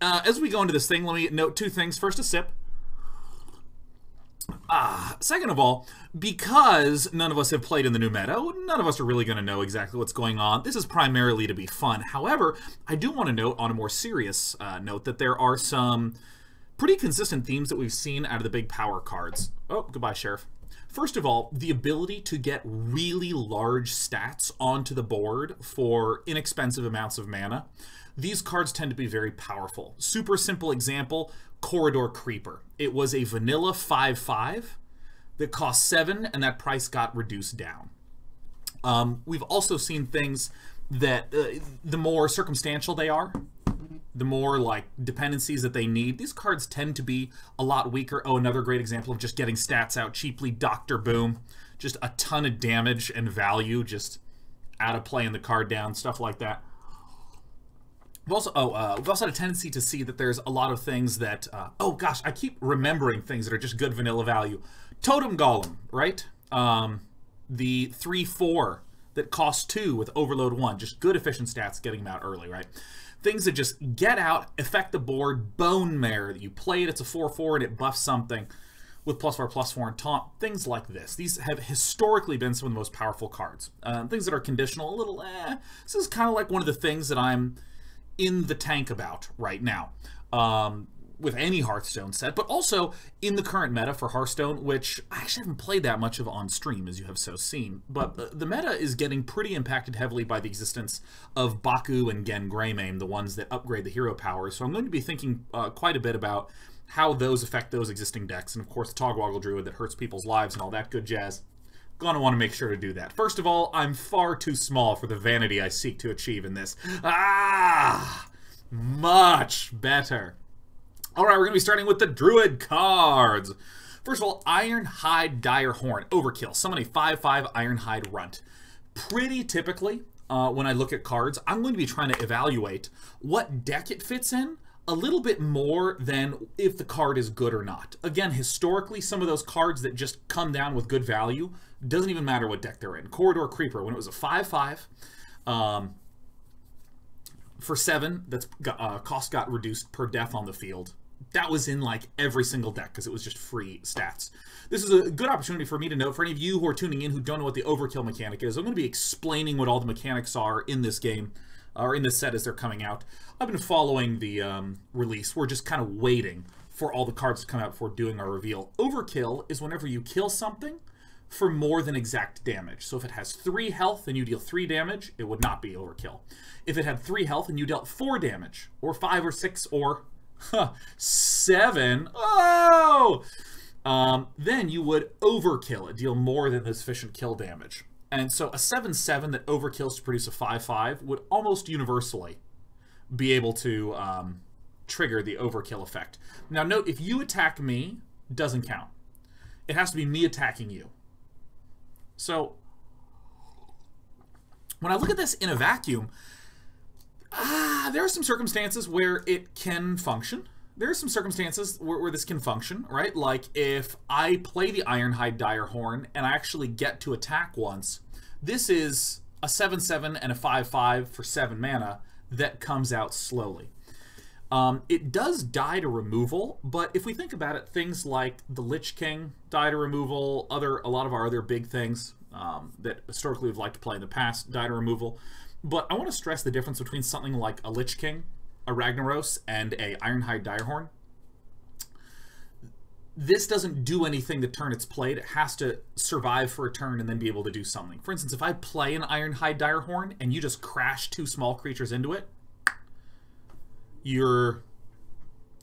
As we go into this thing, let me note two things. First, a sip. Second of all, because none of us have played in the new meta, none of us are really going to know exactly what's going on. This is primarily to be fun. However, I do want to note on a more serious note that there are some pretty consistent themes that we've seen out of the big power cards. Oh, goodbye, Sheriff. First of all, the ability to get really large stats onto the board for inexpensive amounts of mana. These cards tend to be very powerful. Super simple example, Corridor Creeper. It was a vanilla 5/5 that cost 7, and that price got reduced down. We've also seen things that the more circumstantial they are, the more like dependencies that they need. These cards tend to be a lot weaker. Oh, another great example of just getting stats out cheaply, Dr. Boom. Just a ton of damage and value, just out of playing the card down, stuff like that. We've also had a tendency to see that there's a lot of things that, oh gosh, I keep remembering things that are just good vanilla value. Totem Golem, right? The 3/4 that costs 2 with Overload 1. Just good efficient stats, getting them out early, right? Things that just get out, affect the board, Bone Mare that you play it, it's a 4/4 and it buffs something with +4/+4 and taunt, things like this. These have historically been some of the most powerful cards. Things that are conditional, a little, this is kind of like one of the things that I'm in the tank about right now with any Hearthstone set, but also in the current meta for Hearthstone, which I actually haven't played that much of on stream, as you have so seen, but the meta is getting pretty impacted heavily by the existence of Baku and Gen Greymane, the ones that upgrade the hero powers, so I'm going to be thinking quite a bit about how those affect those existing decks, and of course the Togwaggle Druid that hurts people's lives and all that good jazz. Gonna want to make sure to do that. First of all, I'm far too small for the vanity I seek to achieve in this. Much better. All right, we're gonna be starting with the Druid cards. First of all, Ironhide Direhorn, Overkill. Summon a 5/5 Ironhide Runt. Pretty typically, when I look at cards, I'm going to be trying to evaluate what deck it fits in a little bit more than if the card is good or not. Again, historically, some of those cards that just come down with good value, doesn't even matter what deck they're in. Corridor Creeper, when it was a 5/5, for 7, that's cost got reduced per death on the field. That was in like every single deck because it was just free stats. This is a good opportunity for me to note, for any of you who are tuning in who don't know what the Overkill mechanic is, I'm going to be explaining what all the mechanics are in this game, or in this set as they're coming out. I've been following the release. We're just kind of waiting for all the cards to come out before doing our reveal. Overkill is whenever you kill something for more than exact damage. So if it has 3 health and you deal 3 damage, it would not be overkill. If it had 3 health and you dealt 4 damage, or 5 or 6 or 7, then you would overkill it, deal more than the sufficient kill damage. And so a 7/7 that overkills to produce a 5/5 would almost universally be able to trigger the overkill effect. Now note, if you attack me, doesn't count. It has to be me attacking you. So when I look at this in a vacuum, there are some circumstances where it can function. There are some circumstances where this can function, right? Like if I play the Ironhide Direhorn and I actually get to attack once, this is a 7/7 and a 5/5 for 7 mana that comes out slowly. It does die to removal, but if we think about it, things like the Lich King die to removal, a lot of our other big things that historically we've liked to play in the past die to removal. But I want to stress the difference between something like a Lich King, a Ragnaros, and a Ironhide Direhorn. This doesn't do anything the turn it's played. It has to survive for a turn and then be able to do something. For instance, if I play an Ironhide Direhorn and you just crash 2 small creatures into it, you're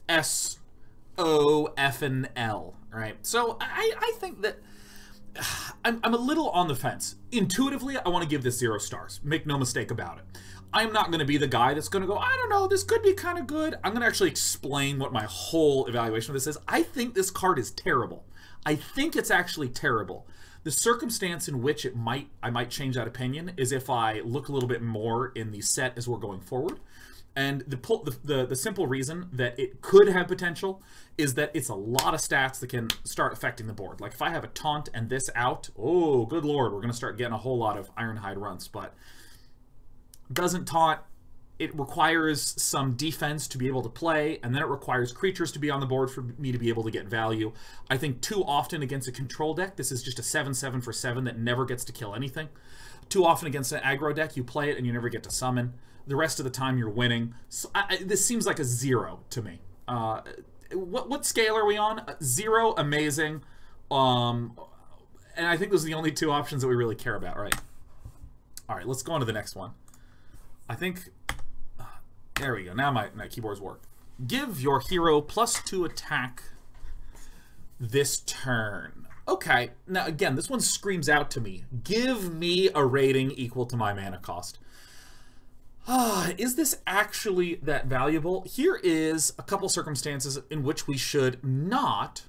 S-O-F-N-L, right? So I think that I'm a little on the fence. Intuitively, I want to give this 0 stars. Make no mistake about it. I'm not going to be the guy that's going to go, I don't know, this could be kind of good. I'm going to actually explain what my whole evaluation of this is. I think this card is terrible. I think it's actually terrible. The circumstance in which it might, I might change that opinion is if I look a little bit more in the set as we're going forward. And the simple reason that it could have potential is that it's a lot of stats that can start affecting the board. Like if I have a taunt and this out, oh, good lord, we're going to start getting a whole lot of Ironhide Runts, but doesn't taunt, it requires some defense to be able to play, and then it requires creatures to be on the board for me to be able to get value. I think too often against a control deck, this is just a 7/7 for 7 that never gets to kill anything. Too often against an aggro deck, you play it and you never get to summon. The rest of the time, you're winning. So this seems like a 0 to me. What scale are we on? 0, amazing. And I think those are the only two options that we really care about, right? All right, let's go on to the next one. I think... there we go. Now my keyboards work. Give your hero +2 attack this turn. Okay. Now, again, this one screams out to me. Give me a rating equal to my mana cost. Is this actually that valuable? Here is a couple circumstances in which we should not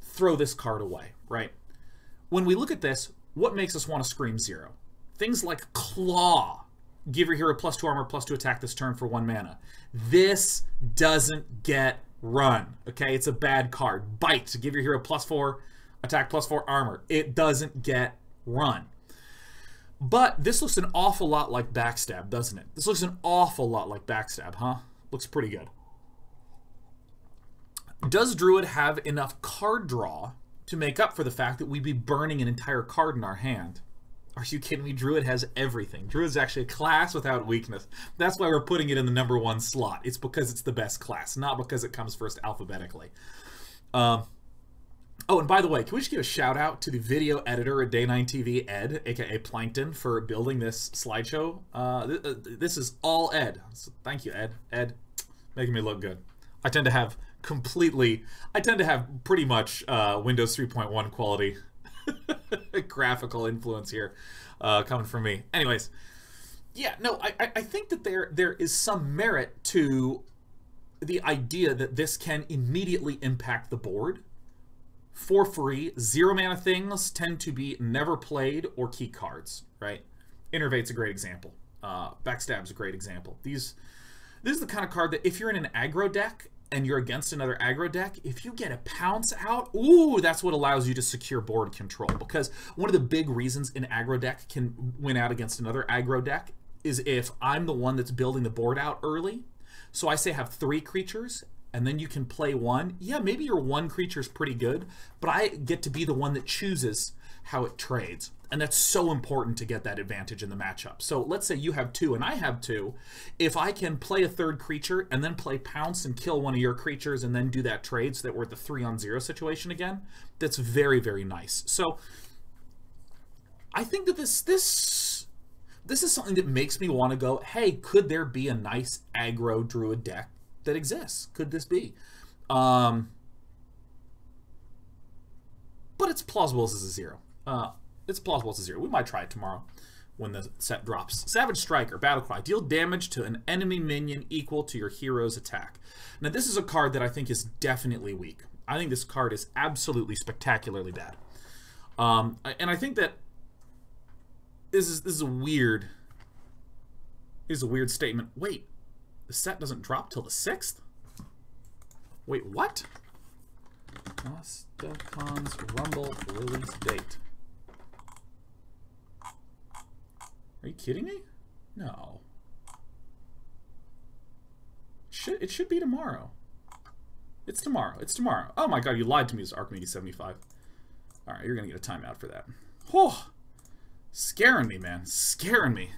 throw this card away, right? When we look at this, what makes us want to scream 0? Things like Claw. Give your hero +2 armor, +2 attack this turn for 1 mana. This doesn't get run, okay? It's a bad card. Bite. Give your hero +4 attack, +4 armor. It doesn't get run. But this looks an awful lot like Backstab, doesn't it? This looks an awful lot like Backstab, huh? Looks pretty good. Does Druid have enough card draw to make up for the fact that we'd be burning an entire card in our hand? Are you kidding me? Druid has everything. Druid's actually a class without weakness. That's why we're putting it in the #1 slot. It's because it's the best class, not because it comes first alphabetically. Oh, and by the way, can we just give a shout out to the video editor at Day9 TV, Ed, aka Plankton, for building this slideshow? This is all Ed. So thank you, Ed. Ed, making me look good. I tend to have pretty much Windows 3.1 quality. Graphical influence here coming from me. Anyways, yeah, no, I think that there is some merit to the idea that this can immediately impact the board for free. 0 mana things tend to be never played or key cards, right? Innervate's a great example. Backstab's a great example. This is the kind of card that if you're in an aggro deck and you're against another aggro deck, if you get a pounce out, ooh, that's what allows you to secure board control. Because one of the big reasons an aggro deck can win out against another aggro deck is if I'm the one that's building the board out early. So I say have 3 creatures, and then you can play 1. Yeah, maybe your 1 creature's pretty good, but I get to be the one that chooses how it trades. And that's so important to get that advantage in the matchup. So let's say you have 2 and I have 2. If I can play a 3rd creature and then play Pounce and kill one of your creatures and then do that trade so that we're at the 3-on-0 situation again, that's very, very nice. So I think that this is something that makes me want to go, hey, could there be a nice aggro druid deck that exists? Could this be? But it's plausible as a 0. It's plausible it's a 0. We might try it tomorrow when the set drops. Savage Striker, Battlecry. Deal damage to an enemy minion equal to your hero's attack. Now, this is a card that I think is definitely weak. I think this card is absolutely spectacularly bad. And I think that this is a weird statement. Wait, the set doesn't drop till the 6th? Wait, what? Nostacon's Rumble release date. Are you kidding me? No. It should be tomorrow. It's tomorrow. It's tomorrow. Oh my god, you lied to me. It's Archimedes 75. Alright, you're gonna get a timeout for that. Whew. Scaring me, man. Scaring me.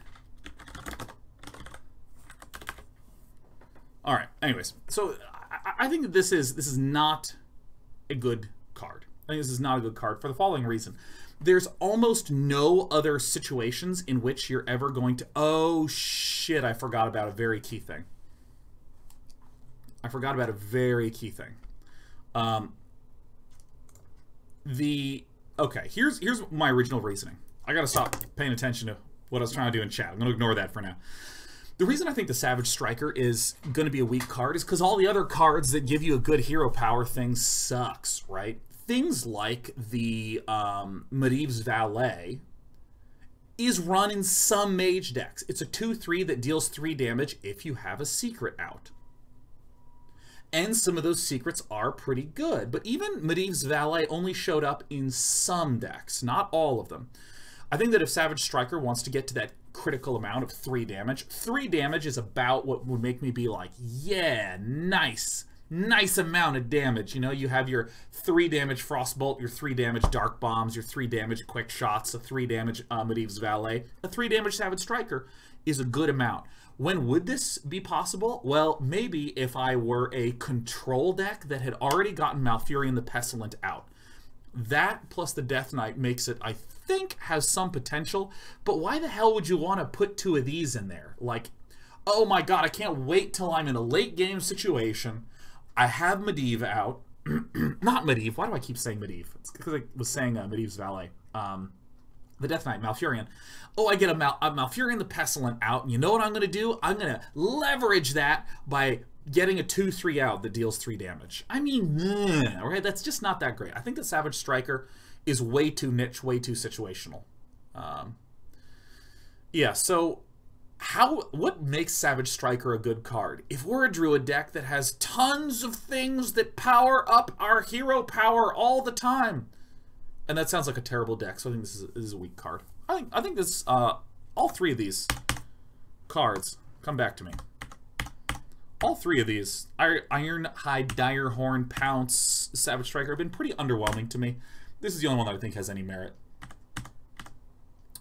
Alright, anyways. So, I think that this is not a good card. I think this is not a good card for the following reason. There's almost no other situations in which you're ever going to... oh, shit, I forgot about a very key thing. I forgot about a very key thing. Okay, here's my original reasoning. I gotta stop paying attention to what I was trying to do in chat. I'm gonna ignore that for now. The reason I think the Savage Striker is gonna be a weak card is because all the other cards that give you a good hero power thing sucks, right? Things like the Medivh's Valet is run in some mage decks. It's a 2/3 that deals 3 damage if you have a secret out. And some of those secrets are pretty good. But even Medivh's Valet only showed up in some decks, not all of them. I think that if Savage Striker wants to get to that critical amount of 3 damage. 3 damage is about what would make me be like, yeah, nice. Nice amount of damage. You know, you have your 3 damage Frostbolt, your 3 damage Dark Bombs, your 3 damage Quick Shots, a 3 damage Medivh's Valet, a 3 damage Savage Striker is a good amount. When would this be possible? Well, maybe if I were a control deck that had already gotten Malfurion the Pestilent out. That plus the Death Knight makes it, I think, has some potential, but why the hell would you want to put 2 of these in there? Like, oh my god, I can't wait till I'm in a late game situation. I have Medivh out. Not Medivh. Why do I keep saying Medivh? It's because I was saying Medivh's Valet. The Death Knight, Malfurion. Oh, I get a Malfurion the Pestilent out. And you know what I'm going to do? I'm going to leverage that by getting a 2/3 out that deals 3 damage. I mean, okay, that's just not that great. I think the Savage Striker is way too niche, way too situational. Yeah, so... what makes Savage Striker a good card? If we're a Druid deck that has tons of things that power up our hero power all the time. And that sounds like a terrible deck, so I think this is a weak card. I think this, all 3 of these cards come back to me. All 3 of these, Ironhide, Direhorn, Pounce, Savage Striker, have been pretty underwhelming to me. This is the only one that I think has any merit.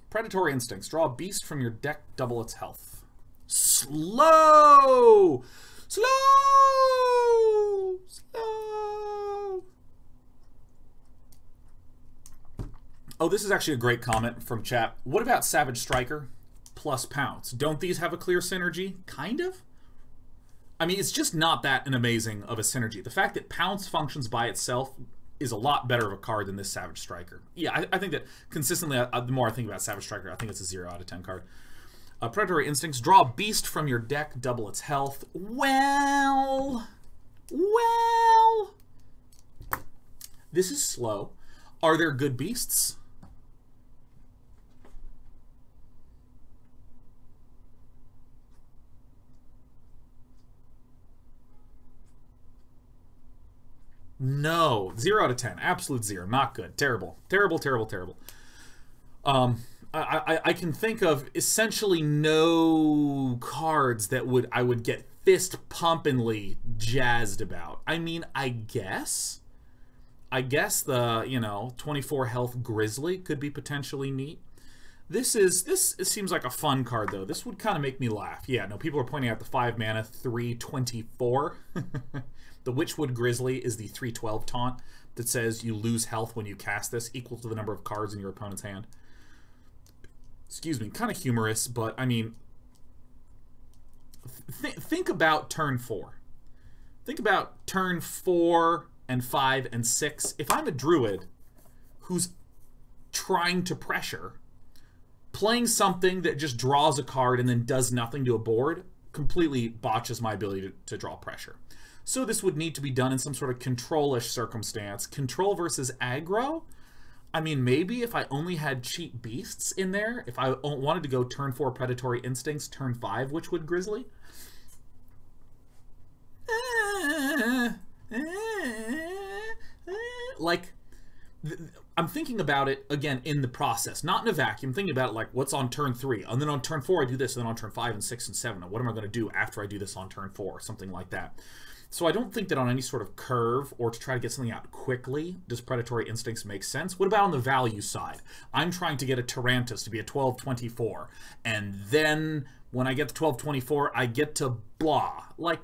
Predatory Instincts. Draw a beast from your deck, double its health. Slow! Slow! Slow! Oh, this is actually a great comment from chat. What about Savage Striker plus Pounce? Don't these have a clear synergy? Kind of? I mean, it's just not that an amazing of a synergy. The fact that Pounce functions by itself is a lot better of a card than this Savage Striker. Yeah, I think that consistently, the more I think about Savage Striker, I think it's a 0 out of 10 card. Predatory Instincts. Draw a beast from your deck, double its health. Well. This is slow. Are there good beasts? No. 0 out of 10. Absolute 0. Not good. Terrible. Terrible, terrible, terrible. I can think of essentially no cards that I would get fist-pumpingly jazzed about. I mean, I guess the, you know, 24 health Grizzly could be potentially neat. It seems like a fun card, though. This would kind of make me laugh. Yeah, no, people are pointing out the 5 mana 3/24. The Witchwood Grizzly is the 3/12 taunt that says you lose health when you cast this, equal to the number of cards in your opponent's hand. Excuse me, kind of humorous, but I mean, think about turn 4. Think about turn 4 and 5 and 6. If I'm a Druid who's trying to pressure, playing something that just draws a card and then does nothing to a board completely botches my ability to draw pressure. So this would need to be done in some sort of control-ish circumstance. Control versus aggro? I mean, maybe if I only had cheap beasts in there, if I wanted to go turn 4 Predatory Instincts, turn 5 Witchwood Grizzly. Like... I'm thinking about it, again, in the process. Not in a vacuum. I'm thinking about it like, what's on turn 3? And then on turn 4, I do this. And then on turn 5 and 6 and 7, what am I going to do after I do this on turn 4? Something like that. So I don't think that on any sort of curve or to try to get something out quickly, does Predatory Instincts make sense? What about on the value side? I'm trying to get a Tyranitus to be a 12/24. And then when I get the 12/24, I get to blah. Like,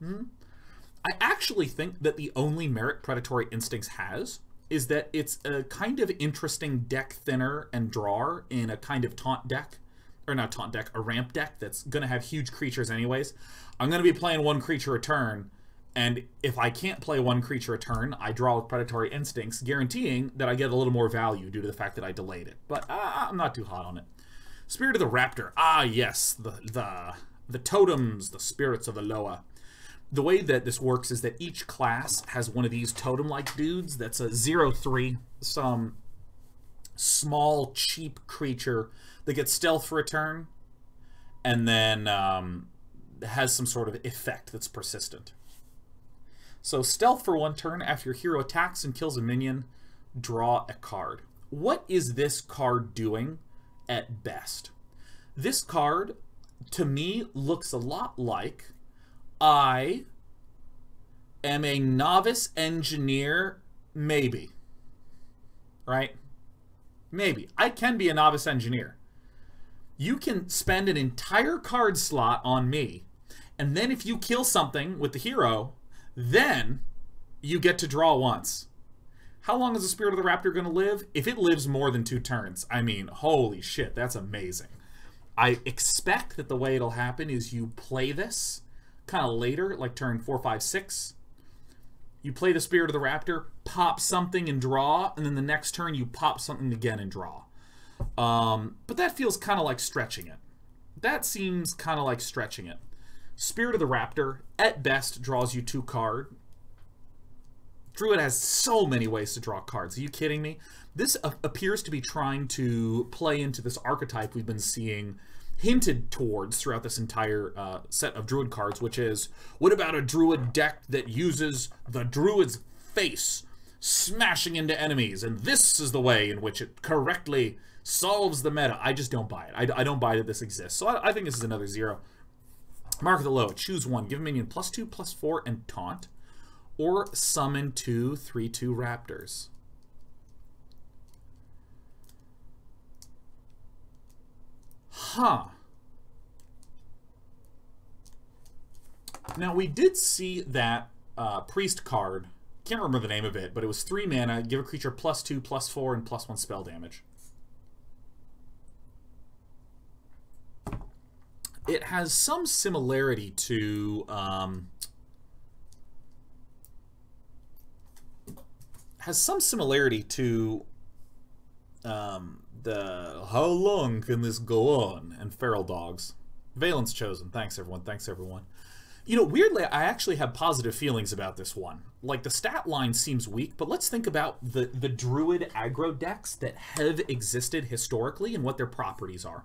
I actually think that the only merit Predatory Instincts has is that it's a kind of interesting deck thinner and drawer in a kind of taunt deck, or not taunt deck, a ramp deck that's going to have huge creatures anyways. I'm going to be playing 1 creature a turn, and if I can't play 1 creature a turn, I draw with Predatory Instincts, guaranteeing that I get a little more value due to the fact that I delayed it. But I'm not too hot on it. Spirit of the Raptor. Ah, yes, the totems, the spirits of the Loa. The way that this works is that each class has one of these totem-like dudes that's a 0/3, some small, cheap creature that gets stealth for a turn, and then has some sort of effect that's persistent. So stealth for 1 turn. After your hero attacks and kills a minion, draw a card. What is this card doing at best? This card, to me, looks a lot like I am a novice engineer, maybe. Right? Maybe. I can be a novice engineer. You can spend an entire card slot on me, and then if you kill something with the hero, then you get to draw once. How long is the Spirit of the Raptor going to live? If it lives more than 2 turns, I mean, holy shit, that's amazing. I expect that the way it'll happen is you play this kind of later, like turn 4, 5, 6. You play the Spirit of the Raptor, pop something and draw, and then the next turn you pop something again and draw. But that feels kind of like stretching it. That seems kind of like stretching it. Spirit of the Raptor, at best, draws you 2 cards. Druid has so many ways to draw cards. Are you kidding me? This appears to be trying to play into this archetype we've been seeing hinted towards throughout this entire set of Druid cards, which is, what about a Druid deck that uses the Druid's face smashing into enemies? And this is the way in which it correctly solves the meta. I just don't buy it. I don't buy that this exists. So I think this is another 0. Mark of the Lotus. Choose 1. Give a minion +2/+4 and taunt, or summon 2/3/2 raptors. Huh. Now we did see that priest card. Can't remember the name of it, but it was 3 mana. Give a creature +2/+4 and +1 spell damage. It has some similarity to the how long can this go on and feral dogs. Valence Chosen. Thanks everyone. Thanks everyone. You know, weirdly, I actually have positive feelings about this one. Like, the stat line seems weak, but let's think about the Druid aggro decks that have existed historically and what their properties are.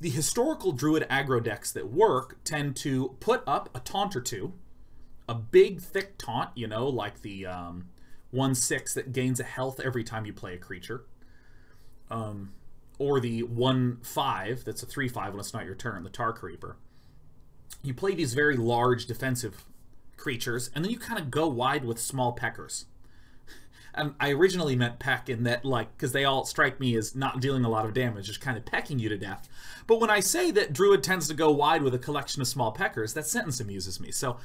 The historical Druid aggro decks that work tend to put up a taunt or two, a big, thick taunt, you know, like the 1/6 that gains a health every time you play a creature, or the 1/5 that's a 3/5 when it's not your turn, the Tar Creeper. You play these very large defensive creatures, and then you kind of go wide with small peckers. And I originally meant peck in that, like, because they all strike me as not dealing a lot of damage, just kind of pecking you to death. But when I say that Druid tends to go wide with a collection of small peckers, that sentence amuses me. So,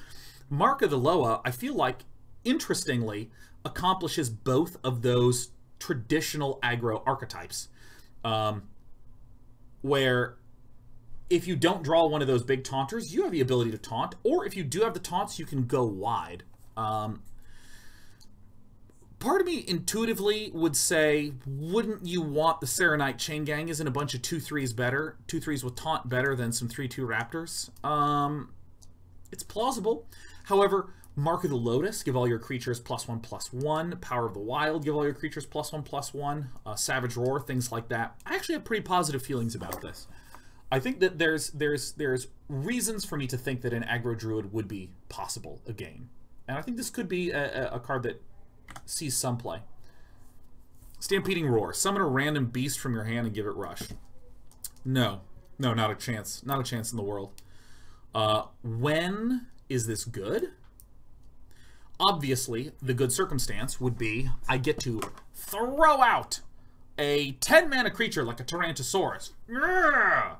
Mark of the Loa, I feel like, interestingly, accomplishes both of those traditional aggro archetypes. Where if you don't draw one of those big taunters, you have the ability to taunt, or if you do have the taunts, you can go wide. Part of me intuitively would say, wouldn't you want the Serenite Chain Gang? Isn't a bunch of 2/3s better? 2/3s with taunt better than some 3/2 raptors? It's plausible. However, Mark of the Lotus, give all your creatures +1/+1. Power of the Wild, give all your creatures +1/+1. Savage Roar, things like that. I actually have pretty positive feelings about this. I think that there's reasons for me to think that an aggro druid would be possible again. And I think this could be a card that sees some play. Stampeding Roar. Summon a random beast from your hand and give it rush. No. No, not a chance. Not a chance in the world. When is this good? Obviously, the good circumstance would be I get to throw out a 10-mana creature like a Tyrannosaurus. Yeah!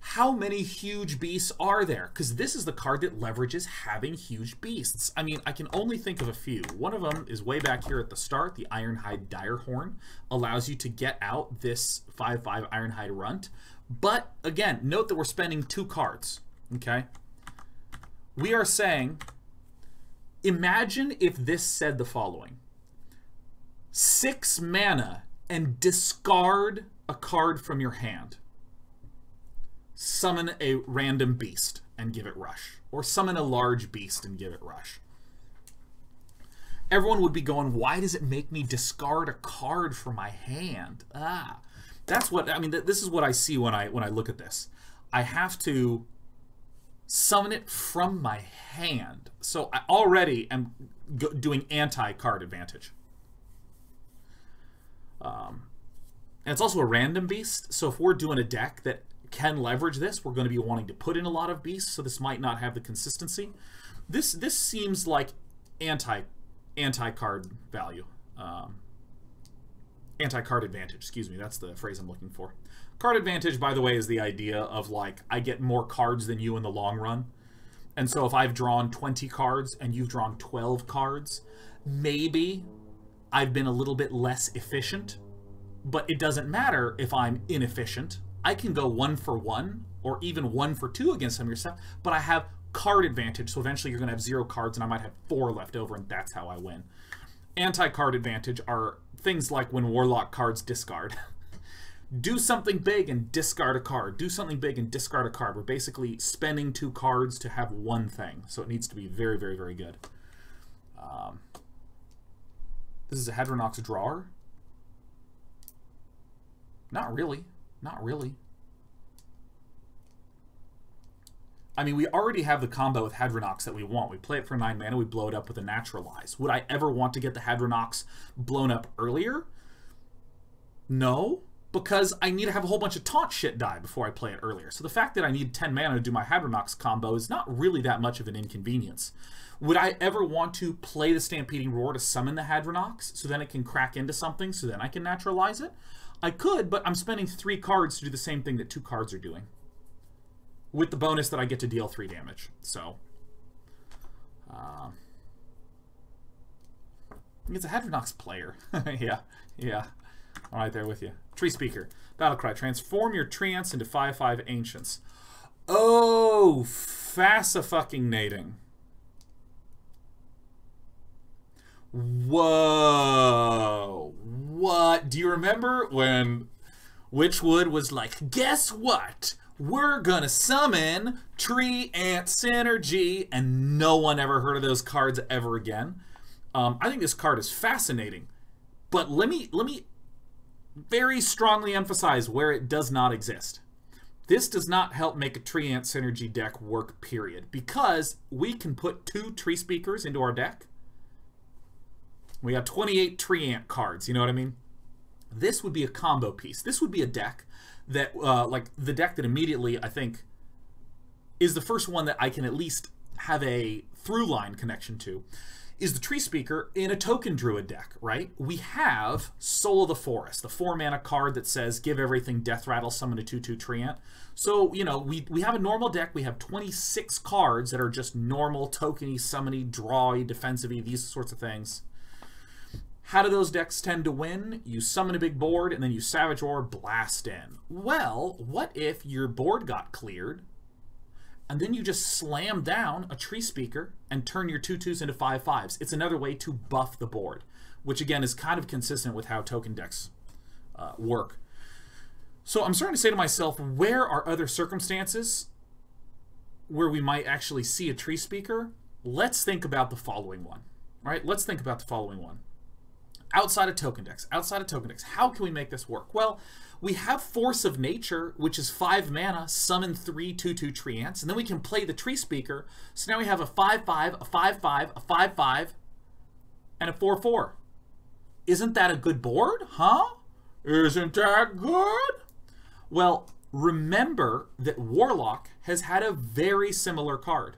How many huge beasts are there? Because this is the card that leverages having huge beasts. I mean, I can only think of a few. One of them is way back here at the start. The Ironhide Direhorn allows you to get out this 5/5 Ironhide Runt. But, again, note that we're spending 2 cards. Okay? We are saying, imagine if this said the following. 6 mana and discard a card from your hand. Summon a random beast and give it rush. Or summon a large beast and give it rush. Everyone would be going, why does it make me discard a card from my hand? Ah, that's what, I mean, this is what I see when I look at this. I have to summon it from my hand. So I already am doing anti-card advantage. And it's also a random beast, so if we're doing a deck that can leverage this. We're going to be wanting to put in a lot of beasts, so this might not have the consistency. This seems like anti-card value. Anti-card advantage, excuse me, that's the phrase I'm looking for. Card advantage, by the way, is the idea of, like, I get more cards than you in the long run. And so if I've drawn 20 cards and you've drawn 12 cards, maybe I've been a little bit less efficient, but it doesn't matter if I'm inefficient. I can go 1 for 1 or even 1 for 2 against some of your stuff, but I have card advantage, so eventually you're going to have 0 cards and I might have 4 left over, and that's how I win. Anti-card advantage are things like when Warlock cards discard. Do something big and discard a card. Do something big and discard a card. We're basically spending 2 cards to have 1 thing, so it needs to be very, very, very good. This is a Hadronox drawer? Not really. Not really. I mean, we already have the combo with Hadronox that we want. We play it for 9 mana, we blow it up with a Naturalize. Would I ever want to get the Hadronox blown up earlier? No, because I need to have a whole bunch of taunt shit die before I play it earlier. So the fact that I need 10 mana to do my Hadronox combo is not really that much of an inconvenience. Would I ever want to play the Stampeding Roar to summon the Hadronox so then it can crack into something so then I can Naturalize it? I could, but I'm spending 3 cards to do the same thing that 2 cards are doing, with the bonus that I get to deal 3 damage. So, it's a Hadronox player. yeah. All right, there with you. Tree Speaker, Battlecry. Transform your treants into 5/5 ancients. Oh, fascinating. Whoa, what? Do you remember when Witchwood was like, guess what? We're gonna summon Tree Ant Synergy, and no one ever heard of those cards ever again. I think this card is fascinating, but let me very strongly emphasize where it does not exist. This does not help make a Tree Ant Synergy deck work, period, because we can put 2 Tree Speakers into our deck. We have 28 Tree Ant cards, you know what I mean? This would be a combo piece. This would be a deck that, like, the deck that immediately, I think, is the first one that I can at least have a through line connection to, is the Tree Speaker in a Token Druid deck, right? We have Soul of the Forest, the 4-mana card that says, give everything death rattle, summon a 2/2 Treant. So, you know, we have a normal deck, we have 26 cards that are just normal, tokeny, summony, drawy, defensivey, these sorts of things. How do those decks tend to win? You summon a big board, and then you Savage Roar, blast in. Well, what if your board got cleared, and then you just slam down a Tree Speaker and turn your 2/2s into 5/5s? It's another way to buff the board, which again is kind of consistent with how token decks work. So I'm starting to say to myself, where are other circumstances where we might actually see a Tree Speaker? Let's think about the following one, right? Let's think about the following one. Outside of token decks, how can we make this work? Well, we have Force of Nature, which is 5 mana, summon 3/2/2 Treants, and then we can play the Tree Speaker. So now we have a 5/5, a 5/5, a 5/5, and a 4/4. Isn't that a good board, huh? Isn't that good? Well, remember that Warlock has had a very similar card.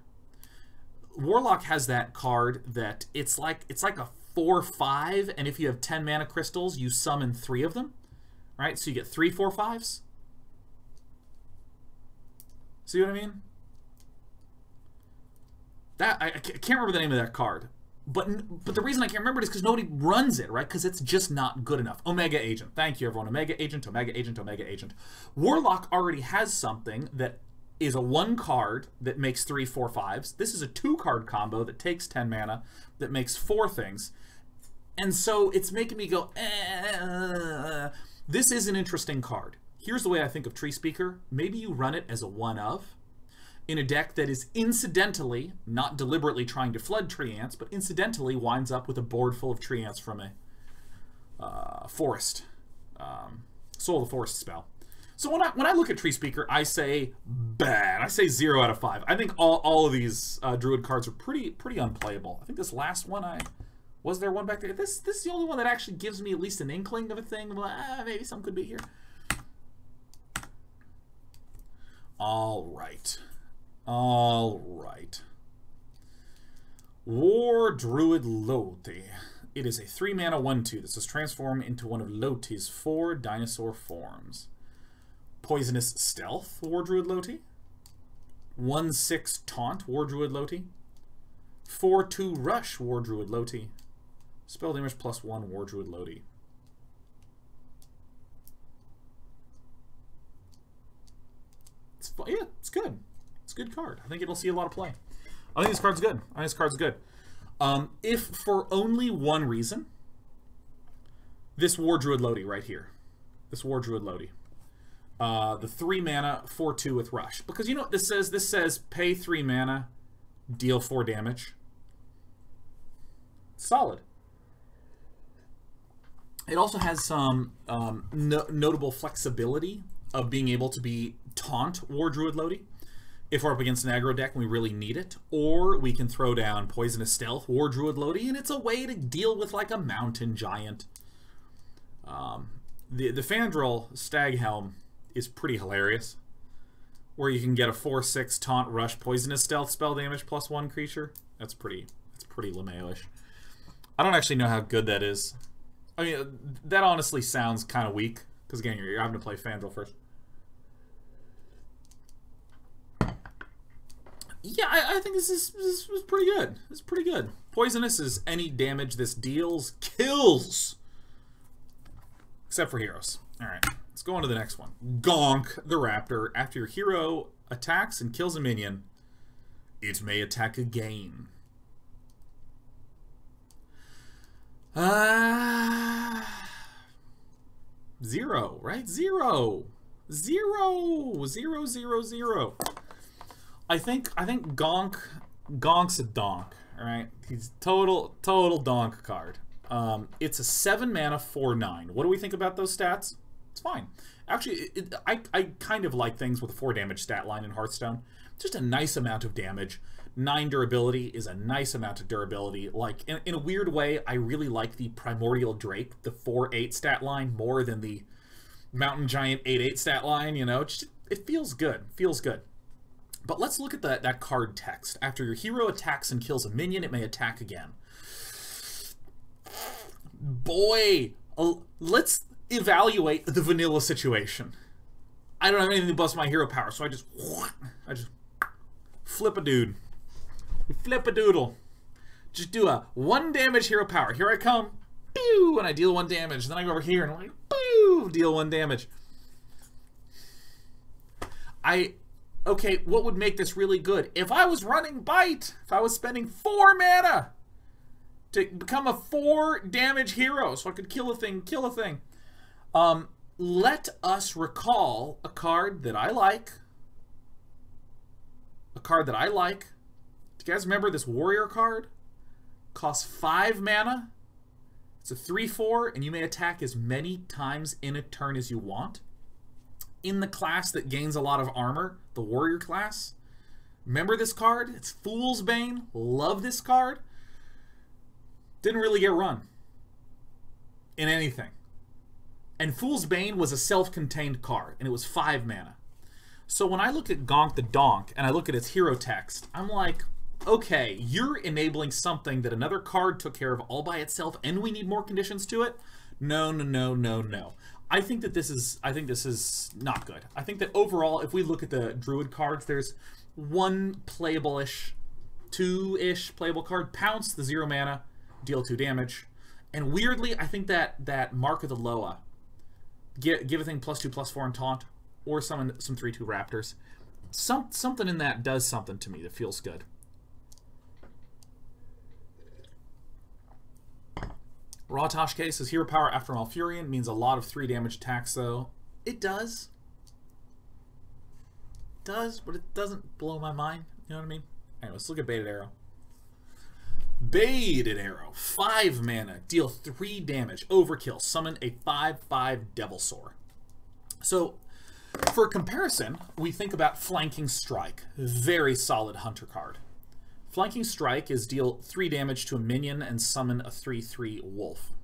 Warlock has that card that it's like a 4/5, and if you have 10 mana crystals, you summon 3 of them, right? So you get 3 4/5s. See what I mean? That I can't remember the name of that card, but the reason I can't remember it is because nobody runs it, right? Because it's just not good enough. Omega Agent, thank you everyone. Omega Agent, Omega Agent, Omega Agent. Warlock already has something that is a 1 card that makes 3 4/5s. This is a 2 card combo that takes 10 mana that makes 4 things. And so it's making me go, eh. This is an interesting card. Here's the way I think of Tree Speaker. Maybe you run it as a 1/of in a deck that is incidentally, not deliberately trying to flood Treants, but incidentally winds up with a board full of Treants from a forest, Soul of the Forest spell. So when I look at Tree Speaker, I say bad. I say 0 out of 5. I think all of these Druid cards are pretty unplayable. I think this last one, was there one back there? This is the only one that actually gives me at least an inkling of a thing. Maybe some could be here. All right. War Druid Lothi. It is a 3-mana 1/2 that says transform into one of Lothi's 4 dinosaur forms. Poisonous Stealth, War Druid Lothi. 1/6 Taunt, War Druid Lothi. 4/2 Rush, War Druid Lothi. Spell damage +1, War Druid Lothi. Yeah, it's good. It's a good card. I think it'll see a lot of play. I think this card's good. If for only one reason, this War Druid Lothi right here. This War Druid Lothi. The 3-mana 4/2 with Rush. Because you know what this says? This says pay 3 mana, deal 4 damage. Solid. It also has some notable flexibility of being able to be taunt War Druid Lothi if we're up against an aggro deck and we really need it, or we can throw down Poisonous Stealth War Druid Lothi, and it's a way to deal with like a Mountain Giant. The Fandral Staghelm is pretty hilarious, where you can get a 4/6 Taunt Rush Poisonous Stealth spell damage +1 creature. That's pretty LMAO-ish. I don't actually know how good that is. I mean, that honestly sounds kind of weak because again, you're having to play Fandral first. Yeah, I think this is pretty good. It's pretty good. Poisonous is any damage this deals kills, except for heroes. All right, let's go on to the next one. Gonk the Raptor. After your hero attacks and kills a minion, it may attack again. Zero, right? Zero. I think Gonk's a donk, all right? He's total donk card. It's a 7-mana 4/9. What do we think about those stats? It's fine. Actually, I kind of like things with a 4 damage stat line in Hearthstone. Just a nice amount of damage. 9 durability is a nice amount of durability. Like in a weird way, I really like the Primordial Drake, the 4/8 stat line, more than the Mountain Giant 8/8 stat line. You know, just, it feels good. But let's look at that card text. After your hero attacks and kills a minion, it may attack again. Boy, let's evaluate the vanilla situation. I don't have anything to bust my hero power, so I just flip a dude. Flip a doodle. Just do a 1 damage hero power. Here I come, pew, and I deal 1 damage. And then I go over here and I'm like, pew, deal 1 damage. Okay, what would make this really good? If I was running Bite, if I was spending 4 mana to become a 4-damage hero so I could kill a thing. Let us recall a card that I like. Do you guys remember this warrior card? Costs 5 mana. It's a 3/4, and you may attack as many times in a turn as you want. In the class that gains a lot of armor, the warrior class. Remember this card? It's Fool's Bane. Love this card. Didn't really get run in anything. And Fool's Bane was a self-contained card, and it was 5 mana. So when I look at Gonk the Donk, and I look at its hero text, I'm like, okay, you're enabling something that another card took care of all by itself, and we need more conditions to it? No. I think this is not good. I think that overall, if we look at the Druid cards, there's one playable-ish, 2-ish playable card. Pounce, the 0 mana, deal 2 damage. And weirdly, I think that Mark of the Loa, give a thing +2/+4 and taunt, or summon some 3/2 raptors. Something in that does something to me that feels good. Rawtosh K says, hero power after Malfurion means a lot of 3 damage attacks, though. It does. But it doesn't blow my mind. You know what I mean? Anyway, let's look at Baited Arrow. Baited Arrow. 5 mana. Deal 3 damage. Overkill. Summon a 5/5 Devilsaur. So, for comparison, we think about Flanking Strike. Very solid Hunter card. Flanking Strike is deal 3 damage to a minion and summon a 3/3 wolf.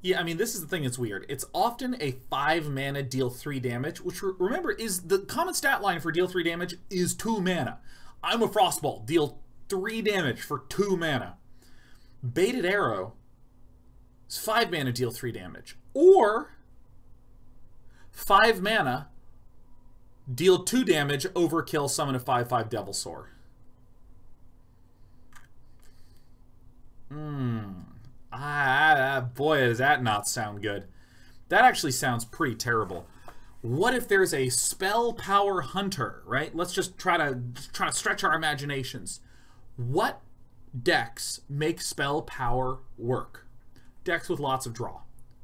Yeah, I mean, this is the thing that's weird. It's often a 5-mana deal 3 damage, which, remember, is the common stat line for deal 3 damage is 2 mana. I'm a Frostbolt, deal 3 damage for 2 mana. Baited Arrow is 5 mana, deal 3 damage. Or 5 mana, deal 2 damage, overkill, summon a 5/5 Devilsaur. Boy, does that not sound good. That actually sounds pretty terrible. What if there's a spell power hunter, right? Let's just try to stretch our imaginations. What decks make spell power work? Decks with lots of draw.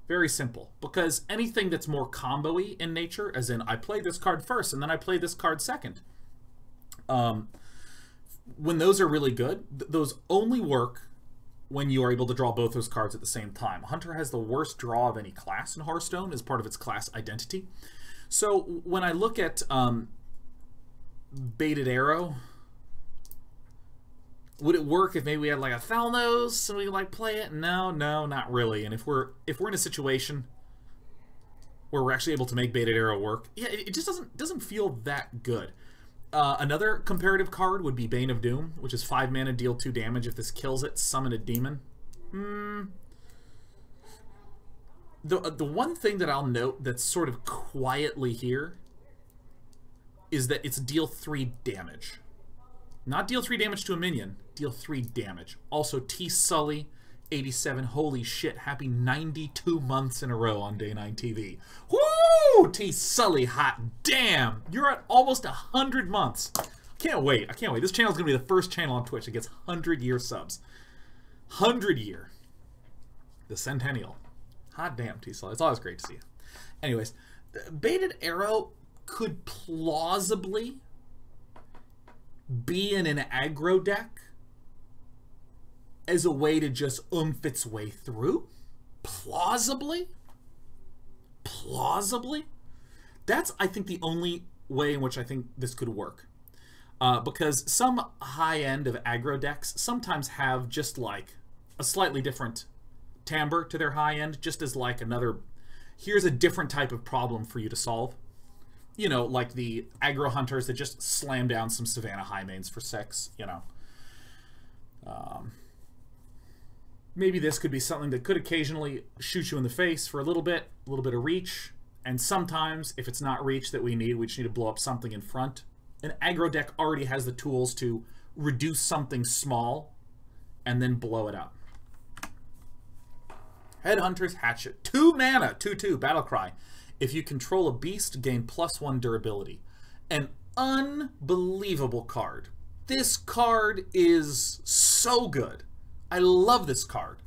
Very simple, because anything that's more combo-y in nature, as in I play this card first and then I play this card second, when those are really good, those only work when you are able to draw both those cards at the same time. Hunter has the worst draw of any class in Hearthstone as part of its class identity. So when I look at Baited Arrow, would it work if maybe we had like a Thalnos and we like play it? No, not really. And if we're in a situation where we're actually able to make Baited Arrow work, yeah, it just doesn't feel that good. Another comparative card would be Bane of Doom, which is 5 mana, deal 2 damage. If this kills it, summon a demon. The one thing that I'll note that's sort of quietly here is that it's deal 3 damage. Not deal 3 damage to a minion, deal 3 damage. Also, T. Sully, 87, holy shit, happy 92 months in a row on Day 9 TV. Woo! T. Sully, hot damn! You're at almost 100 months. Can't wait. I can't wait. This channel's going to be the first channel on Twitch that gets 100-year subs. 100-year. The centennial. Hot damn, T. Sully. It's always great to see you. Anyways, Baited Arrow could plausibly be in an aggro deck as a way to just oomph its way through. Plausibly? Plausibly? That's, I think, the only way in which I think this could work. Because some high end of aggro decks sometimes have just like a slightly different timbre to their high end, just as like another, here's a different type of problem for you to solve. You know, like the aggro hunters that just slam down some Savannah high mains for 6, you know. Maybe this could be something that could occasionally shoot you in the face for a little bit of reach, and sometimes, if it's not reach that we need, we just need to blow up something in front. An aggro deck already has the tools to reduce something small and then blow it up. Headhunter's Hatchet. 2 mana, 2/2, Battlecry. If you control a beast, gain +1 durability. An unbelievable card. This card is so good. I love this card.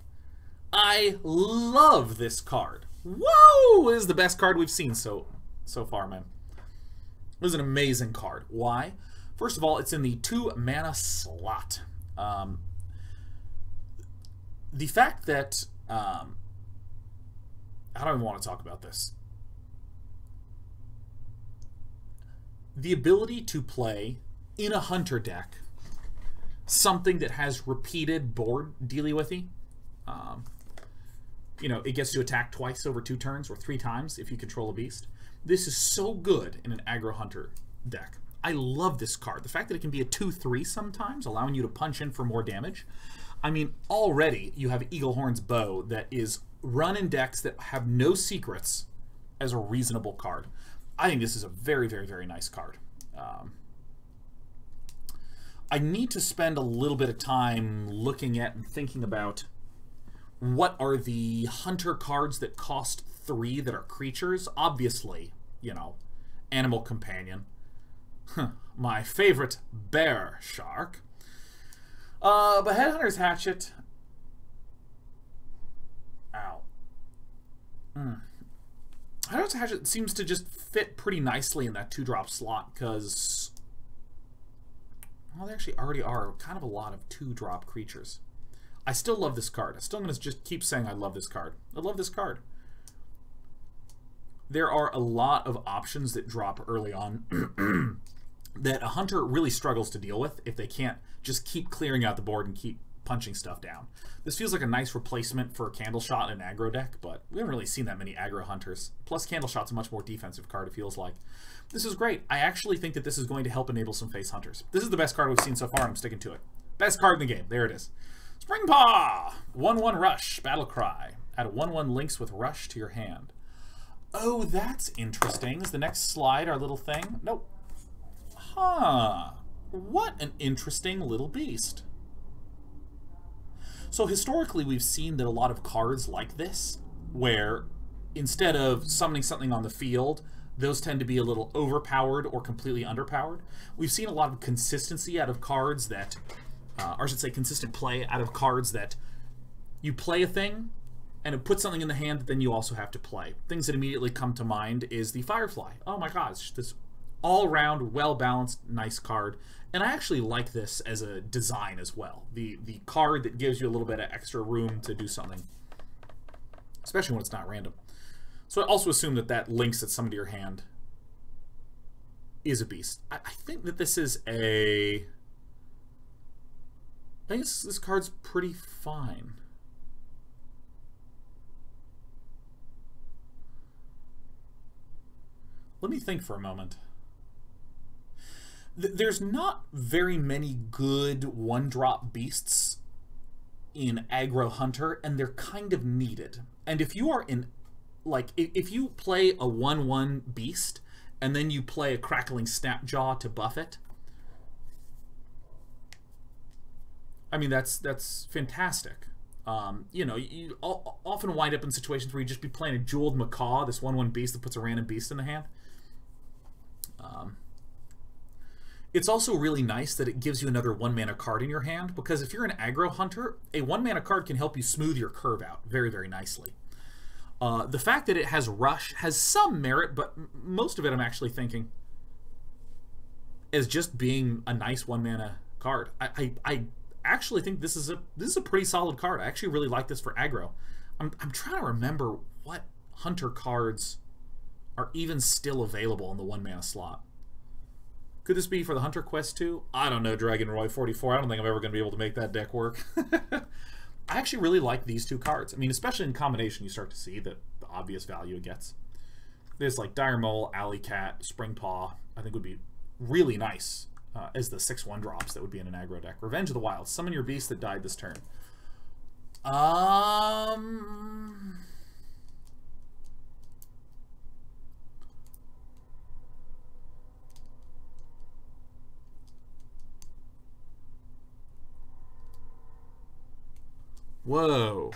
I love this card. Whoa! This is the best card we've seen so far, man. This is an amazing card. Why? First of all, it's in the 2-mana slot. The fact that... I don't even want to talk about this. The ability to play in a hunter deck something that has repeated board dealy-withy. You know, it gets to attack twice over 2 turns, or 3 times if you control a beast. This is so good in an aggro hunter deck. I love this card. The fact that it can be a 2/3 sometimes, allowing you to punch in for more damage. I mean, already you have Eaglehorn's Bow that is run in decks that have no secrets as a reasonable card. I think this is a very, very, very nice card. I need to spend a little bit of time looking at and thinking about what are the hunter cards that cost 3 that are creatures. Obviously, you know, Animal Companion. My favorite, Bear Shark. But Headhunter's Hatchet... Ow. Headhunter's Hatchet seems to just fit pretty nicely in that 2-drop slot, because... well, there actually already are kind of a lot of 2-drop creatures. I still love this card. I'm still going to just keep saying I love this card. I love this card. There are a lot of options that drop early on that a hunter really struggles to deal with if they can't just keep clearing out the board and keep punching stuff down. This feels like a nice replacement for Candleshot in an aggro deck, but we haven't really seen that many aggro hunters. Plus, Candleshot's a much more defensive card, it feels like. This is great. I actually think that this is going to help enable some face hunters. This is the best card we've seen so far, and I'm sticking to it. Best card in the game. There it is. Springpaw! 1-1 Rush, Battlecry. Add a 1-1 Lynx with Rush to your hand. Oh, that's interesting. Is the next slide our little thing? Nope. Huh. What an interesting little beast. So historically, we've seen that a lot of cards like this, where instead of summoning something on the field, those tend to be a little overpowered or completely underpowered. We've seen a lot of consistency out of cards that, or I should say consistent play out of cards that you play a thing, and it puts something in the hand that then you also have to play. Things that immediately come to mind is the Firefly. Oh my gosh, this all-round, well-balanced, nice card. And I actually like this as a design as well. The card that gives you a little bit of extra room to do something. Especially when it's not random. So I also assume that that Lynx that's summoned to your hand is a beast. I think that this is a... I think this card's pretty fine. Let me think for a moment. There's not very many good one-drop beasts in Aggro Hunter, and they're kind of needed. And if you are in, like, if you play a 1-1 beast, and then you play a Crackling Snapjaw to buff it, I mean, that's fantastic. You know, you often wind up in situations where you just be playing a Jeweled Macaw, this 1-1 beast that puts a random beast in the hand. It's also really nice that it gives you another 1-mana card in your hand, because if you're an aggro hunter, a 1-mana card can help you smooth your curve out very, very nicely. The fact that it has Rush has some merit, but most of it I'm actually thinking as just being a nice 1-mana card. I actually think this is a pretty solid card. I actually really like this for aggro. I'm trying to remember what hunter cards are even still available in the 1-mana slot. Could this be for the Hunter Quest 2? I don't know, Dragon Roy 44. I don't think I'm ever going to be able to make that deck work. I actually really like these two cards. I mean, especially in combination, you start to see that the obvious value it gets. There's like Dire Mole, Alley Cat, Springpaw, I think would be really nice as the 6-1 drops that would be in an aggro deck. Revenge of the Wild. Summon your beast that died this turn. Whoa.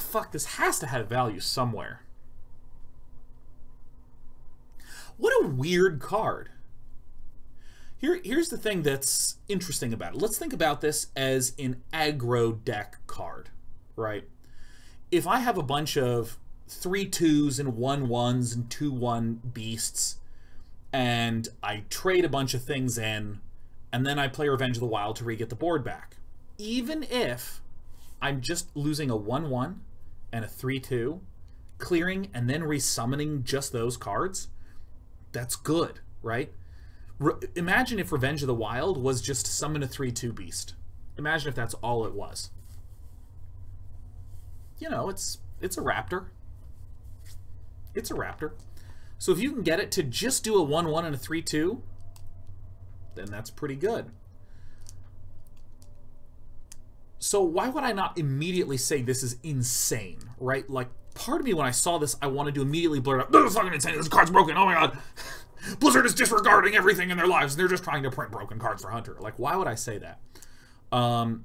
Fuck, this has to have value somewhere. What a weird card. Here's the thing that's interesting about it. Let's think about this as an aggro deck card, right? If I have a bunch of 3-2s and 1-1s and 2-1 beasts, and I trade a bunch of things in, and then I play Revenge of the Wild to re-get the board back. Even if I'm just losing a 1-1 and a 3-2, clearing and then resummoning just those cards, that's good, right? Imagine if Revenge of the Wild was just summon a 3-2 beast. Imagine if that's all it was. You know, it's a raptor. It's a raptor. So if you can get it to just do a 1-1 and a 3-2, then that's pretty good. So why would I not immediately say this is insane, right? Like, part of me when I saw this, I wanted to immediately blurt out, this is fucking insane, this card's broken, oh my god. Blizzard is disregarding everything in their lives, and they're just trying to print broken cards for Hunter. Like, why would I say that? Because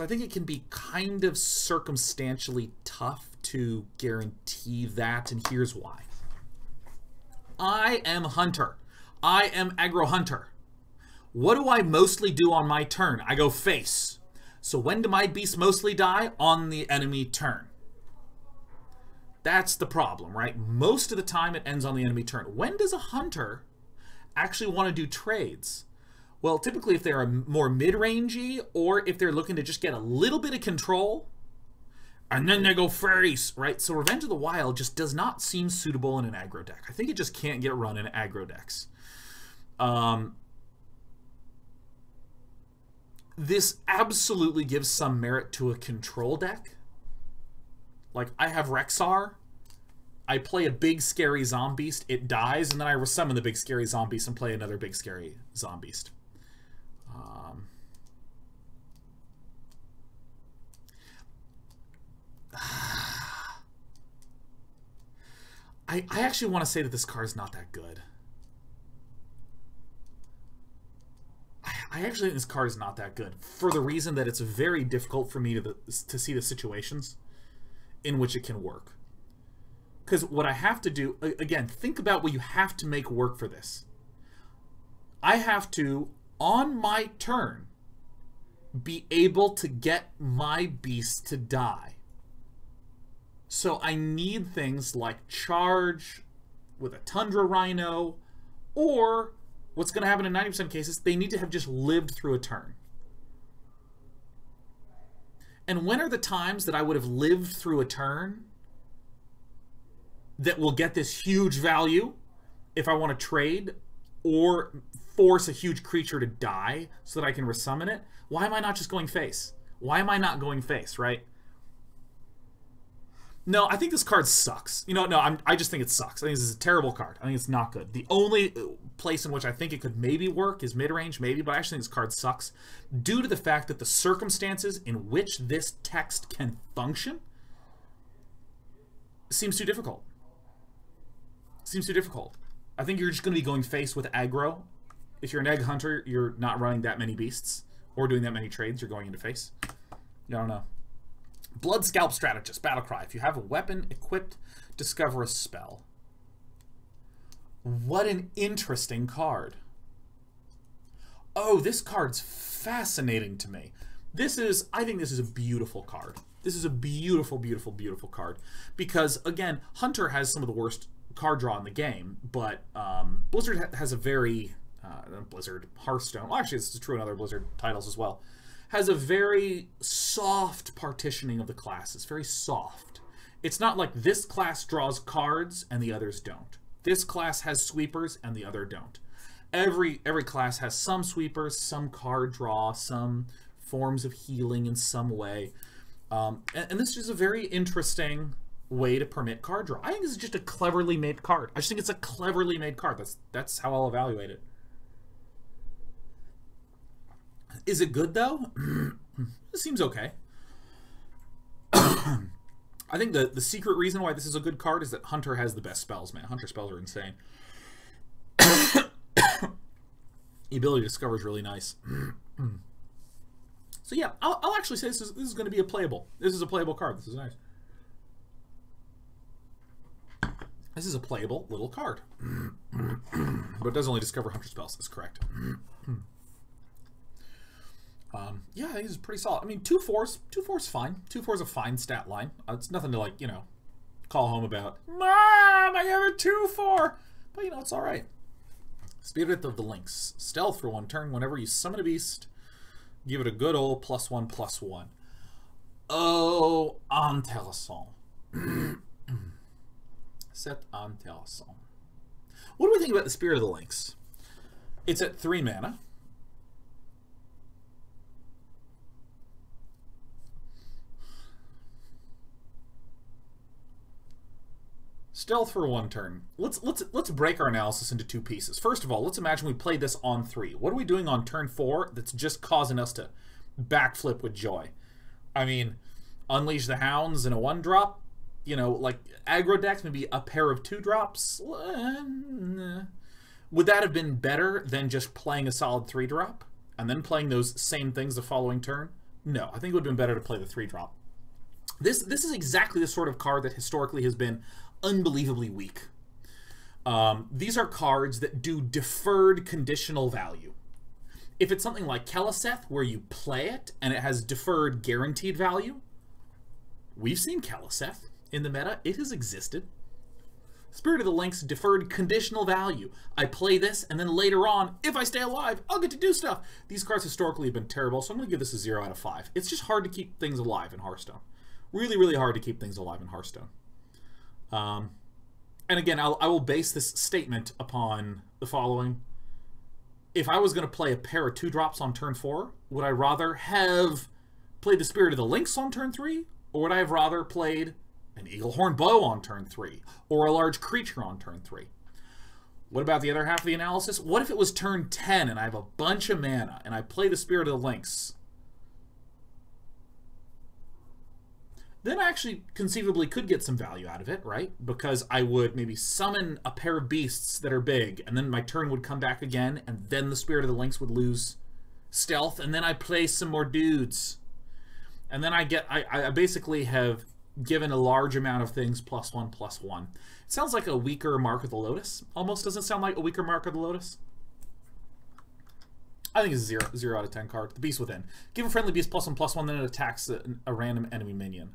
I think it can be kind of circumstantially tough to guarantee that, and here's why. I am Hunter. I am Aggro Hunter. What do I mostly do on my turn? I go face. So when do my beasts mostly die? On the enemy turn. That's the problem, right? Most of the time it ends on the enemy turn. When does a hunter actually want to do trades? Well, typically if they're more mid-rangey, or if they're looking to just get a little bit of control, And then they go face, right? So Revenge of the Wild just does not seem suitable in an aggro deck. I think it just can't get run in aggro decks. This absolutely gives some merit to a control deck. Like, I have Rexxar. I play a big scary Zombeast. It dies, and then I resummon the big scary Zombeast and play another big scary Zombeast. I actually want to say that this card's not that good. I actually think this card is not that good for the reason that it's very difficult for me to see the situations in which it can work. Because what I have to do, again, think about what you have to make work for this. I have to, on my turn, be able to get my beast to die. So I need things like charge with a Tundra Rhino, or what's going to happen in 90% of cases, they need to have just lived through a turn. And when are the times that I would have lived through a turn that will get this huge value if I want to trade or force a huge creature to die so that I can resummon it? Why am I not just going face? Why am I not going face, right? No, I think this card sucks. You know, no, I just think it sucks. I think this is a terrible card. I think it's not good. The only place in which I think it could maybe work is mid-range, maybe, but I actually think this card sucks due to the fact that the circumstances in which this text can function seems too difficult. Seems too difficult. I think you're just going to be going face with aggro. If you're an egg hunter, you're not running that many beasts or doing that many trades. You're going into face. I don't know. Blood Scalp Strategist, Battlecry. If you have a weapon equipped, discover a spell. What an interesting card. Oh, this card's fascinating to me. This is, I think this is a beautiful card. This is a beautiful, beautiful, beautiful card. Because, again, Hunter has some of the worst card draw in the game, but Blizzard has a very, Blizzard, Hearthstone, well, actually this is true in other Blizzard titles as well, has a very soft partitioning of the classes. Very soft. It's not like this class draws cards and the others don't. This class has sweepers and the other don't. Every class has some sweepers, some card draw, some forms of healing in some way. And this is a very interesting way to permit card draw. I think this is just a cleverly made card. I just think it's a cleverly made card. That's how I'll evaluate it. Is it good, though? It seems okay. I think the secret reason why this is a good card is that Hunter has the best spells, man. Hunter spells are insane. The ability to discover is really nice. So, yeah, I'll actually say this is going to be a playable. This is a playable card. This is nice. This is a playable little card. But it does only discover Hunter spells. That's correct. Yeah, I think it's pretty solid. I mean, 2/4's fine. 2/4's a fine stat line. It's nothing to, like, you know, call home about. Mom, I have a 2/4! But, you know, it's alright. Spirit of the Lynx. Stealth for one turn. Whenever you summon a beast, give it a good old +1/+1. Oh, intéressant. C'est intéressant. What do we think about the Spirit of the Lynx? It's at 3 mana. Stealth for one turn. Let's break our analysis into two pieces. First of all, let's imagine we played this on 3. What are we doing on turn 4 that's just causing us to backflip with joy? I mean, Unleash the Hounds in a 1-drop. You know, like aggro decks, maybe a pair of 2-drops. Would that have been better than just playing a solid 3-drop and then playing those same things the following turn? No, I think it would have been better to play the 3-drop. This is exactly the sort of card that historically has been unbelievably weak. These are cards that do deferred conditional value. If it's something like Keleseth where you play it and it has deferred guaranteed value, we've seen Keleseth in the meta. It has existed. Spirit of the Lynx, deferred conditional value. I play this and then later on, if I stay alive, I'll get to do stuff. These cards historically have been terrible, so I'm going to give this a 0/5. It's just hard to keep things alive in Hearthstone. Really, really hard to keep things alive in Hearthstone. And again, I will base this statement upon the following. If I was going to play a pair of 2-drops on turn 4, would I rather have played the Spirit of the Lynx on turn 3? Or would I have rather played an Eaglehorn Bow on turn 3? Or a large creature on turn 3? What about the other half of the analysis? What if it was turn 10 and I have a bunch of mana and I play the Spirit of the Lynx? Then I actually conceivably could get some value out of it, right? Because I would maybe summon a pair of beasts that are big, and then my turn would come back again, and then the Spirit of the Lynx would lose stealth, and then I play some more dudes. And then I get, I basically have given a large amount of things +1/+1. It sounds like a weaker Mark of the Lotus. Almost doesn't sound like a weaker Mark of the Lotus. I think it's a 0 out of 10 card. The Beast Within. Give a friendly beast +1/+1, then it attacks a random enemy minion.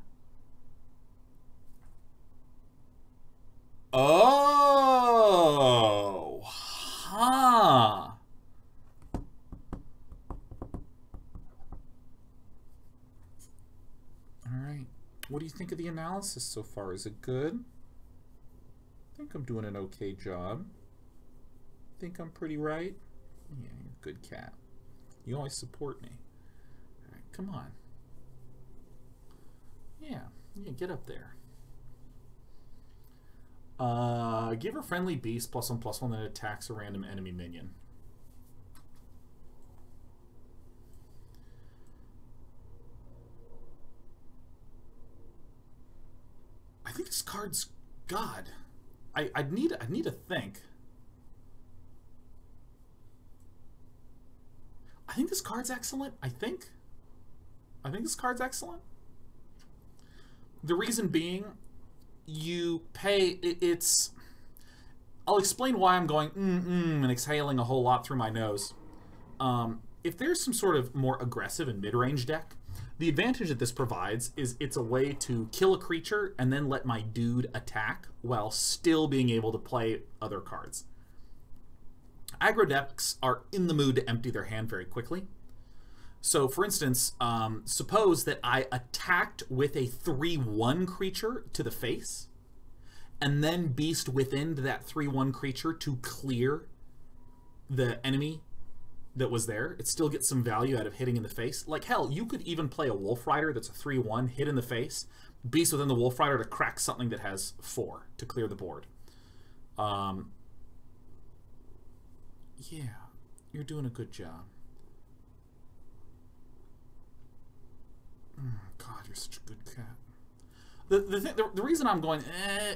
Oh, huh. All right. What do you think of the analysis so far? Is it good? I think I'm doing an okay job. I think I'm pretty right. Yeah, you're a good cat. You always support me. All right, come on. Yeah, get up there. Give a friendly beast +1/+1 that attacks a random enemy minion. I think this card's God. I need to think. I think this card's excellent. I think this card's excellent. The reason being, you pay, it's, I'll explain why I'm going and exhaling a whole lot through my nose. If there's some sort of more aggressive and mid-range deck, the advantage that this provides is it's a way to kill a creature and then let my dude attack while still being able to play other cards. Aggro decks are in the mood to empty their hand very quickly. So, for instance, suppose that I attacked with a 3/1 creature to the face, and then Beast Within that 3/1 creature to clear the enemy that was there. It still gets some value out of hitting in the face. Like, hell, you could even play a Wolf Rider that's a 3/1, hit in the face, Beast Within the Wolf Rider to crack something that has 4 to clear the board. Yeah, you're doing a good job. God, you're such a good cat. The reason I'm going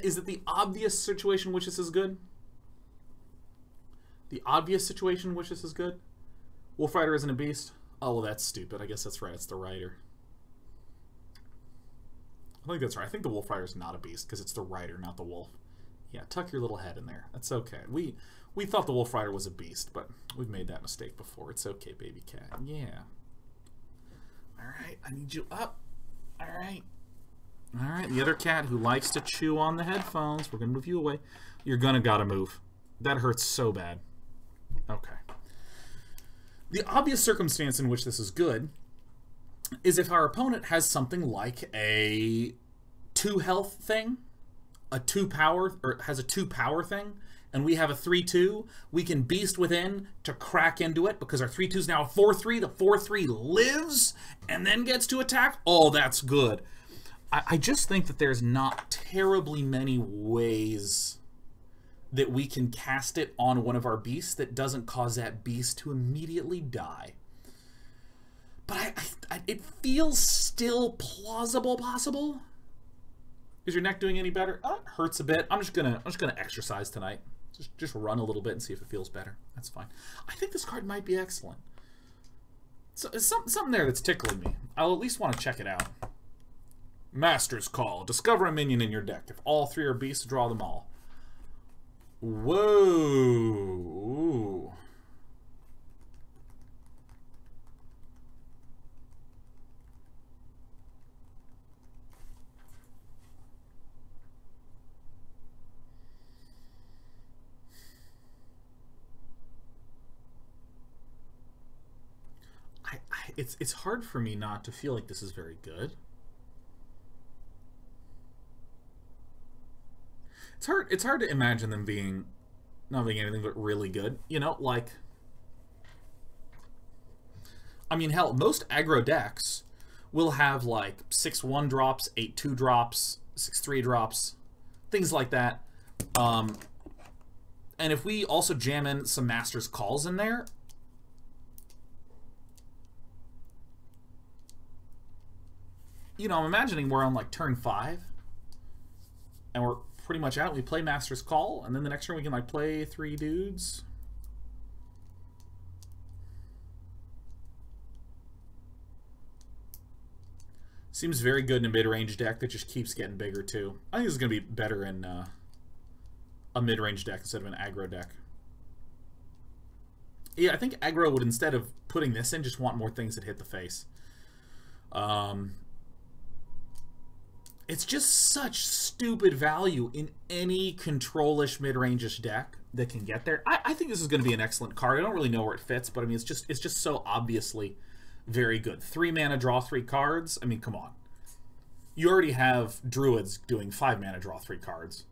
is that the obvious situation which this is good. The obvious situation which this is good. Wolf Rider isn't a beast. Oh, well, that's stupid. I guess that's right. It's the rider. I think that's right. I think the Wolf Rider is not a beast because it's the rider, not the wolf. Yeah, tuck your little head in there. That's okay. We thought the Wolf Rider was a beast, but we've made that mistake before. It's okay, baby cat. Yeah. Alright, I need you up. Alright. Alright, the other cat who likes to chew on the headphones. We're going to move you away. You're going to got to move. That hurts so bad. Okay. The obvious circumstance in which this is good is if our opponent has something like a 2 health thing, a 2 power, or has a 2 power thing, and we have a 3/2, we can Beast Within to crack into it because our 3/2 is now a 4/3. The 4/3 lives and then gets to attack. Oh, that's good. I just think that there's not terribly many ways that we can cast it on one of our beasts that doesn't cause that beast to immediately die. But it feels still plausible possible. Is your neck doing any better? Oh, it hurts a bit. I'm just gonna exercise tonight. Just run a little bit and see if it feels better. That's fine. I think this card might be excellent. So something there that's tickling me. I'll at least want to check it out. Master's Call. Discover a minion in your deck. If all 3 are beasts, draw them all. Whoa. Ooh. It's hard for me not to feel like this is very good. It's hard to imagine them being not being anything but really good. You know, like, I mean, hell, most aggro decks will have like 6/1 drops, 8/2 drops, 6/3 drops, things like that. And if we also jam in some Master's Calls in there, you know, I'm imagining we're on like turn 5, and we're pretty much out. We play Master's Call, and then the next turn we can like play 3 dudes. Seems very good in a mid-range deck that just keeps getting bigger too. I think this is going to be better in a mid-range deck instead of an aggro deck. Yeah, I think aggro would, instead of putting this in, just want more things that hit the face. It's just such stupid value in any control-ish mid-range-ish deck that can get there. I think this is going to be an excellent card. I don't really know where it fits, but I mean, it's just so obviously very good. 3 mana, draw 3 cards. I mean, come on. You already have druids doing 5 mana, draw 3 cards.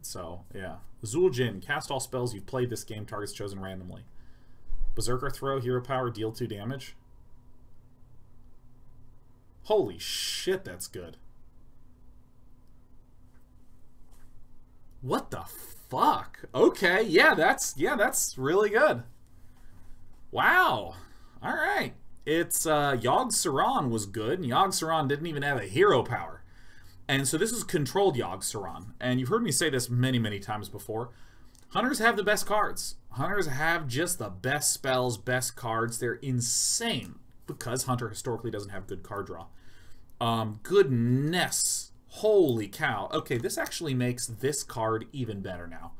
So, yeah. Zul'jin, cast all spells you played this game, targets chosen randomly. Berserker Throw, hero power, deal 2 damage. Holy shit, that's good. What the fuck? Okay, yeah, that's really good. Wow. All right. It's Yogg-Saron was good, and Yogg-Saron didn't even have a hero power. And so this is controlled Yogg-Saron. And you've heard me say this many, many times before. Hunters have the best cards. Hunters have just the best spells, best cards. They're insane because Hunter historically doesn't have good card draw. Goodness. Holy cow. Okay, this actually makes this card even better now.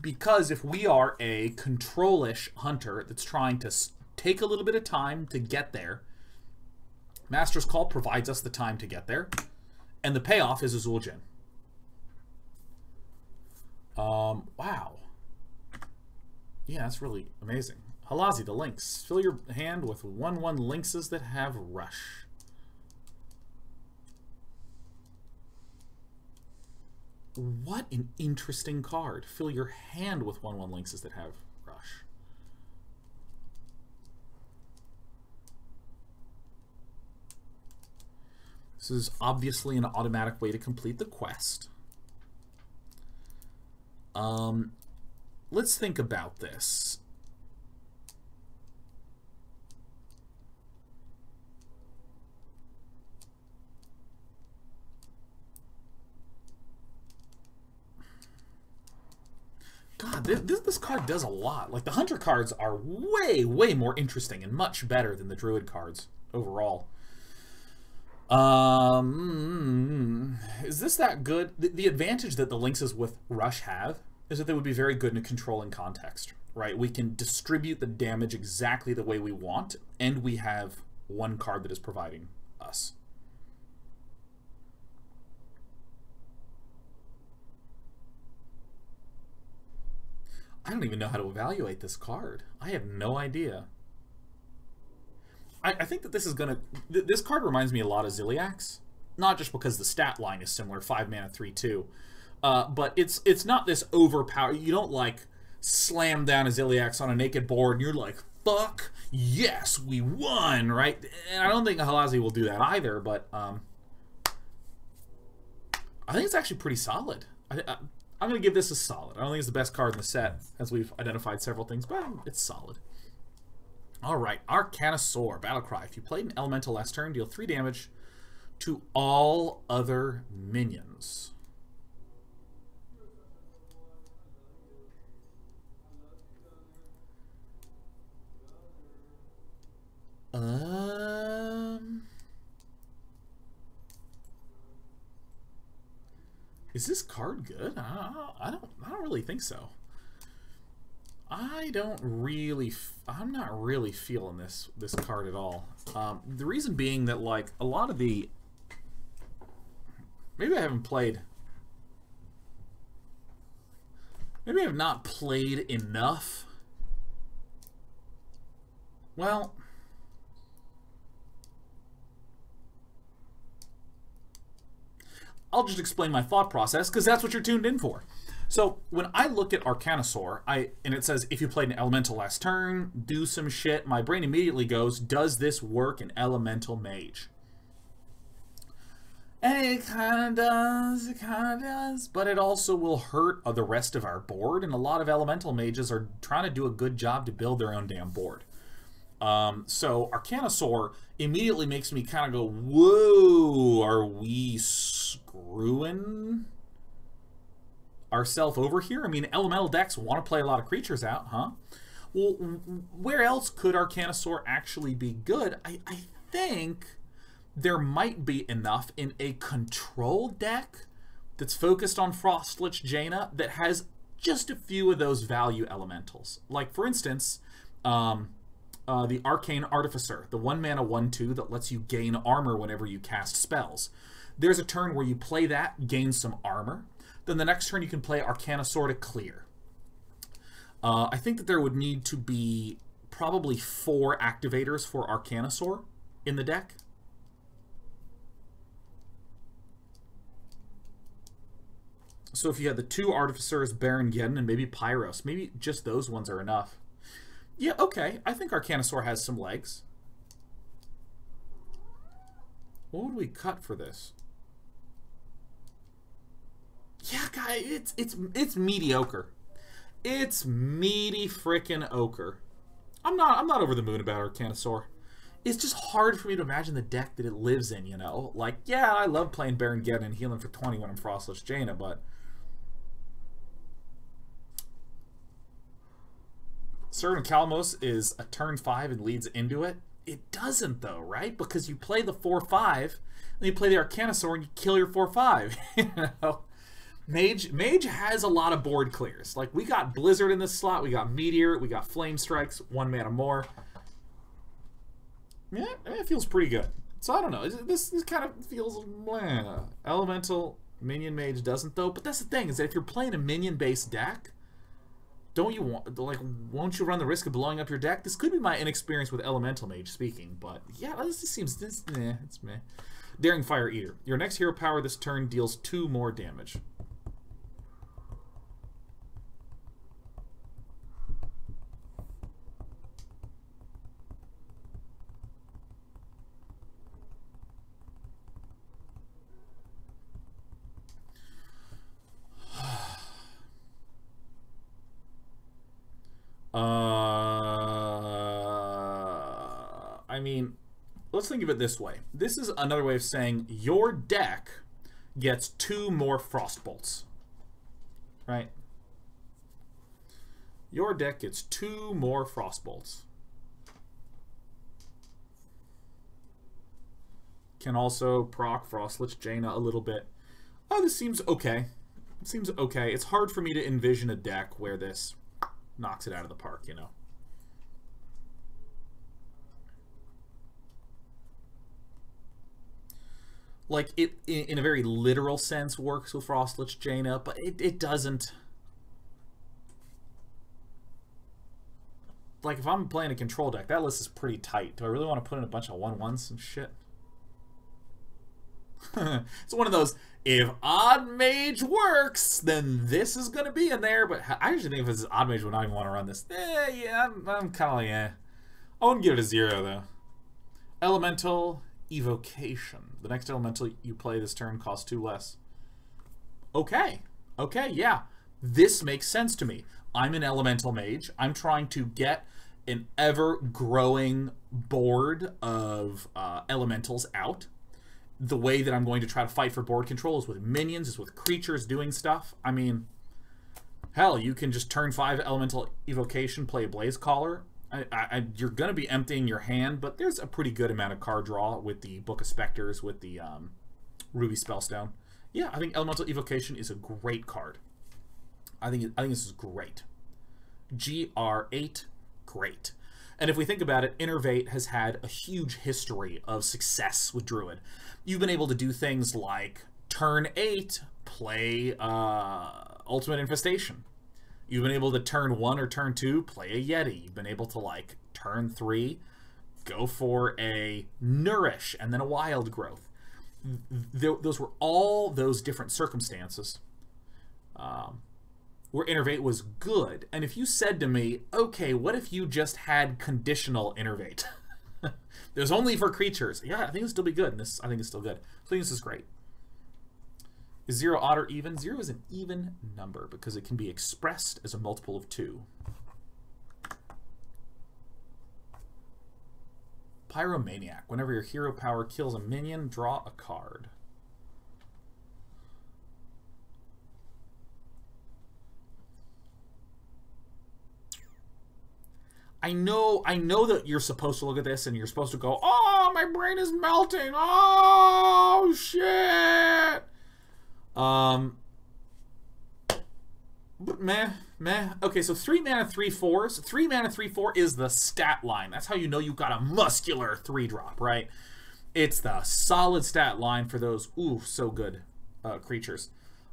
Because if we are a control-ish Hunter that's trying to take a little bit of time to get there, Master's Call provides us the time to get there, and the payoff is Azul'jin. Wow. Yeah, that's really amazing. Halazi, the Lynx. Fill your hand with 1/1 Lynxes that have Rush. What an interesting card. Fill your hand with 1/1 Lynxes that have Rush. This is obviously an automatic way to complete the quest. Let's think about this. God, this card does a lot. Like, the Hunter cards are way, way more interesting and much better than the Druid cards overall. Is this that good? The advantage that the Lynxes with Rush have is that they would be very good in a controlling context, right? We can distribute the damage exactly the way we want, and we have one card that is providing us. I don't even know how to evaluate this card. I have no idea. I think that this is gonna... This card reminds me a lot of Zilliax. Not just because the stat line is similar, 5 mana, 3/2. But it's not this overpower... You don't, like, slam down a Zilliax on a naked board and you're like, fuck, yes, we won, right? And I don't think Halazi will do that either, but... I think it's actually pretty solid. I'm going to give this a solid. I don't think it's the best card in the set, as we've identified several things, but it's solid. Alright, Arcanosaur, Battlecry. If you played an elemental last turn, deal 3 damage to all other minions. Is this card good? I don't really think so. I'm not really feeling this card at all. The reason being that, like, a lot of the... Maybe I have not played enough. Well... I'll just explain my thought process, because that's what you're tuned in for. So when I look at Arcanosaur, and it says, if you played an elemental last turn, do some shit, my brain immediately goes, does this work in elemental mage? And it kind of does, but it also will hurt the rest of our board, and a lot of elemental mages are trying to do a good job to build their own damn board. So Arcanosaur immediately makes me kind of go, whoa, are we screwing ourselves over here? I mean, elemental decks want to play a lot of creatures out, huh? Well, where else could Arcanosaur actually be good? I think there might be enough in a control deck that's focused on Frost Lich Jaina that has just a few of those value elementals. Like, for instance, the Arcane Artificer, the 1-mana 1/2 that lets you gain armor whenever you cast spells. There's a turn where you play that, gain some armor. Then the next turn you can play Arcanosaur to clear. I think that there would need to be probably 4 activators for Arcanosaur in the deck. So if you had the 2 Artificers, Baron Geddon, and maybe Pyros, maybe just those ones are enough. Yeah, okay. I think Arcanosaur has some legs. What would we cut for this? Yeah, guy, it's meaty ochre. It's meaty frickin' ochre. I'm not over the moon about Arcanosaur. It's just hard for me to imagine the deck that it lives in, you know? Like, yeah, I love playing Baron Geddon and healing for 20 when I'm Frost Lich Jaina, but Servant of Kalamos is a turn 5 and leads into it. It doesn't, though, right? Because you play the 4-5, and you play the Arcanosaur and you kill your 4-5, you know? Mage has a lot of board clears. Like, we got Blizzard in this slot, we got Meteor, we got Flame Strikes, 1 mana more. Yeah, it feels pretty good. So I don't know. This kind of feels blah. Elemental minion mage doesn't though. But that's the thing, is that if you're playing a minion-based deck, won't you run the risk of blowing up your deck? This could be my inexperience with elemental mage speaking, but yeah, this just seems it's meh. Daring Fire Eater. Your next hero power this turn deals 2 more damage. I mean, let's think of it this way. This is another way of saying your deck gets 2 more Frostbolts, right? Your deck gets 2 more Frostbolts. Can also proc Frost Lich Jaina a little bit. Oh, this seems okay. It seems okay. It's hard for me to envision a deck where this knocks it out of the park, you know. Like, it, in a very literal sense, works with Frost Lich Jaina, but it doesn't. Like, if I'm playing a control deck, that list is pretty tight. Do I really want to put in a bunch of 1/1s and shit? It's one of those, if Odd Mage works, then this is going to be in there. But I actually think if it's Odd Mage, would not even want to run this. Yeah, I'm kind of like, eh. I wouldn't give it a 0, though. Elemental Evocation. The next elemental you play this turn costs 2 less. Okay. Okay, yeah. This makes sense to me. I'm an elemental mage. I'm trying to get an ever-growing board of elementals out. The way that I'm going to try to fight for board control is with minions, is with creatures doing stuff. I mean, hell, you can just turn 5 elemental evocation, play a Blazecaller. You're going to be emptying your hand, but there's a pretty good amount of card draw with the Book of Specters, with the Ruby Spellstone. Yeah, I think elemental evocation is a great card. I think this is great. GR8, great. And if we think about it, Innervate has had a huge history of success with Druid. You've been able to do things like turn 8, play Ultimate Infestation. You've been able to turn 1 or turn 2, play a Yeti. You've been able to, like, turn 3, go for a Nourish, and then a Wild Growth. Those were all those different circumstances. where Innervate was good. And if you said to me, okay, what if you just had conditional Innervate? There's only for creatures. Yeah, I think it'd still be good. And this, I think it's still good. I think this is great. Is 0 odd or even? 0 is an even number because it can be expressed as a multiple of 2. Pyromaniac. Whenever your hero power kills a minion, draw a card. I know that you're supposed to look at this and you're supposed to go, oh, my brain is melting. Oh, shit. But meh. Okay, so 3 mana, 3/4. 3 mana, 3/4 is the stat line. That's how you know you've got a muscular 3-drop, right? It's the solid stat line for those, ooh, so good creatures.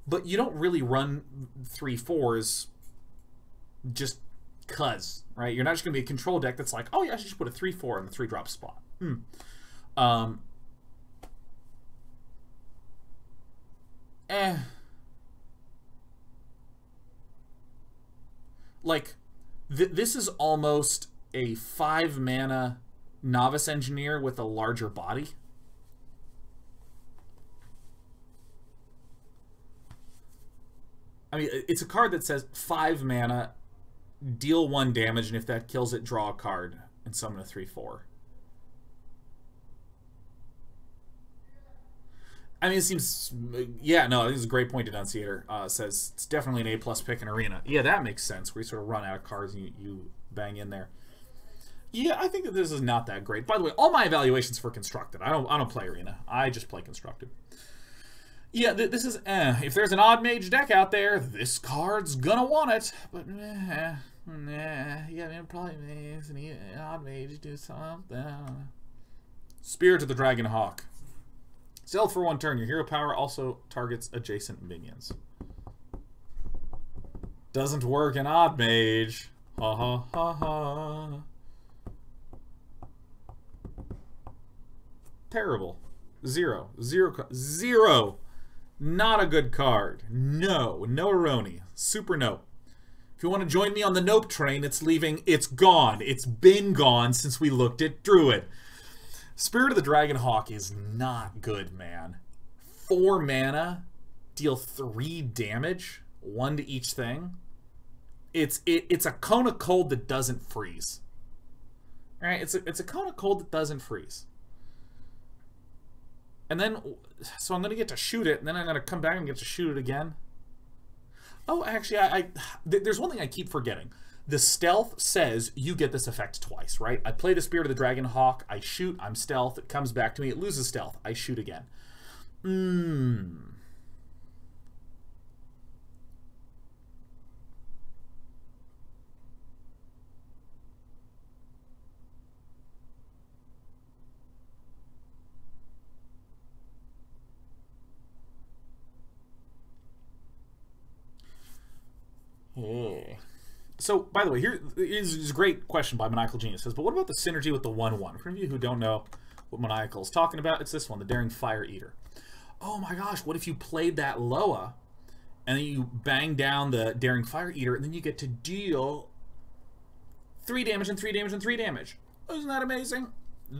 But you don't really run 3/4s just cuz, right? You're not just gonna be a control deck that's like, oh yeah, I should just put a 3/4 in the 3-drop spot. Like, this is almost a 5 mana novice engineer with a larger body. I mean, it's a card that says 5 mana, deal 1 damage, and if that kills it, draw a card and summon a 3/4. I mean, it seems, yeah, no, this is a great point. Denunciator says it's definitely an A+ pick in Arena. Yeah, that makes sense, where you sort of run out of cards and you bang in there. Yeah, I think that this is not that great. By the way, all my evaluations for Constructed. I don't play Arena. I just play Constructed. Yeah, this is, if there's an Odd Mage deck out there, this card's gonna want it. But, yeah, I mean, probably makes an Odd Mage do something. Spirit of the Dragon Hawk. Sell for 1 turn. Your hero power also targets adjacent minions. Doesn't work in Odd Mage. Ha ha ha ha. Terrible. 0. Not a good card. No. No Aroni. Super no. If you want to join me on the nope train, it's leaving. It's gone. It's been gone since we looked at Druid. Spirit of the Dragon Hawk is not good, man. 4 mana, deal 3 damage, 1 to each thing. It's a cone of cold that doesn't freeze. All right, it's a cone of cold that doesn't freeze. And then, so I'm gonna get to shoot it, and then I'm gonna come back and get to shoot it again. Oh, actually, there's one thing I keep forgetting. The stealth says you get this effect twice, right? I play the Spirit of the Dragon Hawk, I shoot, I'm stealth, it comes back to me, it loses stealth, I shoot again. Oh. So, by the way, here is a great question by Maniacal Genius. It says, but what about the synergy with the 1/1? For any of you who don't know what Maniacal is talking about, it's this one, the Daring Fire Eater. Oh my gosh, what if you played that Loa, and then you bang down the Daring Fire Eater, and then you get to deal 3 damage and 3 damage and 3 damage. Isn't that amazing?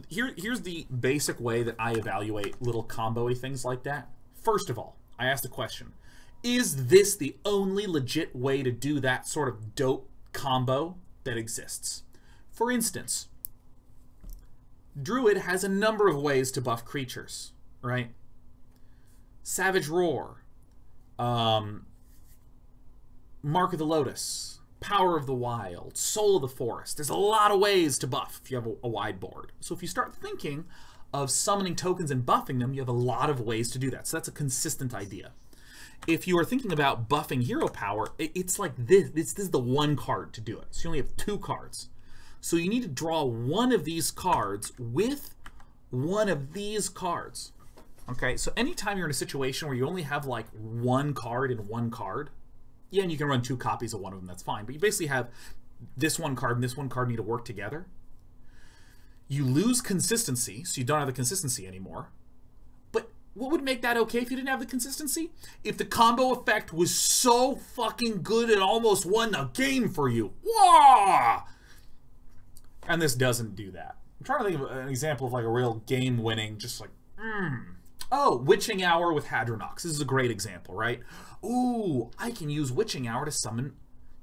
Here's the basic way that I evaluate little combo-y things like that. First of all, I asked a question. Is this the only legit way to do that sort of dope combo that exists? For instance, Druid has a number of ways to buff creatures, right? Savage Roar, Mark of the Lotus, Power of the Wild, Soul of the Forest. There's a lot of ways to buff if you have a wide board. So if you start thinking of summoning tokens and buffing them, you have a lot of ways to do that. So that's a consistent idea. If you are thinking about buffing hero power, it's like this. This is the one card to do it. So you only have 2 cards. So you need to draw one of these cards with one of these cards. Okay, so anytime you're in a situation where you only have like 1 card and 1 card, yeah, and you can run 2 copies of one of them, that's fine. But you basically have this 1 card and this 1 card need to work together. You lose consistency, so you don't have the consistency anymore. What would make that okay if you didn't have the consistency? If the combo effect was so fucking good it almost won the game for you. Wah! And this doesn't do that. I'm trying to think of an example of like a real game-winning, just like, Oh, Witching Hour with Hadronox. This is a great example, right? Ooh, I can use Witching Hour to summon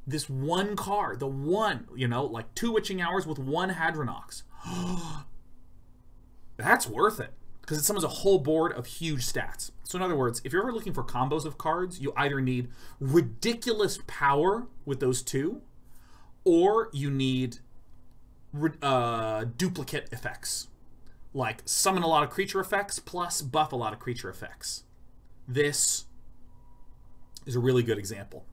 this one card. The one, you know, like 2 Witching Hours with 1 Hadronox. That's worth it. Because it summons a whole board of huge stats. So in other words, if you're ever looking for combos of cards, you either need ridiculous power with those 2, or you need duplicate effects. Like summon a lot of creature effects plus buff a lot of creature effects. This is a really good example.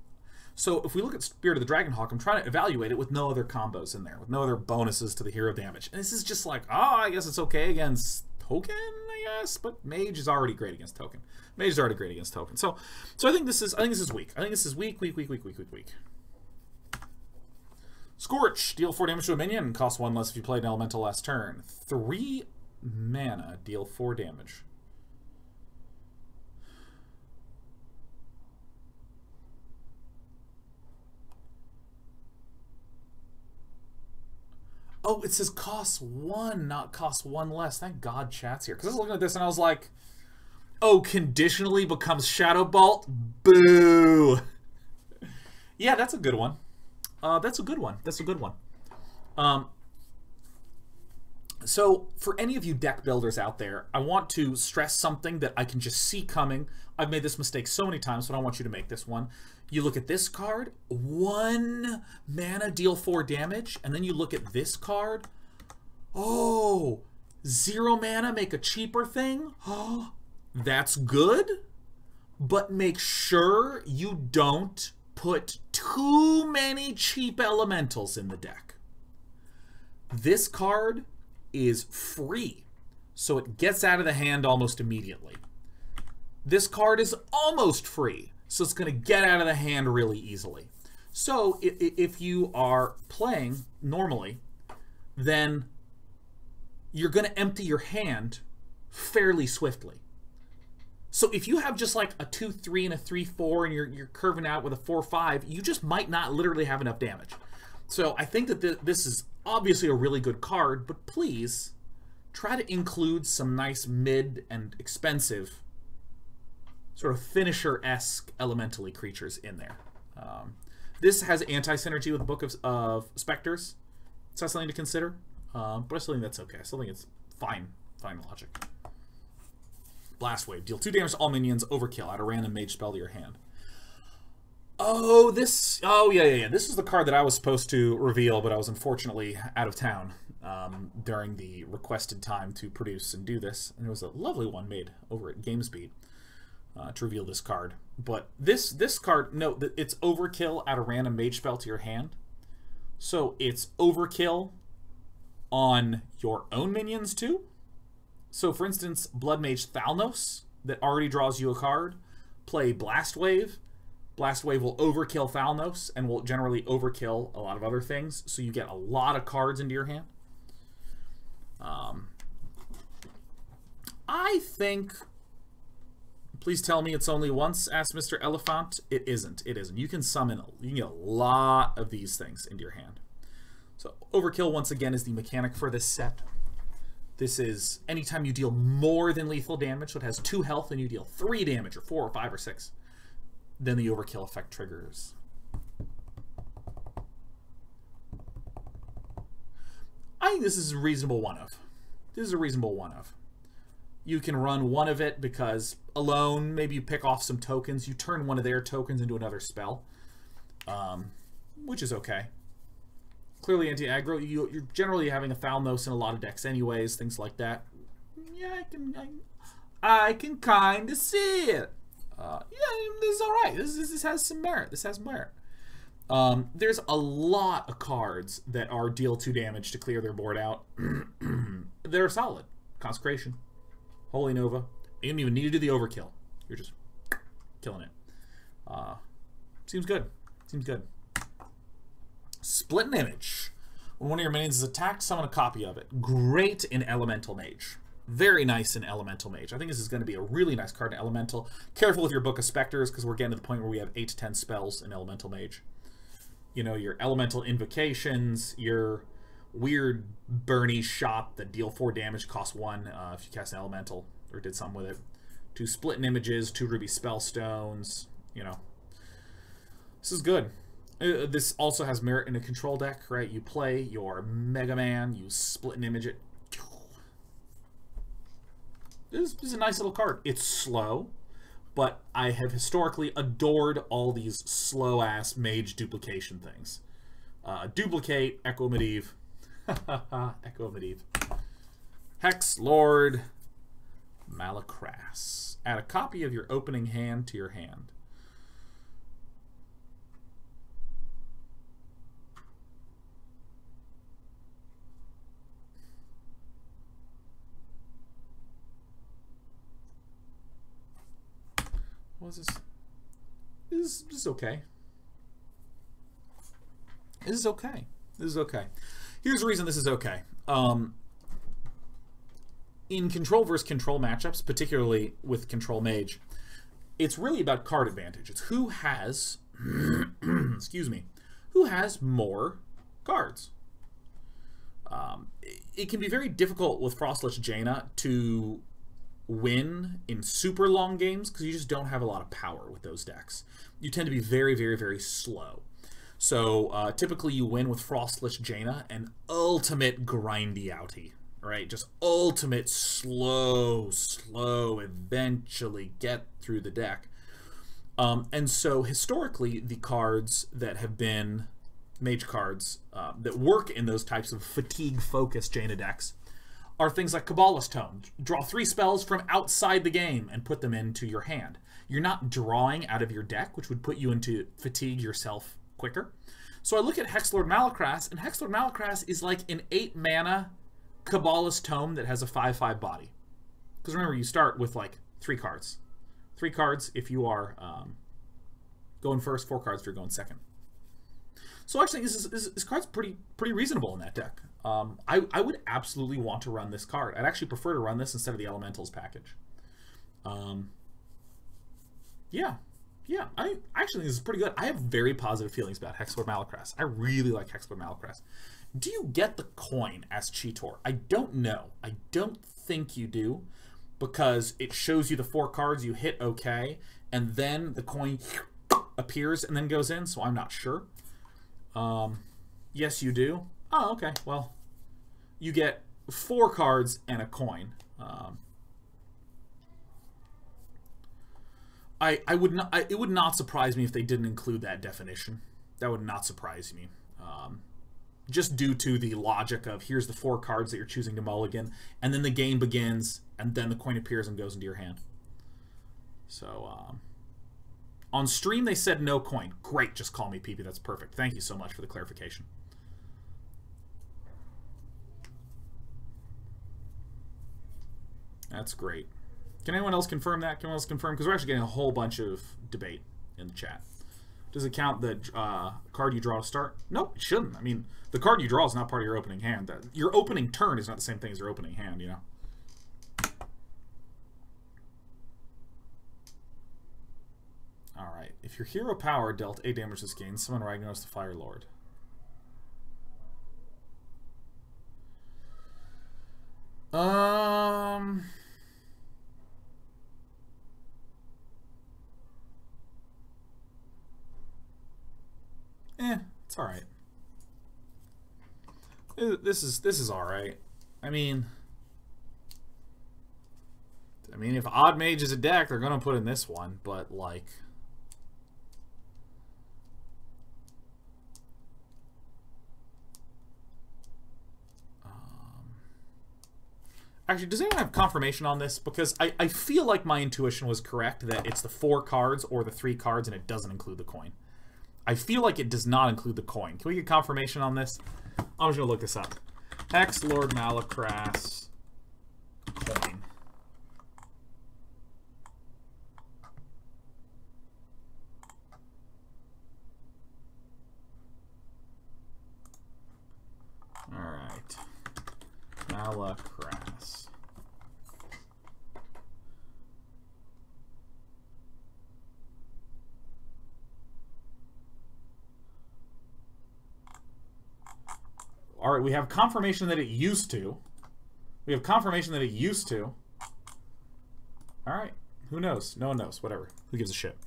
So if we look at Spirit of the Dragonhawk, I'm trying to evaluate it with no other combos in there, with no other bonuses to the hero damage. And this is just like, oh, I guess it's okay against Token, I guess, but Mage is already great against Token. Mage is already great against Token. So I think this is weak. I think this is weak. Scorch, deal 4 damage to a minion, and cost 1 less if you played an elemental last turn. 3 mana, deal 4 damage. Oh, it says cost 1, not cost 1 less. Thank God chat's here. Because I was looking at this and I was like, oh, conditionally becomes Shadow Bolt? Boo! Yeah, that's a good one. So, for any of you deck builders out there, I want to stress something that I can just see coming. I've made this mistake so many times, but I want you to make this one. You look at this card, 1 mana, deal 4 damage, and then you look at this card. Oh, 0 mana, make a cheaper thing. Oh, that's good, but make sure you don't put too many cheap elementals in the deck. This card is free, so it gets out of the hand almost immediately. This card is almost free, so it's going to get out of the hand really easily. So if you are playing normally, then you're going to empty your hand fairly swiftly. So if you have just like a 2-3 and a 3-4 and you're curving out with a 4-5, you just might not literally have enough damage. So I think that this is obviously a really good card, but please try to include some nice mid and expensive sort of finisher-esque elementally creatures in there. This has anti-synergy with Book of Spectres. It's not something to consider, but I still think that's okay. I still think it's fine logic. Blast Wave. Deal 2 damage to all minions, overkill, add a random mage spell to your hand. Oh, this... Oh, yeah. This is the card that I was supposed to reveal, but I was unfortunately out of town during the requested time to produce and do this. And there was a lovely one made over at GameSpeed. To reveal this card, but this card, no, it's overkill, add a random mage spell to your hand. So it's overkill on your own minions too. So for instance, Blood Mage Thalnos that already draws you a card, play Blast Wave. Blast Wave will overkill Thalnos and will generally overkill a lot of other things, so you get a lot of cards into your hand. I think... Please tell me it's only once, asked Mr. Elephant. It isn't. It isn't. You can get a lot of these things into your hand. So overkill, once again, is the mechanic for this set. This is anytime you deal more than lethal damage, so it has 2 health and you deal 3 damage, or 4 or 5 or 6. Then the overkill effect triggers. I think this is a reasonable one of. This is a reasonable one of. You can run one of it because alone, maybe you pick off some tokens, you turn one of their tokens into another spell, which is okay. Clearly anti-aggro, you're generally having a Thalnos in a lot of decks anyways, things like that. Yeah, I can kind of see it. Yeah, this is alright. This has some merit. This has merit. There's a lot of cards that are deal 2 damage to clear their board out. They're solid. Consecration. Holy Nova. You don't even need to do the overkill. You're just killing it. Seems good. Seems good. Split an Image. When one of your minions is attacked, summon a copy of it. Great in Elemental Mage. Very nice in Elemental Mage. I think this is going to be a really nice card in Elemental. Careful with your Book of Specters, because we're getting to the point where we have 8 to 10 spells in Elemental Mage. You know, your Elemental Invocations, your weird Burny Shot that deal 4 damage, cost 1 if you cast an Elemental, or did something with it. 2 Splitting Images, 2 Ruby Spellstones, you know. This is good. This also has merit in a control deck, right? You play your Mega Man, you split and image it. This is a nice little card. It's slow, but I have historically adored all these slow-ass mage duplication things. Duplicate, Echo Medivh. Echo Medivh. Hex Lord Malacrass. Add a copy of your opening hand to your hand. What is this? This is okay. This is okay. This is okay. Here's the reason this is okay. In control versus control matchups, particularly with control mage, it's really about card advantage. It's who has, excuse me, who has more cards. It can be very difficult with Frost Lich Jaina to win in super long games because you just don't have a lot of power with those decks. You tend to be very, very, very slow. So typically you win with Frost Lich Jaina and ultimate grindy outie, right? Just ultimate slow, eventually get through the deck. And so historically the cards that have been mage cards that work in those types of fatigue-focused Jaina decks are things like Kabbalah's Tome. Draw 3 spells from outside the game and put them into your hand. You're not drawing out of your deck, which would put you into fatigue yourself quicker. So I look at Hex Lord Malacrass, and Hex Lord Malacrass is like an 8-mana Kabbalah's Tome that has a 5/5 body. Because remember, you start with like 3 cards. 3 cards if you are going first, 4 cards if you're going second. So I actually think this card's pretty reasonable in that deck. I would absolutely want to run this card. I'd actually prefer to run this instead of the Elementals package. Yeah, I actually think this is pretty good. I have very positive feelings about Hex Lord Malacrass. I really like Hex Lord Malacrass. Do you get the coin as Cheetor? I don't know. I don't think you do, because it shows you the 4 cards, you hit okay, and then the coin appears and then goes in, so I'm not sure. Yes, you do. Oh, okay. Well, you get 4 cards and a coin. I would not. It would not surprise me if they didn't include that definition. That would not surprise me. Just due to the logic of here's the 4 cards that you're choosing to mulligan, and then the game begins, and then the coin appears and goes into your hand. So. On stream, they said no coin. Great, just call me PP. That's perfect. Thank you so much for the clarification. That's great. Can anyone else confirm that? Can anyone else confirm? Because we're actually getting a whole bunch of debate in the chat. Does it count the card you draw to start? Nope, it shouldn't. I mean, the card you draw is not part of your opening hand. Your opening turn is not the same thing as your opening hand, you know? Alright, if your hero power dealt 8 damage this game, summon Ragnaros the Fire Lord. It's alright. This is alright. I mean if Odd Mage is a deck, they're gonna put in this one, but like actually, does anyone have confirmation on this? Because I feel like my intuition was correct that it's the 4 cards or the 3 cards and it doesn't include the coin. I feel like it does not include the coin. Can we get confirmation on this? I'm just going to look this up. Hex Lord Malacrass coin. All right. Malacrass. sorry, we have confirmation that it used to. We have confirmation that it used to. Alright. Who knows? No one knows. Whatever. Who gives a shit?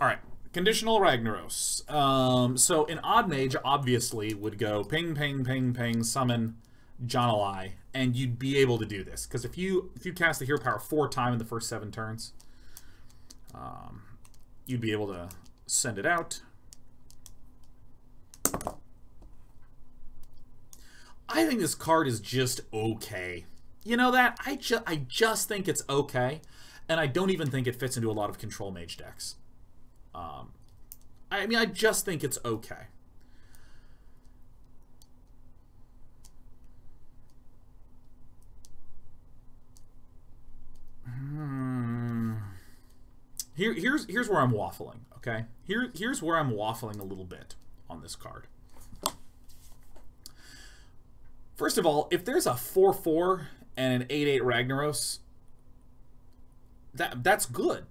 Alright. Conditional Ragnaros. So an Odd Mage obviously would go ping, ping, ping, ping, summon Jonalai, and you'd be able to do this. Because if you cast the Hero Power 4 times in the first 7 turns, you'd be able to send it out. I think this card is just okay. You know that? I just think it's okay. And I don't even think it fits into a lot of Control Mage decks. I mean, I just think it's okay. Here's where I'm waffling, okay? Here's where I'm waffling a little bit on this card. First of all, if there's a 4/4 and an 8/8 Ragnaros, that's good.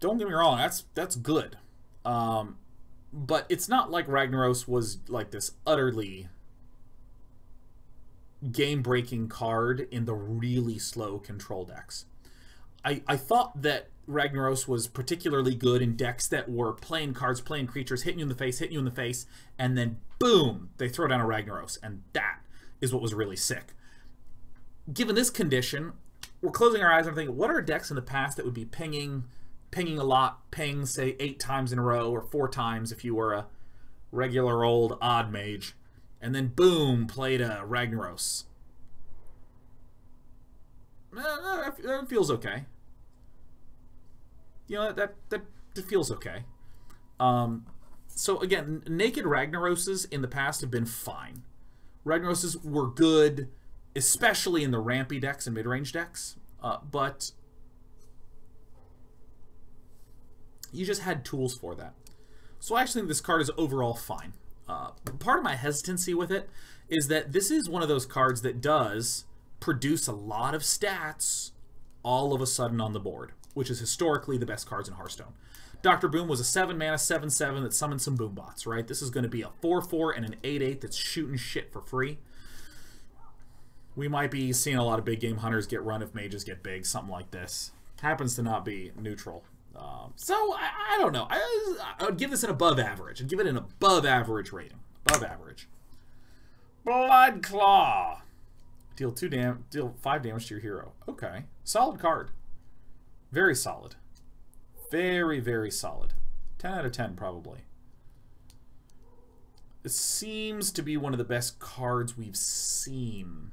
Don't get me wrong, that's good. But it's not like Ragnaros was like this utterly game-breaking card in the really slow control decks. I thought that Ragnaros was particularly good in decks that were playing cards, playing creatures, hitting you in the face, hitting you in the face, and then boom, they throw down a Ragnaros, and that is what was really sick. Given this condition, we're closing our eyes and thinking, what are decks in the past that would be pinging a lot, ping, say, 8 times in a row, or 4 times if you were a regular old Odd Mage, and then boom, played a Ragnaros? That feels okay. You know, that feels okay. So again, naked Ragnaroses in the past have been fine. Ragnaroses were good, especially in the rampy decks and mid-range decks, but you just had tools for that. So I actually think this card is overall fine. Part of my hesitancy with it is that this is one of those cards that does produce a lot of stats all of a sudden on the board, which is historically the best cards in Hearthstone. Dr. Boom was a 7-mana, 7/7 that summoned some Boombots, right? This is going to be a 4/4 and an 8/8 that's shooting shit for free. We might be seeing a lot of big game hunters get run if mages get big, something like this. Happens to not be neutral. So I don't know. I would give this an above average. I'd give it an above average rating. Above average. Blood Claw. Deal 5 damage to your hero. Okay. Solid card. Very solid. Very, very solid. 10 out of 10, probably. It seems to be one of the best cards we've seen.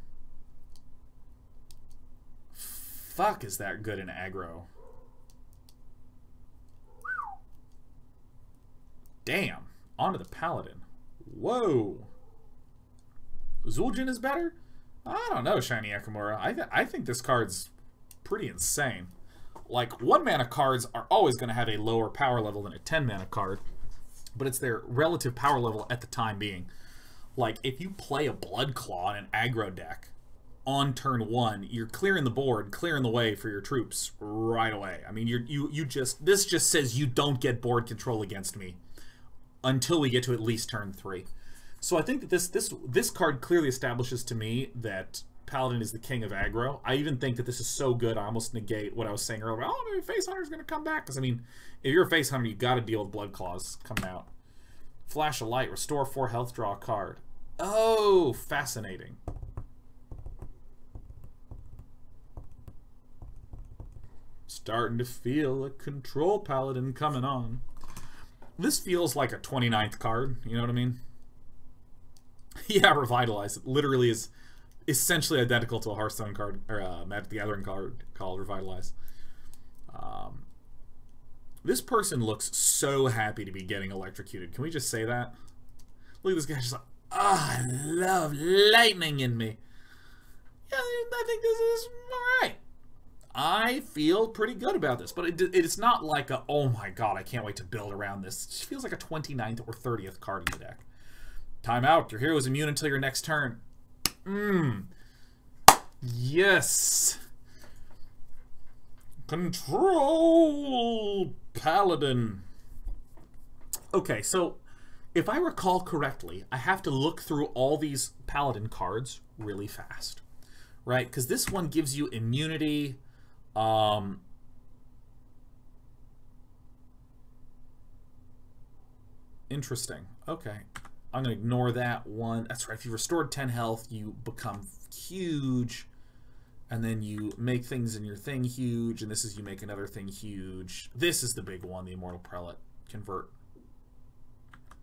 Fuck, is that good in aggro. Damn. Onto the Paladin. Whoa. Zul'jin is better? I don't know, Shiny Akamura. I think this card's pretty insane. Like, 1-mana cards are always going to have a lower power level than a 10-mana card, but it's their relative power level at the time being. Like, if you play a Blood Claw in an aggro deck on turn 1, you're clearing the board, clearing the way for your troops right away. I mean, this just says you don't get board control against me until we get to at least turn 3. So I think that this card clearly establishes to me that Paladin is the king of aggro. I even think that this is so good, I almost negate what I was saying earlier. Oh, maybe Face Hunter's going to come back. Because, I mean, if you're a Face Hunter, you got to deal with Blood Claws coming out. Flash of Light, restore 4 health, draw a card. Oh, fascinating. Starting to feel a Control Paladin coming on. This feels like a 29th card, you know what I mean? Yeah, Revitalize. It literally is essentially identical to a Hearthstone card, or a Magic the Gathering card called Revitalize. This person looks so happy to be getting electrocuted. Can we just say that? Look at this guy, just like, ah, oh, I love lightning in me. Yeah, I think this is alright. I feel pretty good about this, but it's not like a, oh my god, I can't wait to build around this. It feels like a 29th or 30th card in the deck. Timeout, your hero is immune until your next turn. Mmm. Yes. Control Paladin. Okay, so if I recall correctly, I have to look through all these Paladin cards really fast, right? Because this one gives you immunity. Interesting. Okay. I'm going to ignore that one. That's right. If you restored 10 health, you become huge. And then you make things in your thing huge. And this is you make another thing huge. This is the big one, the Immortal Prelate. Convert.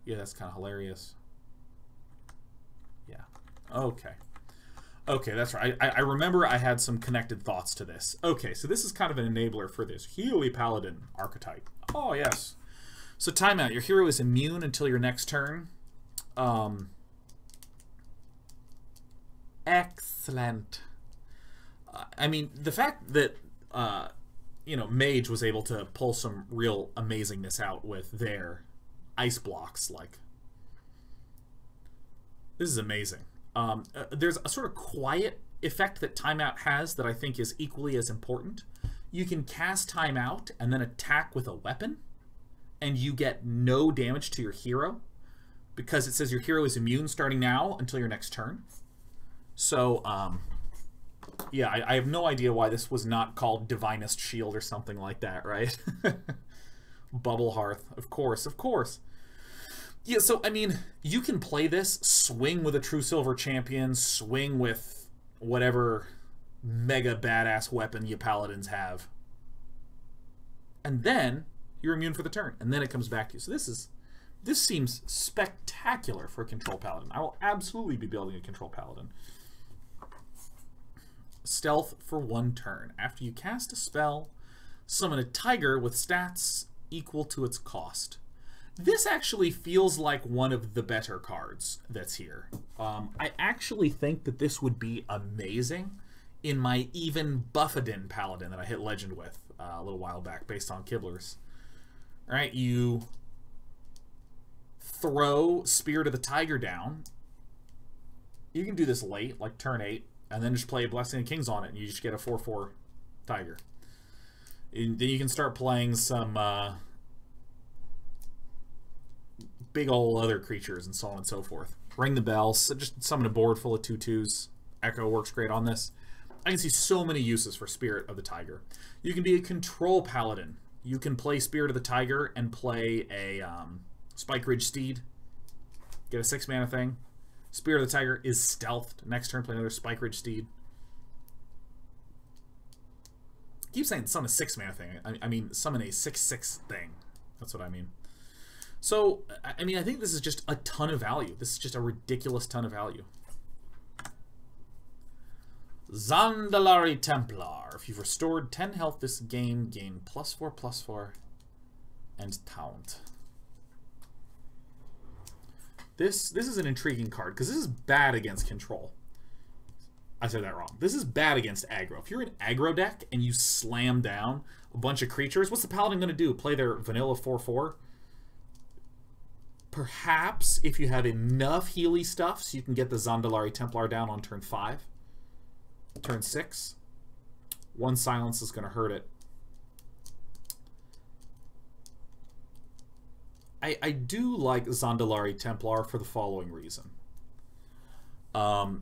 Yeah, that's kind of hilarious. Yeah. Okay. Okay, that's right. I remember I had some connected thoughts to this. Okay, so this is kind of an enabler for this Healy Paladin archetype. Oh, yes. So timeout. Your hero is immune until your next turn. Excellent. I mean, the fact that, you know, Mage was able to pull some real amazingness out with their ice blocks, like, this is amazing. There's a sort of quiet effect that timeout has that I think is equally as important. You can cast timeout and then attack with a weapon, and you get no damage to your hero, because it says your hero is immune starting now until your next turn. So, yeah, I have no idea why this was not called Divinest Shield or something like that, right? Bubble Hearth, of course, of course. Yeah, so, I mean, you can play this, swing with a True Silver Champion, swing with whatever mega badass weapon you Paladins have. And then you're immune for the turn, and then it comes back to you. So this is... this seems spectacular for a Control Paladin. I will absolutely be building a Control Paladin. Stealth for one turn. After you cast a spell, summon a tiger with stats equal to its cost. This actually feels like one of the better cards that's here. I actually think that this would be amazing in my even Buffadin Paladin that I hit Legend with a little while back based on Kibler's. All right, you... throw Spear to the Tiger down. You can do this late, like turn 8, and then just play Blessing of Kings on it, and you just get a 4/4 Tiger. And then you can start playing some big ol' other creatures and so on and so forth. Ring the Bell, so just summon a board full of 2/2s. Echo works great on this. I can see so many uses for Spirit of the Tiger. You can be a Control Paladin. You can play Spirit of the Tiger and play a... Spike Ridge Steed, get a 6-mana thing. Spirit of the Tiger is stealthed. Next turn, play another Spike Ridge Steed. I keep saying summon a 6-mana thing. I mean, summon a 6/6 thing. That's what I mean. So, I mean, I think this is just a ton of value. This is just a ridiculous ton of value. Zandalari Templar. If you've restored 10 health this game, gain +4/+4 and taunt. This is an intriguing card, because this is bad against control. I said that wrong. This is bad against aggro. If you're an aggro deck and you slam down a bunch of creatures, what's the Paladin going to do? Play their vanilla 4/4? Perhaps if you have enough Healy stuff so you can get the Zandalari Templar down on turn 5. Turn 6. One silence is going to hurt it. I do like Zandalari Templar for the following reason. One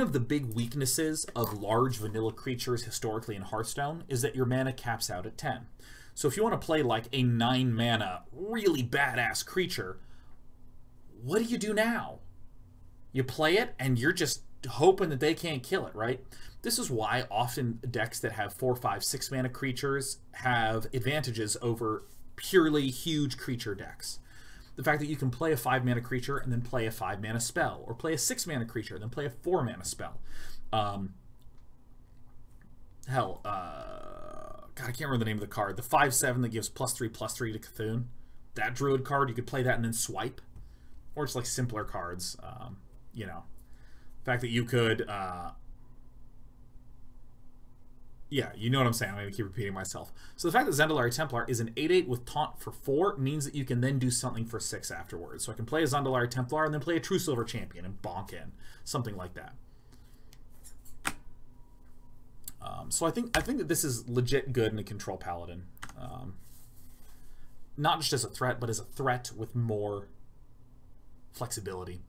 of the big weaknesses of large vanilla creatures historically in Hearthstone is that your mana caps out at 10. So if you want to play like a 9-mana really badass creature, what do you do now? You play it and you're just hoping that they can't kill it, right? This is why often decks that have 4, 5, 6-mana creatures have advantages over purely huge creature decks. The fact that you can play a 5-mana creature and then play a 5-mana spell, or play a 6-mana creature and then play a 4-mana spell. Hell, God, I can't remember the name of the card. The 5/7 that gives +3/+3 to C'Thun. That Druid card, you could play that and then swipe. Or just like simpler cards, you know. The fact that you could, yeah, you know what I'm saying. I'm going to keep repeating myself. So the fact that Zandalari Templar is an 8/8 with taunt for 4 means that you can then do something for 6 afterwards. So I can play a Zandalari Templar and then play a True Silver Champion and bonk in. Something like that. So I think that this is legit good in a Control Paladin. not just as a threat, but as a threat with more flexibility.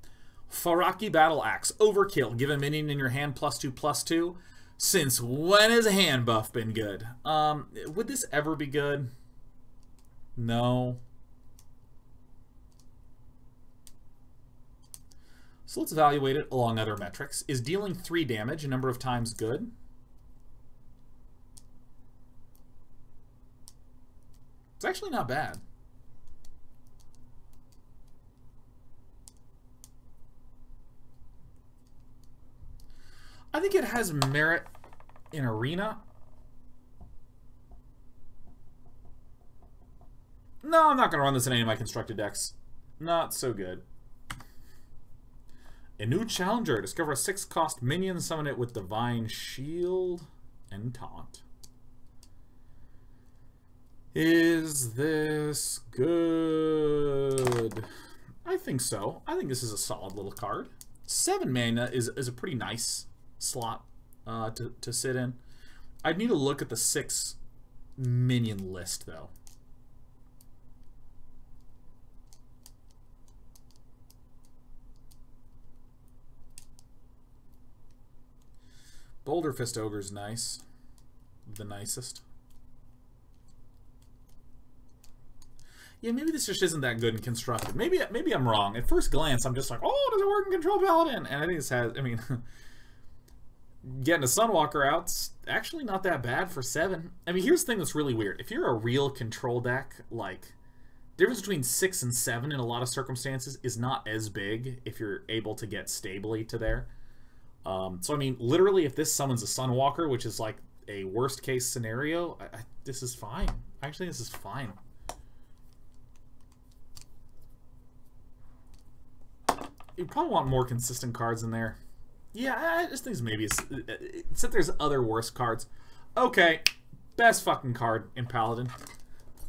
Faraki Battle Axe, Overkill. Give a minion in your hand +2/+2. Since when has a hand buff been good? Would this ever be good? No. So let's evaluate it along other metrics. Is dealing 3 damage a number of times good? It's actually not bad. I think it has merit in Arena. No, I'm not going to run this in any of my constructed decks. Not so good. A new challenger. Discover a 6-cost minion. Summon it with Divine Shield and Taunt. Is this good? I think so. I think this is a solid little card. 7 mana is a pretty nice slot to sit in. I'd need to look at the 6 minion list, though. Boulder Fist Ogre's nice. The nicest. Yeah, maybe this just isn't that good in constructed. Maybe I'm wrong. At first glance, I'm just like, oh, does it work in Control Paladin? And I think this has, I mean, getting a Sunwalker out's actually not that bad for 7. I mean, here's the thing that's really weird. If you're a real control deck, like, the difference between 6 and 7 in a lot of circumstances is not as big if you're able to get stably to there. So, I mean, literally, if this summons a Sunwalker, which is like a worst-case scenario, this is fine. Actually, this is fine. You probably want more consistent cards in there. Yeah, I just think maybe it's that there's other worse cards. Okay, best fucking card in Paladin.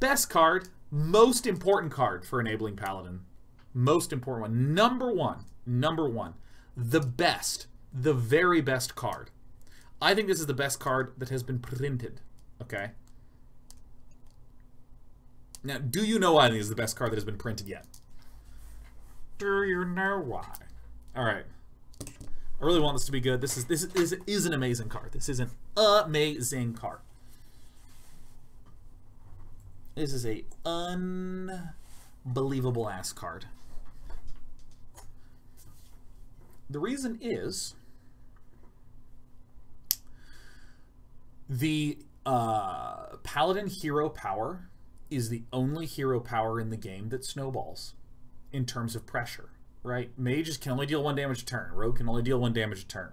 Best card, most important card for enabling Paladin. Most important one. Number one. The best. The very best card. I think this is the best card that has been printed. Okay. Now, do you know why I think this is the best card that has been printed yet? Do you know why? All right. I really want this to be good. This is an amazing card. This is an amazing card. This is a unbelievable ass card. The reason is the Paladin hero power is the only hero power in the game that snowballs in terms of pressure, right? Mages can only deal 1 damage a turn. Rogue can only deal 1 damage a turn.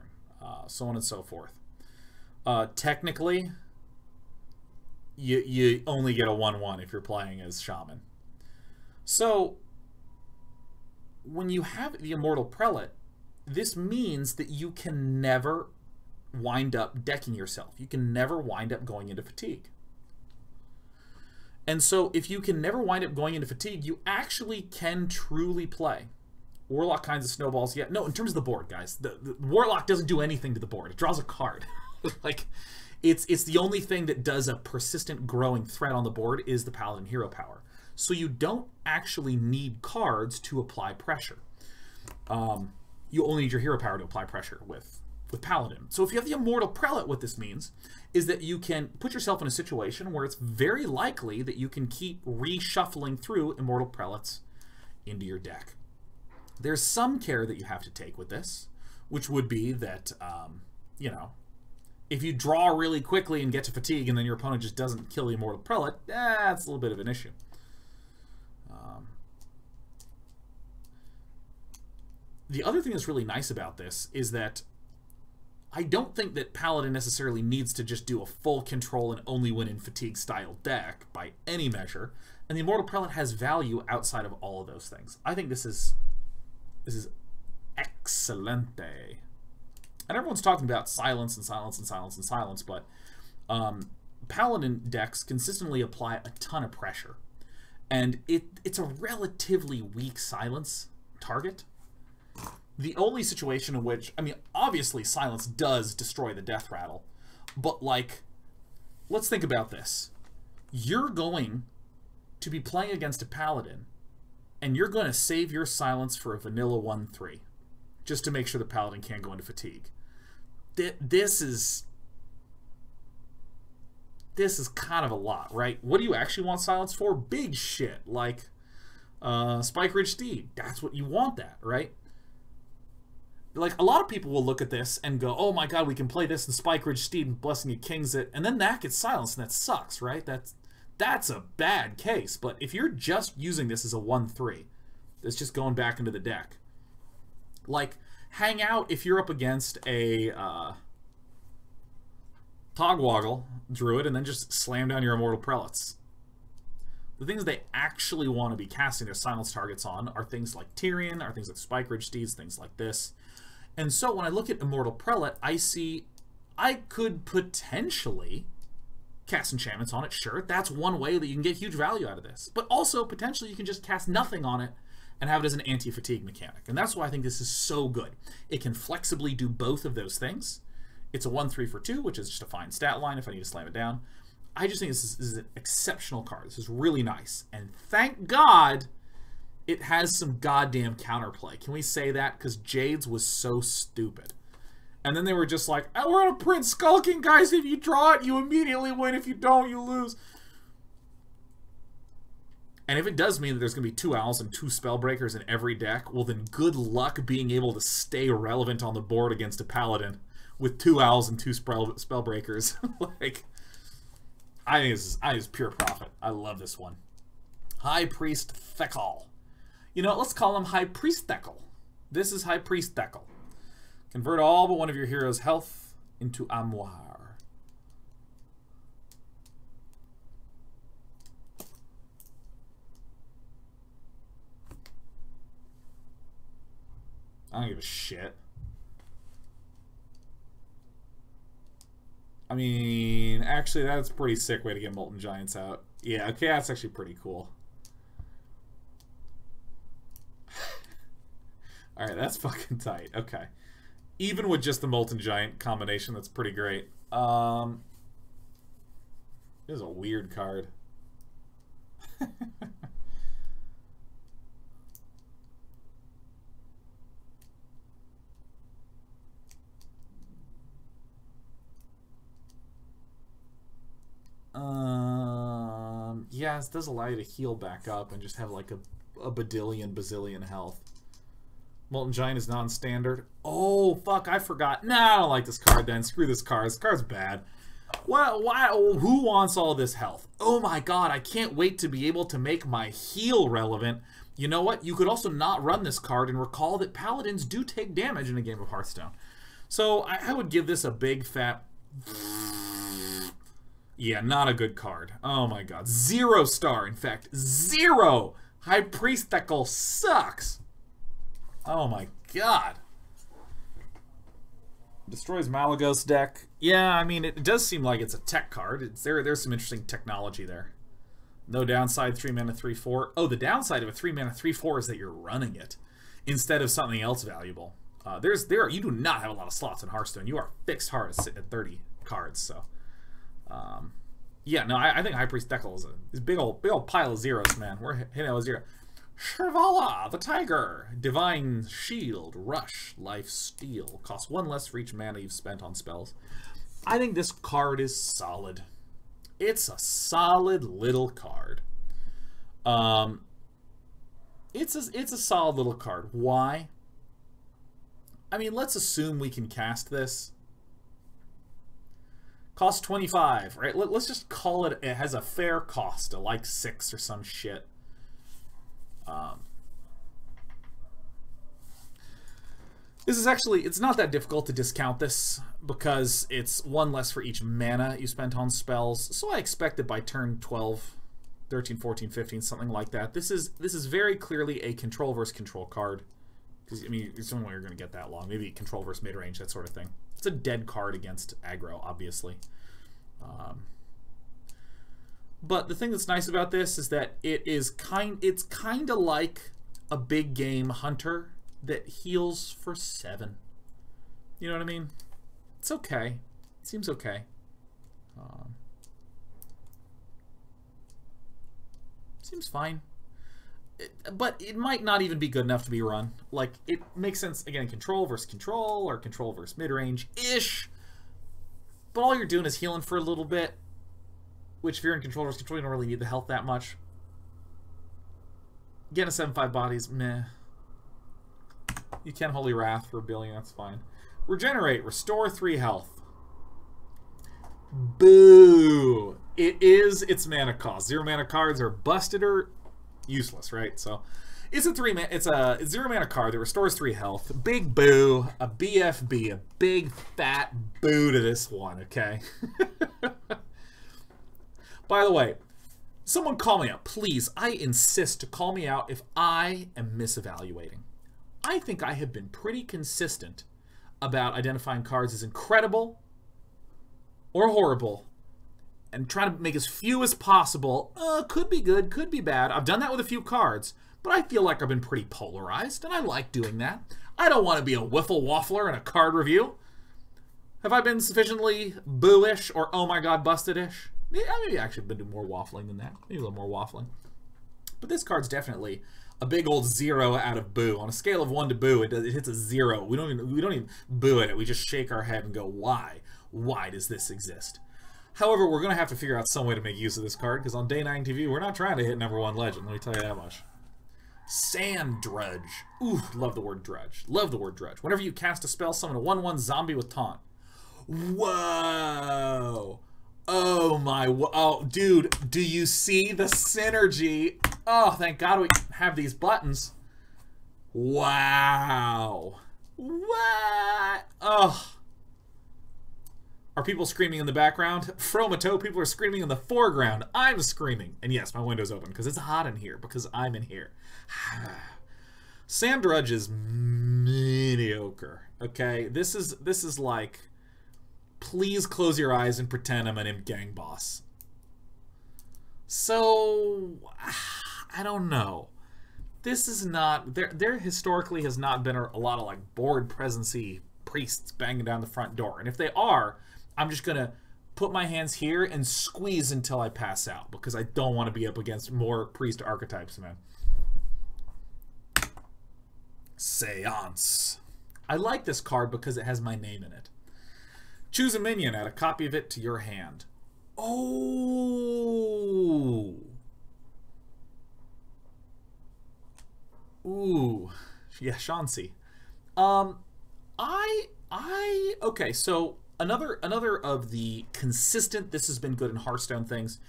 So on and so forth. Technically, you only get a 1/1 if you're playing as Shaman. So when you have the Immortal Prelate, this means that you can never wind up decking yourself. You can never wind up going into fatigue. And so if you can never wind up going into fatigue, you actually can truly play. Warlock kinds of snowballs, yeah. No, in terms of the board, guys. The Warlock doesn't do anything to the board. It draws a card. Like, it's the only thing that does a persistent growing threat on the board is the Paladin hero power. So you don't actually need cards to apply pressure. You only need your hero power to apply pressure with Paladin. So if you have the Immortal Prelate, what this means is that you can put yourself in a situation where it's very likely that you can keep reshuffling through Immortal Prelates into your deck. There's some care that you have to take with this, which would be that, you know, if you draw really quickly and get to fatigue and then your opponent just doesn't kill the Immortal Prelate, that's a little bit of an issue. The other thing that's really nice about this is that I don't think that Paladin necessarily needs to just do a full control and only win in fatigue style deck by any measure, and the Immortal Prelate has value outside of all of those things. I think this is excelente. And everyone's talking about silence, but Paladin decks consistently apply a ton of pressure, and it's a relatively weak silence target. The only situation in which, I mean, obviously silence does destroy the death rattle, but like, let's think about this. You're going to be playing against a Paladin, and you're going to save your silence for a vanilla 1-3, just to make sure the Paladin can't go into fatigue. This is kind of a lot, right? What do you actually want silence for? Big shit, like Spike Ridge Steed. That's what you want, that, right? Like, a lot of people will look at this and go, oh my god, we can play this in Spike Ridge Steed and Blessing of Kings it, and then that gets silenced, and that sucks, right? That's a bad case, but if you're just using this as a 1-3, that's just going back into the deck. Like, hang out if you're up against a Togwaggle Druid, and then just slam down your Immortal Prelates. The things they actually want to be casting their silence targets on are things like Tyrion, are things like Spike Ridge Steeds, things like this. And so when I look at Immortal Prelate, I see I could potentially cast enchantments on it, sure. That's one way that you can get huge value out of this. But also, potentially, you can just cast nothing on it and have it as an anti-fatigue mechanic. And that's why I think this is so good. It can flexibly do both of those things. It's a 1-3 for 2, which is just a fine stat line if I need to slam it down. I just think this is an exceptional card. This is really nice. And thank God it has some goddamn counterplay. Can we say that? Because Jade's was so stupid. And then they were just like, oh, we're going to print Skulking, guys. If you draw it, you immediately win. If you don't, you lose. And if it does mean that there's going to be 2 Owls and 2 Spellbreakers in every deck, well, then good luck being able to stay relevant on the board against a Paladin with 2 Owls and 2 Spellbreakers. Like, I think this is pure profit. I love this one. High Priest Thekel. You know, let's call him High Priest Thekel. This is High Priest Thekel. Convert all but one of your hero's health into Armoire. I don't give a shit. I mean, actually, that's a pretty sick way to get Molten Giants out. Yeah, okay, that's actually pretty cool. Alright, that's fucking tight. Okay. Even with just the Molten Giant combination, that's pretty great. This is a weird card. Yeah, it does allow you to heal back up and just have like a bazillion health. Molten Giant is non-standard. Oh, fuck, I forgot. Nah, I don't like this card then. Screw this card. This card's bad. Why, who wants all this health? Oh my god, I can't wait to be able to make my heal relevant. You know what? You could also not run this card and recall that Paladins do take damage in a game of Hearthstone. So I would give this a big fat... Yeah, not a good card. Oh my god. 0 star, in fact. 0! High Priest Thekel sucks! Oh my god. Destroys Malagos deck. Yeah, I mean, it does seem like it's a tech card. There's some interesting technology there. No downside, 3 mana, 3/4. Oh, the downside of a 3 mana, 3/4 is that you're running it instead of something else valuable. You do not have a lot of slots in Hearthstone. You are fixed hard at 30 cards, so... yeah, no, I think High Priest Thekel is a big old pile of zeros, man. We're hitting out a zero. Shirvala, the Tiger. Divine Shield, Rush, Life Steal. Costs 1 less for each mana you've spent on spells. I think this card is solid. It's a solid little card. It's a solid little card. Why? I mean, let's assume we can cast this. Costs 25, right? Let's just call it, it has a fair cost of like 6 or some shit. This is actually, it's not that difficult to discount this because it's 1 less for each mana you spent on spells. So I expect that by turn 12, 13, 14, 15, something like that. This is very clearly a control versus control card. Because, I mean, there's no way you're going to get that long. Maybe control versus midrange, that sort of thing. It's a dead card against aggro, obviously. But the thing that's nice about this is that it's kind of like a big game hunter that heals for 7. You know what I mean? It's okay. It seems okay. Seems fine. But it might not even be good enough to be run. Like, it makes sense, again, control versus control, or control versus mid-range-ish. But all you're doing is healing for a little bit, which if you're in control versus control, you don't really need the health that much. Getting a 7-5 body's meh. You can Holy Wrath for a billion, that's fine. Regenerate, restore 3 health. Boo! It is its mana cost. 0 mana cards are busted or useless, right? So it's a 0 mana card that restores 3 health. Big boo, a BFB, a big fat boo to this one, okay? By the way, someone call me out, please. I insist to call me out if I am misevaluating. I think I have been pretty consistent about identifying cards as incredible or horrible and trying to make as few as possible. Could be good, could be bad. I've done that with a few cards, but I feel like I've been pretty polarized, and I like doing that. I don't want to be a wiffle waffler in a card review. Have I been sufficiently boo-ish or oh my god busted-ish? Yeah, maybe I should have been doing more waffling than that. Maybe a little more waffling. But this card's definitely a big old 0 out of boo. On a scale of 1 to boo, it hits a 0. We don't even boo at it. We just shake our head and go, why? Why does this exist? However, we're going to have to figure out some way to make use of this card, because on Day 9 TV, we're not trying to hit number 1 legend. Let me tell you that much. Sand Drudge. Ooh, love the word drudge. Love the word drudge. Whenever you cast a spell, summon a 1/1 zombie with taunt. Whoa! Oh my, oh dude, do you see the synergy? Oh, thank God we have these buttons. Wow. What? Oh. Are people screaming in the background? Fromato, people are screaming in the foreground. I'm screaming. And yes, my window's open because it's hot in here because I'm in here. Sand Drudge is mediocre, okay? This is like, please close your eyes and pretend I'm an gang boss. So, I don't know. This is not, there historically has not been a lot of like board presency priests banging down the front door. And if they are, I'm just going to put my hands here and squeeze until I pass out because I don't want to be up against more priest archetypes, man. Seance. I like this card because it has my name in it. Choose a minion, add a copy of it to your hand. Oh. Ooh. Yeah, Shansi. Okay, so another of the consistent this has been good in Hearthstone things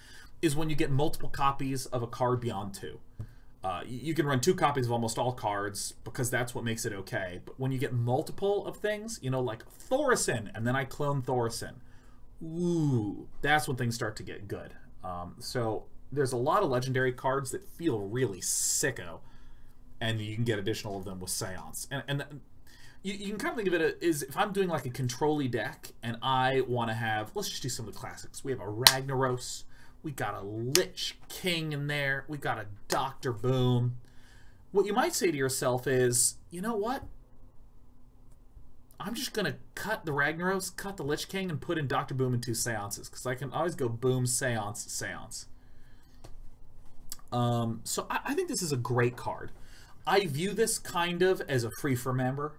is when you get multiple copies of a card beyond 2. You can run 2 copies of almost all cards because that's what makes it okay. But when you get multiple of things, you know, like Thoracin, and then I clone Thoracin. Ooh, that's when things start to get good. So there's a lot of legendary cards that feel really sicko, and you can get additional of them with Seance. And you can kind of think of it as if I'm doing like a control-y deck, and I want to have, let's just do some of the classics. We have a Ragnaros. We got a Lich King in there. We got a Dr. Boom. What you might say to yourself is, you know what? I'm just going to cut the Ragnaros, cut the Lich King, and put in Dr. Boom and 2 Seances. Because I can always go Boom, Seance, Seance. So I think this is a great card. I view this kind of as a free for member.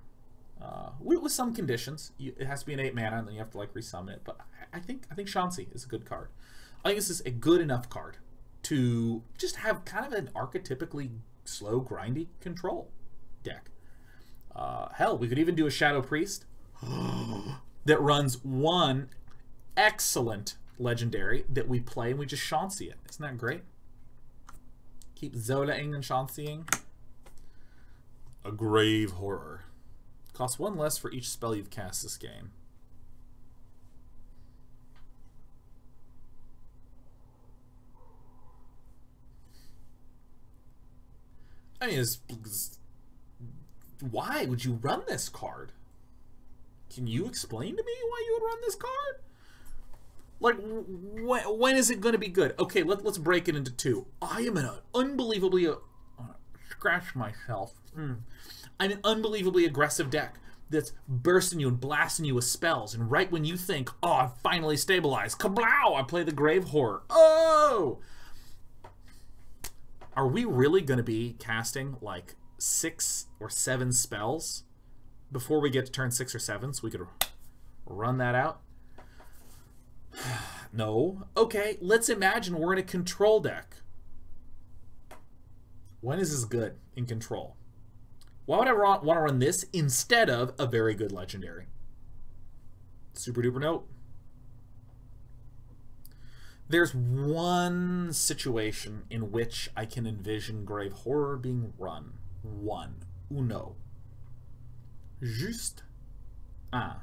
With some conditions. It has to be an 8 mana, and then you have to like resummon it. But I think Shansi is a good card. I think this is a good enough card to just have kind of an archetypically slow, grindy control deck. Hell, we could even do a Shadow Priest that runs 1 excellent legendary that we play and we just Shansi it. Isn't that great? Keep Zolaing and Shansiing. A Grave Horror. Costs 1 less for each spell you've cast this game. I mean, why would you run this card? Can you explain to me why you would run this card? Like, when is it going to be good? Okay, let's break it into 2. I am an unbelievably... scratch myself. I'm an unbelievably aggressive deck that's bursting you and blasting you with spells, and right when you think, oh, I've finally stabilized, kablow, I play the Grave Horror. Oh! Are we really going to be casting like 6 or 7 spells before we get to turn 6 or 7 so we could run that out? No. Okay, let's imagine we're in a control deck. When is this good in control? Why would I want to run this instead of a very good legendary? Super duper note. There's one situation in which I can envision Grave Horror being run. One. Uno. Juste un.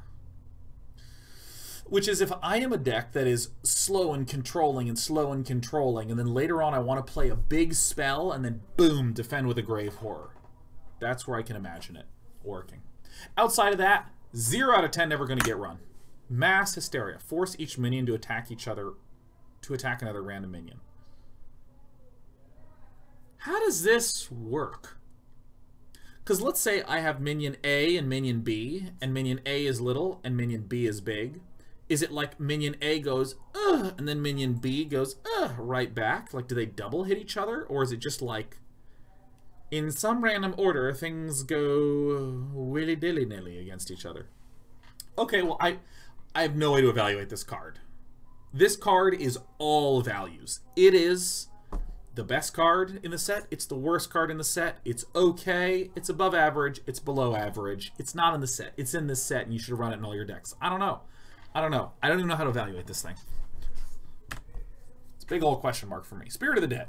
Which is if I am a deck that is slow and controlling, and then later on I want to play a big spell and then boom, defend with a Grave Horror. That's where I can imagine it working. Outside of that, 0 out of 10 never going to get run. Mass Hysteria. Force each minion to attack attack another random minion. How does this work? Because let's say I have minion A and minion B, and minion A is little and minion B is big. Is it like minion A goes, ugh, and then minion B goes, ugh, right back? Like, do they double hit each other? Or is it just like, in some random order, things go willy-dilly-nilly against each other? Okay, well, I have no way to evaluate this card. This card is all values. It is the best card in the set. It's the worst card in the set. It's okay. It's above average. It's below average. It's not in the set. It's in this set, and you should run it in all your decks. I don't know. I don't know. I don't even know how to evaluate this thing. It's a big old question mark for me. Spirit of the Dead.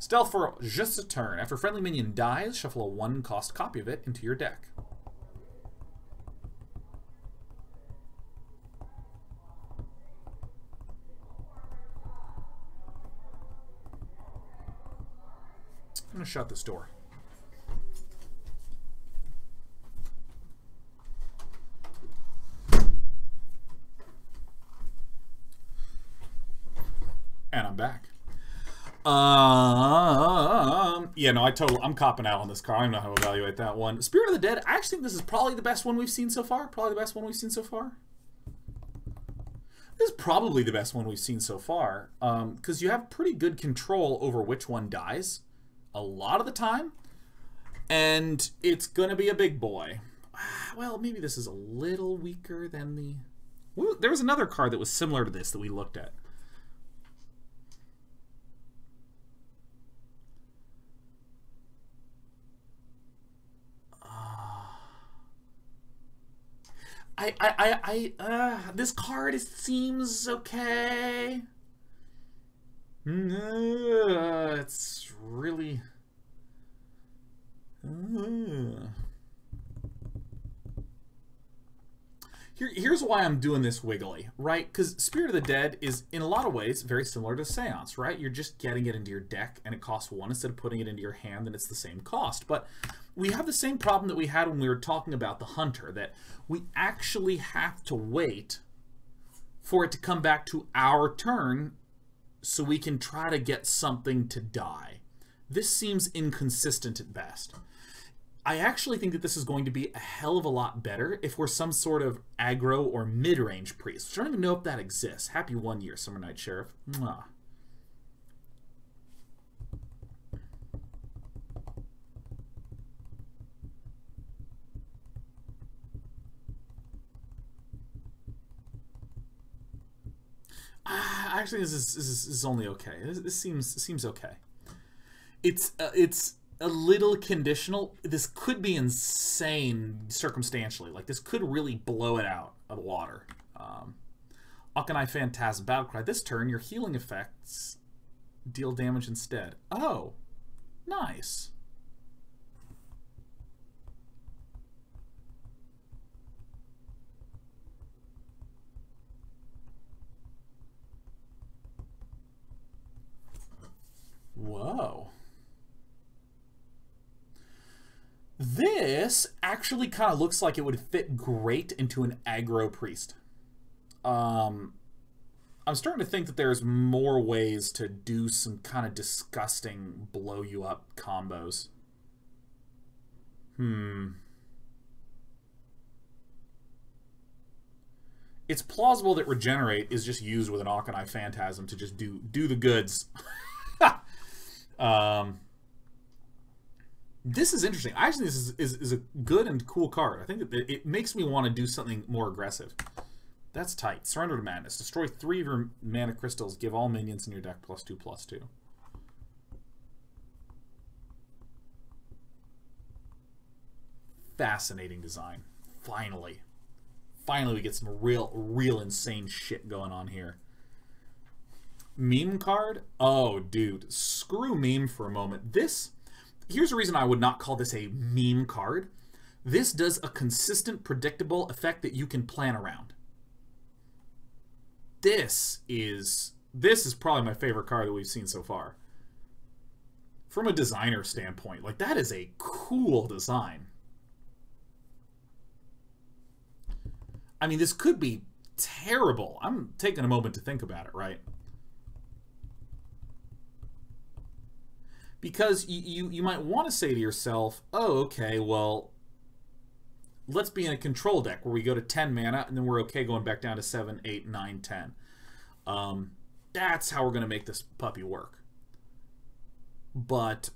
Stealth for just a turn. After a friendly minion dies, shuffle a 1-cost copy of it into your deck. I'm gonna shut this door. And I'm back. Yeah, no, I'm copping out on this card. I don't know how to evaluate that one. Spirit of the Dead, I actually think this is probably the best one we've seen so far. This is probably the best one we've seen so far. Because you have pretty good control over which one dies a lot of the time, and it's gonna be a big boy. Well, maybe this is a little weaker than the... Well, there was another card that was similar to this that we looked at. This card seems okay. It's really... Here's why I'm doing this wiggly, right? Because Spirit of the Dead is, in a lot of ways, very similar to Seance, right? You're just getting it into your deck, and it costs 1 instead of putting it into your hand, and it's the same cost. But we have the same problem that we had when we were talking about the Hunter, that we actually have to wait for it to come back to our turn so we can try to get something to die. This seems inconsistent at best. I actually think that this is going to be a hell of a lot better if we're some sort of aggro or mid-range priest. I don't even know if that exists. Happy 1 year, Summer Night Sheriff. Mwah. Actually, this is only okay. This seems okay. It's a little conditional. This could be insane circumstantially. Like, this could really blow it out of the water. Akanai Phantasm Battlecry. This turn, your healing effects deal damage instead. Oh, nice. Whoa. This actually kind of looks like it would fit great into an aggro priest. I'm starting to think that there's more ways to do some kind of disgusting blow you up combos. It's plausible that Regenerate is just used with an Akanai Phantasm to just do the goods. This is interesting. I actually think this is a good and cool card. I think that it makes me want to do something more aggressive. That's tight. Surrender to Madness. Destroy 3 of your mana crystals. Give all minions in your deck +2/+2. Fascinating design. Finally. Finally we get some real insane shit going on here. Meme card? Oh, dude. Screw meme for a moment. This... Here's the reason I would not call this a meme card. This does a consistent, predictable effect that you can plan around. This is probably my favorite card that we've seen so far. From a designer standpoint, like, that is a cool design. I mean, this could be terrible. I'm taking a moment to think about it, right? Because you might want to say to yourself, oh, okay, well, let's be in a control deck where we go to 10 mana, and then we're okay going back down to 7, 8, 9, 10. That's how we're going to make this puppy work. But...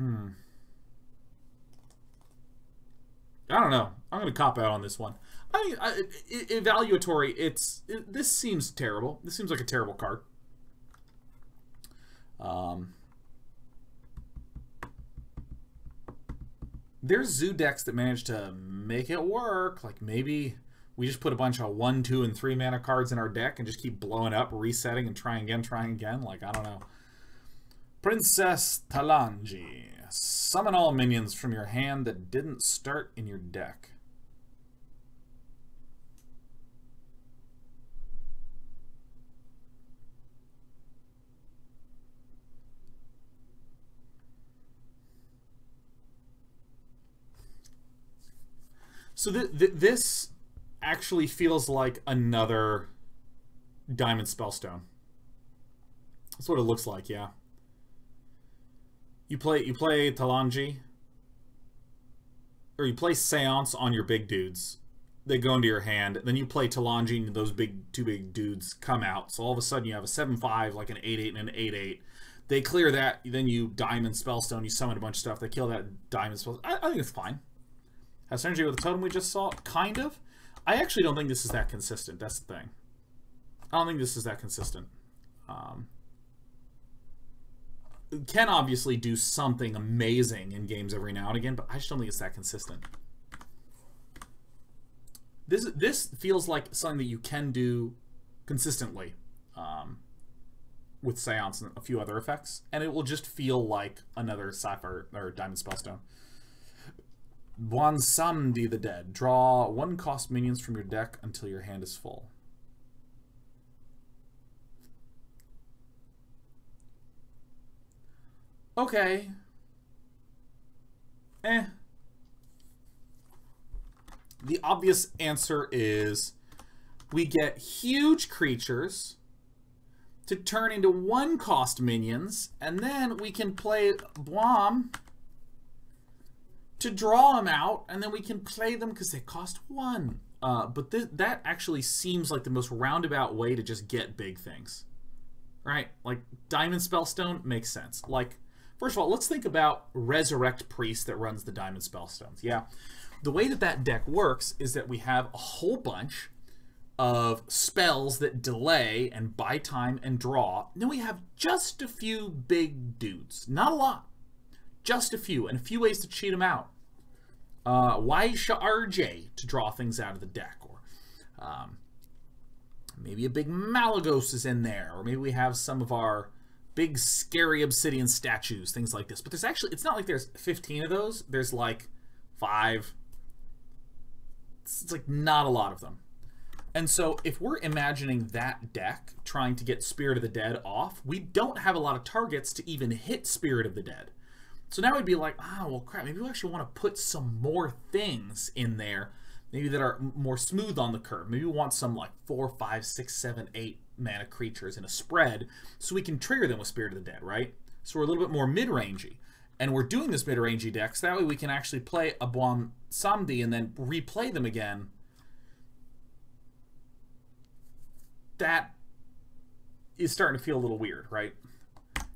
I don't know. I'm going to cop out on this one. Evaluatory, this seems terrible. This seems like a terrible card. There's zoo decks that manage to make it work. Like, maybe we just put a bunch of 1, 2, and 3 mana cards in our deck and just keep blowing up, resetting, and trying again. Like, I don't know. Princess Talanji. Summon all minions from your hand that didn't start in your deck. So this actually feels like another Diamond Spellstone. That's what it looks like, yeah. You play Talanji, or you play Seance on your big dudes. They go into your hand, then you play Talanji, and those two big dudes come out. So all of a sudden you have a 7/5, like an 8/8, and an 8/8. They clear that, then you Diamond Spellstone, you summon a bunch of stuff. They kill that Diamond Spellstone. I think it's fine. Has synergy with the totem we just saw? Kind of. I actually don't think this is that consistent. That's the thing. I don't think this is that consistent. Can obviously do something amazing in games every now and again, but I just don't think it's that consistent. This feels like something that you can do consistently with Seance and a few other effects, and it will just feel like another Sapphire or Diamond Spellstone. Bwansamdi the Dead. Draw 1-cost minions from your deck until your hand is full. Okay. The obvious answer is we get huge creatures to turn into 1-cost minions, and then we can play Bwam to draw them out, and then we can play them because they cost 1. But that actually seems like the most roundabout way to just get big things, right? Like, Diamond Spellstone makes sense. Like, first of all, let's think about Resurrect Priest that runs the Diamond Spellstones. Yeah, the way that that deck works is that we have a whole bunch of spells that delay and buy time and draw. And then we have just a few big dudes, not a lot. Just a few, and a few ways to cheat them out. Waisha RJ to draw things out of the deck, or maybe a big Malagos is in there, or maybe we have some of our big scary obsidian statues, things like this. But there's actually, it's not like there's 15 of those. There's like 5. It's like not a lot of them. And so if we're imagining that deck trying to get Spirit of the Dead off, we don't have a lot of targets to even hit Spirit of the Dead. So now we'd be like, ah, well, crap, maybe we actually want to put some more things in there, maybe that are more smooth on the curve. Maybe we want some, like, 4, 5, 6, 7, 8 mana creatures in a spread so we can trigger them with Spirit of the Dead, right? So we're a little bit more mid-rangey. And we're doing this mid-rangey deck, so that way we can actually play a Bwansamdi and then replay them again. That is starting to feel a little weird, right?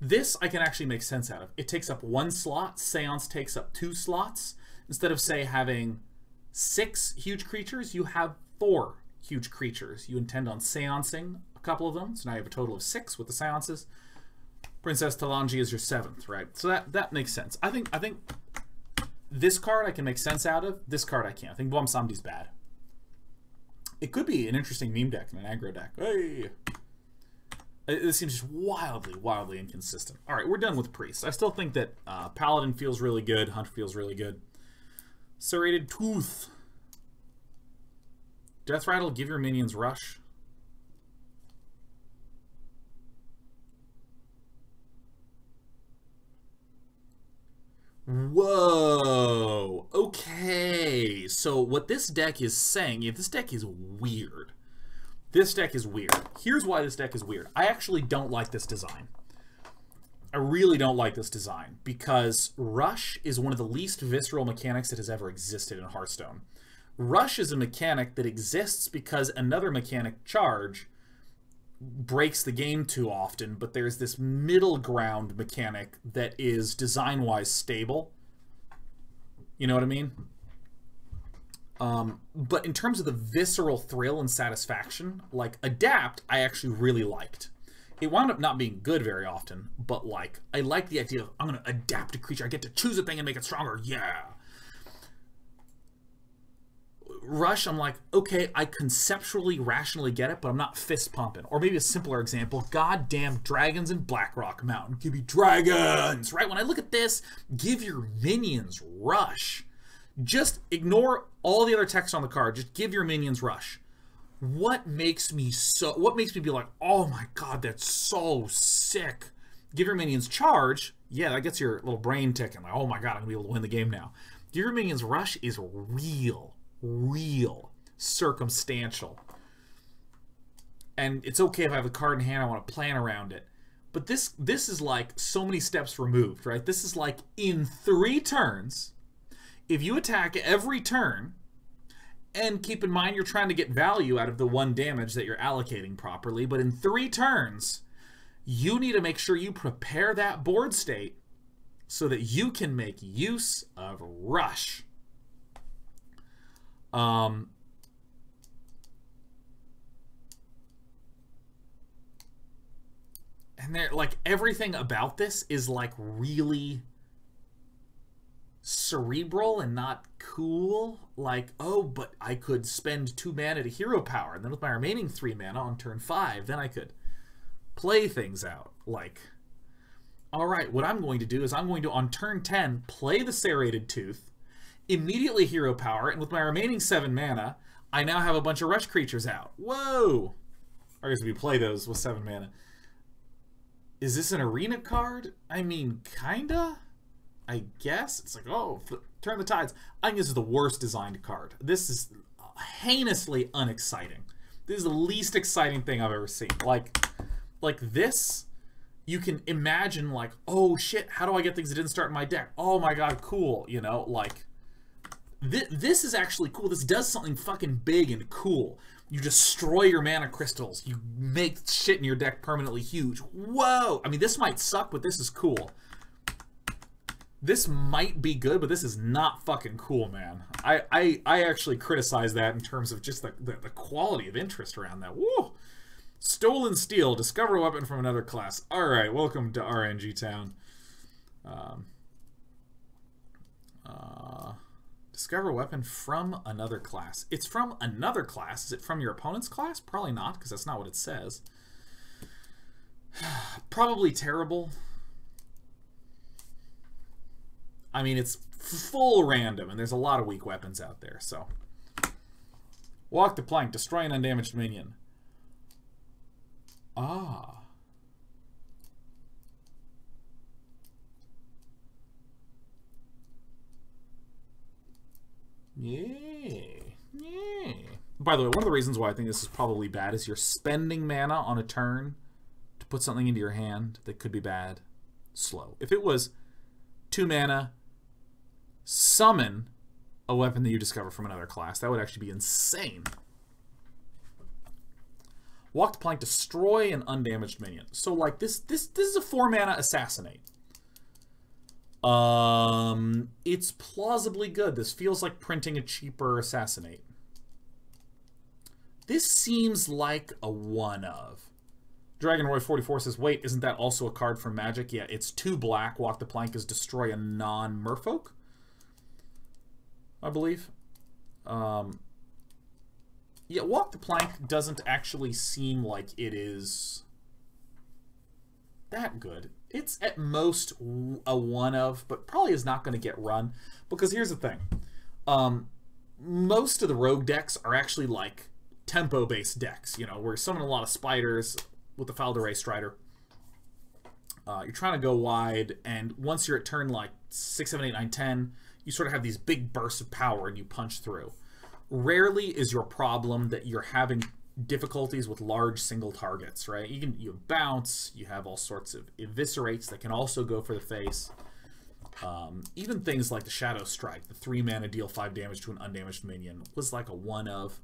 This I can actually make sense out of. It takes up one slot. Seance takes up two slots. Instead of, say, having 6 huge creatures, you have 4 huge creatures. You intend on seancing a couple of them, so now you have a total of 6 with the seances. Princess Talanji is your 7th, right? So that makes sense. I think this card I can make sense out of. This card I can't. I think Bwamsamdi's bad. It could be an interesting meme deck and an aggro deck. Hey! This seems just wildly, wildly inconsistent. All right, we're done with Priest. I still think that Paladin feels really good. Hunter feels really good. Serrated Tooth. Death Rattle, give your minions rush. Whoa. Okay. So what this deck is saying, if this deck is weird. This deck is weird. Here's why this deck is weird. I actually don't like this design. I really don't like this design because Rush is one of the least visceral mechanics that has ever existed in Hearthstone. Rush is a mechanic that exists because another mechanic, Charge, breaks the game too often, but there's this middle ground mechanic that is design-wise stable. You know what I mean? But in terms of the visceral thrill and satisfaction, like Adapt, I actually really liked. It wound up not being good very often, but like, I like the idea of, I'm going to adapt a creature, I get to choose a thing and make it stronger, yeah! Rush, I'm like, okay, I conceptually, rationally get it, but I'm not fist pumping. Or maybe a simpler example, goddamn dragons in Blackrock Mountain. Give me dragons, right? When I look at this, give your minions rush. Just ignore all the other text on the card. Just give your minions rush. What makes me be like, oh my god, that's so sick. Give your minions charge. Yeah, that gets your little brain ticking. Like, oh my god, I'm going to be able to win the game now. Give your minions rush is real, circumstantial. And it's okay if I have a card in hand, I want to plan around it. But this is like so many steps removed, right? This is like in 3 turns, if you attack every turn, and keep in mind you're trying to get value out of the 1 damage that you're allocating properly, but in 3 turns, you need to make sure you prepare that board state so that you can make use of Rush. And they're like, everything about this is like really cerebral and not cool. Like, oh, but I could spend 2 mana to hero power, and then with my remaining 3 mana on turn 5, then I could play things out. Like, all right, what I'm going to do is I'm going to, on turn 10, play the Serrated Tooth, immediately hero power, and with my remaining 7 mana, I now have a bunch of rush creatures out. Whoa! I guess if you play those with 7 mana. Is this an arena card? I mean, kinda? I guess? It's like, oh, turn the tides. I think this is the worst designed card. This is heinously unexciting. This is the least exciting thing I've ever seen. Like this, you can imagine like, oh shit, how do I get things that didn't start in my deck? Oh my god, cool, you know, like... This is actually cool. This does something fucking big and cool. You destroy your mana crystals. You make shit in your deck permanently huge. Whoa! I mean, this might suck, but this is cool. This might be good, but this is not fucking cool, man. I actually criticize that in terms of just the quality of interest around that. Woo! Stolen Steel. Discover a weapon from another class. Alright, welcome to RNG Town. Discover a weapon from another class. It's from another class. Is it from your opponent's class? Probably not, because that's not what it says. Probably terrible. I mean, it's full random, and there's a lot of weak weapons out there, so. Walk the Plank. Destroy an undamaged minion. Ah. Yeah. By the way, one of the reasons why I think this is probably bad is you're spending mana on a turn to put something into your hand that could be bad. Slow. If it was 2 mana, summon a weapon that you discover from another class, that would actually be insane. Walk the Plank, destroy an undamaged minion. So like this is a 4-mana assassinate. It's plausibly good. This feels like printing a cheaper assassinate. This seems like a one of. DragonRoy44 says, wait, isn't that also a card from Magic? Yeah, it's 2 black. Walk the Plank is destroy a non-merfolk, I believe. Yeah, Walk the Plank doesn't actually seem like it is that good. It's at most a one of, but probably is not going to get run. Because here's the thing. Most of the rogue decks are actually like tempo-based decks. You know, we're summoning a lot of spiders with the Fal'Daray Strider. You're trying to go wide, and once you're at turn like 6, 7, 8, 9, 10, you sort of have these big bursts of power and you punch through. Rarely is your problem that you're having difficulties with large single targets, right? You bounce, you have all sorts of eviscerates that can also go for the face. Even things like the Shadow Strike, the 3-mana deal 5 damage to an undamaged minion, was like a 1 of.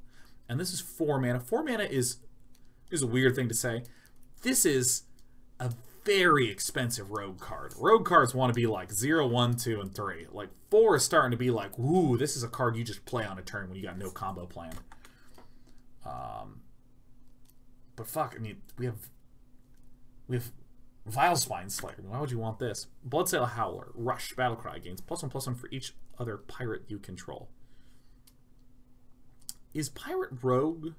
And this is 4 mana. 4 mana is a weird thing to say. This is a very expensive rogue card. Rogue cards want to be like 0, 1, 2, and 3. Like 4 is starting to be like, ooh, this is a card you just play on a turn when you got no combo plan. But fuck, I mean, we have Vile Spine Slayer. Why would you want this? Bloodsail Howler, Rush, Battlecry, gains +1/+1 for each other pirate you control. Is Pirate Rogue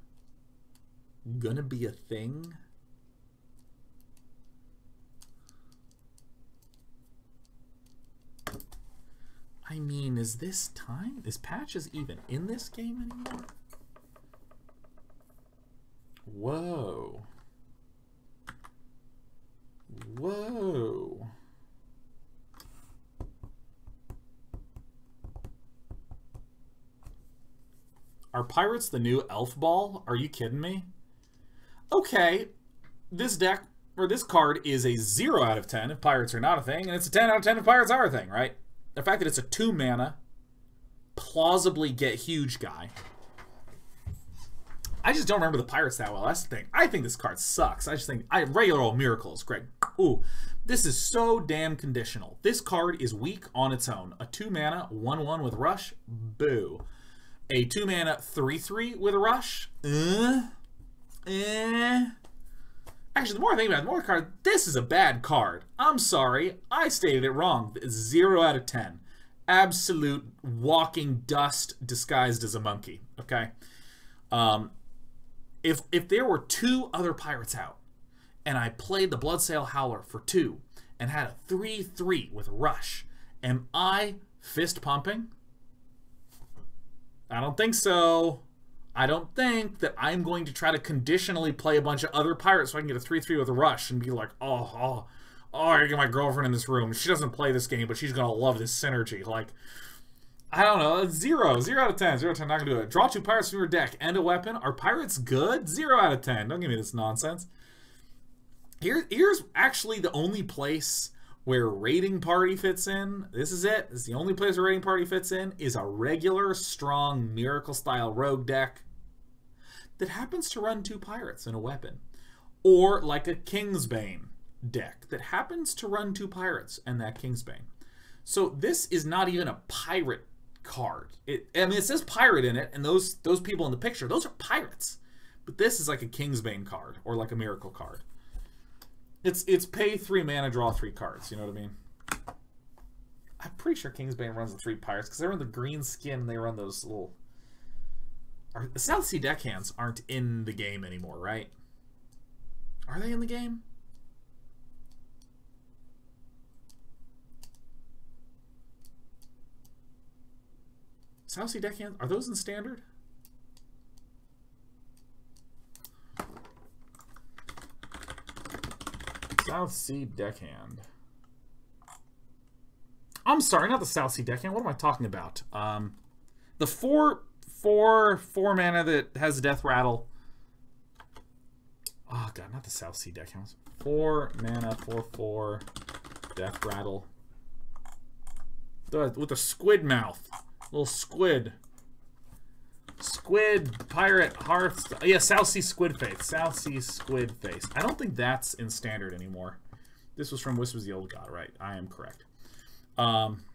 gonna be a thing? I mean, is this time? Is Patches even in this game anymore? Whoa. Whoa. Are pirates the new Elf Ball? Are you kidding me? Okay, this deck, or this card, is a 0 out of 10 if pirates are not a thing, and it's a 10 out of 10 if pirates are a thing, right? The fact that it's a 2-mana, plausibly get huge guy. I just don't remember the pirates that well, that's the thing. I think this card sucks. I just think, regular old miracles, Greg. Ooh, this is so damn conditional. This card is weak on its own. A 2-mana, 1-1 with Rush, boo. A 2-mana, 3-3 with a Rush, Actually, the more I think about it, the more card, this is a bad card. I'm sorry, I stated it wrong. 0 out of 10. Absolute walking dust disguised as a monkey, okay? If there were 2 other pirates out, and I played the Bloodsail Howler for 2, and had a 3-3 with Rush, am I fist pumping? I don't think so. I don't think that I'm going to try to conditionally play a bunch of other pirates so I can get a 3-3 with a Rush and be like, oh, I get my girlfriend in this room. She doesn't play this game, but she's going to love this synergy. Like, I don't know. 0 out of 10. 0 out of 10, not going to do it. Draw 2 pirates from your deck and a weapon. Are pirates good? 0 out of 10. Don't give me this nonsense. Here's actually the only place where Raiding Party fits in. This is it. This is the only place where Raiding Party fits in, is a regular, strong, miracle-style rogue deck that happens to run 2 pirates and a weapon. Or like a Kingsbane deck that happens to run 2 pirates and that Kingsbane. So this is not even a pirate card. I mean, it says pirate in it, and those people in the picture, those are pirates. But this is like a Kingsbane card or like a miracle card. It's pay 3 mana, draw 3 cards, you know what I mean? I'm pretty sure Kingsbane runs the 3 pirates because they're in the green skin and they run those little... The South Sea Deckhands aren't in the game anymore, right? Are they in the game? South Sea Deckhands, are those in Standard? South Sea Deckhand. I'm sorry, not the South Sea Deckhand. What am I talking about? The 4 mana that has a death rattle. Oh god, not the South Sea Deckhand. 4 mana, 4/4, death rattle. With a squid mouth, little squid. Squid, pirate, hearth... Yeah, South Sea Squid Face. South Sea Squid Face. I don't think that's in standard anymore. This was from Whispers of the Old God, right? I am correct. Alright.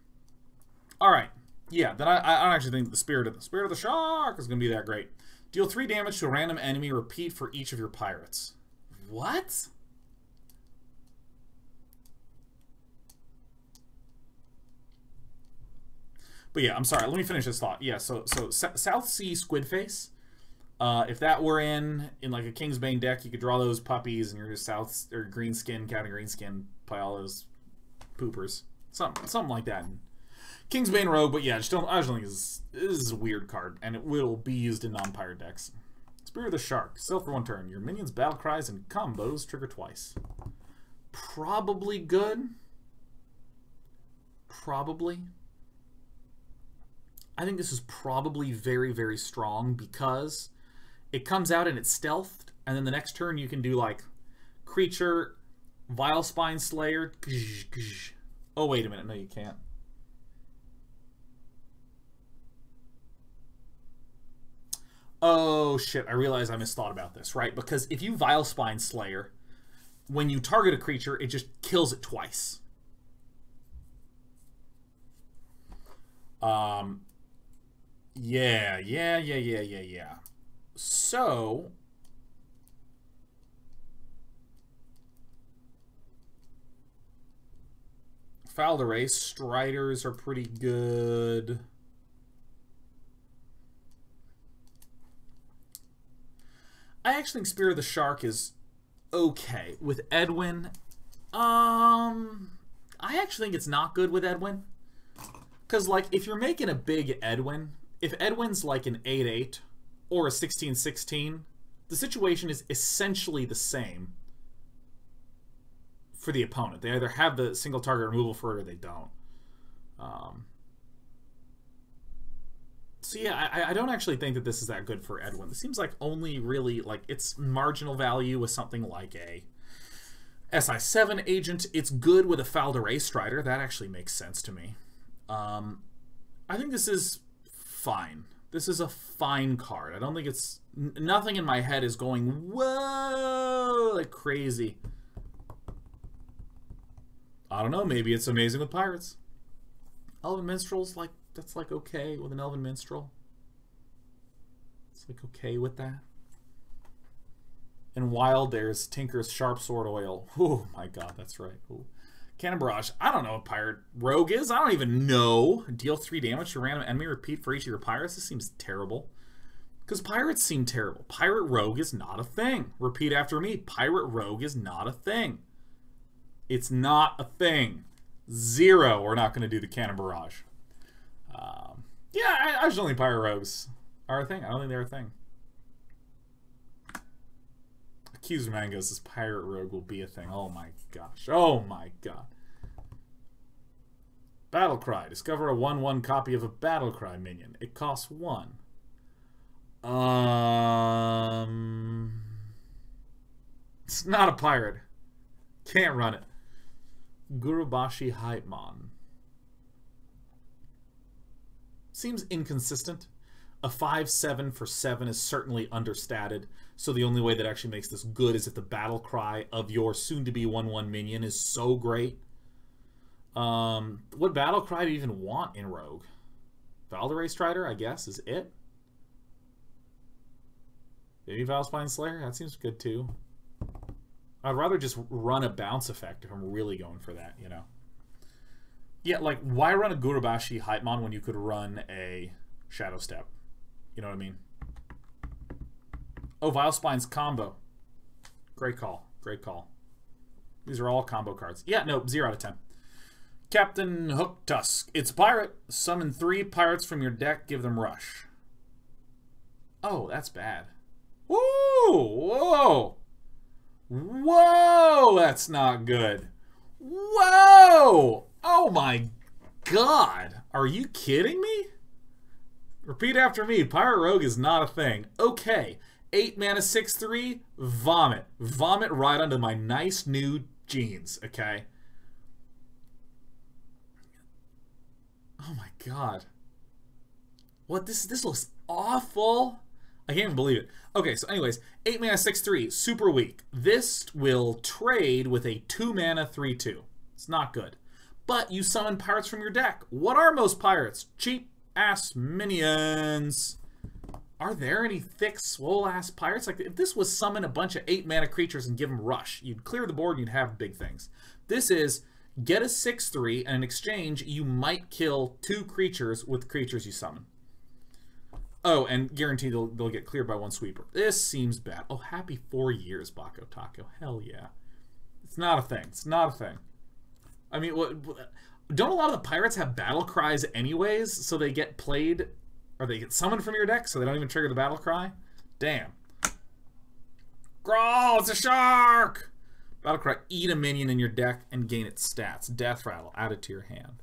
Yeah, then I actually think the Spirit of the Shark is going to be that great. Deal 3 damage to a random enemy. Repeat for each of your pirates. What? But yeah, I'm sorry. Let me finish this thought. Yeah, so South Sea Squid Face. If that were in like a Kingsbane deck, you could draw those puppies, and you're just South or green skin, Captain Greenskin, play all those poopers, something like that. And Kingsbane Rogue, but yeah, I just don't think this is a weird card, and it will be used in non-pirate decks. Spirit of the Shark, sell for 1 turn. Your minions' battle cries and combos trigger twice. Probably good. Probably. I think this is probably very, very strong because it comes out and it's stealthed, and then the next turn you can do like creature, Vilespine Slayer. Oh, wait a minute. No, you can't. Oh, shit. I realize I misthought about this, right? Because if you Vilespine Slayer, when you target a creature, it just kills it twice. Yeah. So, Foul the Race, Striders are pretty good. I actually think Spirit of the Shark is okay with Edwin. I actually think it's not good with Edwin. Because, like, if you're making a big Edwin, if Edwin's like an 8-8 or a 16-16, the situation is essentially the same for the opponent. They either have the single target removal for it or they don't. So yeah, I don't actually think that this is that good for Edwin. This seems like only really, like, its marginal value with something like a SI7 agent. It's good with a Foul to Ray Strider. That actually makes sense to me. I think this is fine. This is a fine card. I don't think it's... Nothing in my head is going, whoa, like crazy. I don't know, maybe it's amazing with pirates. Elven Minstrel's like, that's like okay with an Elven Minstrel. It's like okay with that. And Wild, there's Tinker's Sharp Sword Oil. Oh my god, that's right. Ooh. Cannon Barrage. I don't know what Pirate Rogue is. I don't even know. Deal 3 damage to a random enemy. Repeat for each of your pirates. This seems terrible. Because pirates seem terrible. Pirate Rogue is not a thing. Repeat after me. Pirate Rogue is not a thing. It's not a thing. 0. We're not going to do the Cannon Barrage. Yeah, I just don't think Pirate Rogues are a thing. I don't think they're a thing. Accused Mangoes, this Pirate Rogue will be a thing. Oh my gosh. Oh my god. Battlecry. Discover a 1/1 copy of a Battlecry minion. It costs 1. It's not a pirate. Can't run it. Gurubashi Hypemon. Seems inconsistent. A 5/7 for 7 is certainly understated, so the only way that actually makes this good is if the battle cry of your soon-to-be 1/1 minion is so great. What battle cry do you even want in Rogue? Valderay Strider, I guess, is it? Maybe Valspine Slayer? That seems good, too. I'd rather just run a bounce effect if I'm really going for that, you know? Yeah, like, why run a Gurubashi Hypemon when you could run a Shadow Step? You know what I mean? Oh, Vilespine's combo. Great call. Great call. These are all combo cards. Yeah, no, 0 out of 10. Captain Hook Tusk. It's a pirate. Summon 3 pirates from your deck. Give them rush. Oh, that's bad. Woo! Whoa! Whoa! That's not good. Whoa! Oh my god. Are you kidding me? Repeat after me. Pirate Rogue is not a thing. Okay. 8 mana, 6/3. Vomit. Vomit right onto my nice new jeans, okay? Oh my god. What? This looks awful. I can't even believe it. Okay, so anyways, 8 mana 6-3, super weak. This will trade with a 2 mana 3-2. It's not good. But you summon pirates from your deck. What are most pirates? Cheap ass minions. Are there any thick, swole ass pirates? Like, if this was summon a bunch of 8 mana creatures and give them rush, you'd clear the board and you'd have big things. This is get a 6-3 and in exchange you might kill 2 creatures with creatures you summon. Oh, and guaranteed they'll get cleared by one sweeper. This seems bad. Oh, happy 4 years, Bako Taco. Hell yeah. It's not a thing. It's not a thing. I mean, don't a lot of the pirates have battle cries anyways, so they get played, or they get summoned from your deck, so they don't even trigger the battle cry? Damn. Growl, it's a shark! Battle cry, eat a minion in your deck and gain its stats. Death rattle, add it to your hand.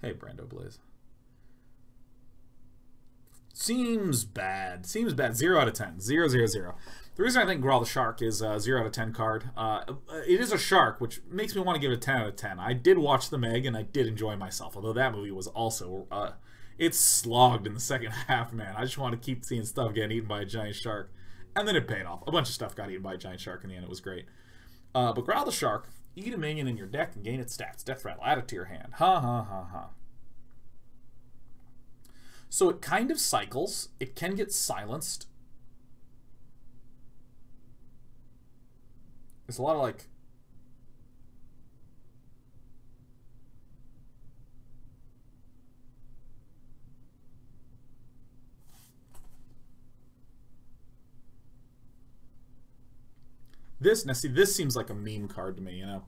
Hey, Brando Blaze. Seems bad. Seems bad. 0 out of 10. 0, 0, 0. The reason I think Growl the Shark is a 0 out of 10 card. It is a shark, which makes me want to give it a 10 out of 10. I did watch The Meg, and I did enjoy myself. Although that movie was also, it's slogged in the second half, man. I just want to keep seeing stuff getting eaten by a giant shark, and then it paid off. A bunch of stuff got eaten by a giant shark in the end. It was great. But Growl the Shark. Eat a minion in your deck and gain its stats. Death rattle, add it to your hand. Ha ha ha ha. So it kind of cycles. It can get silenced. There's a lot of like... This, now see, this seems like a meme card to me, you know?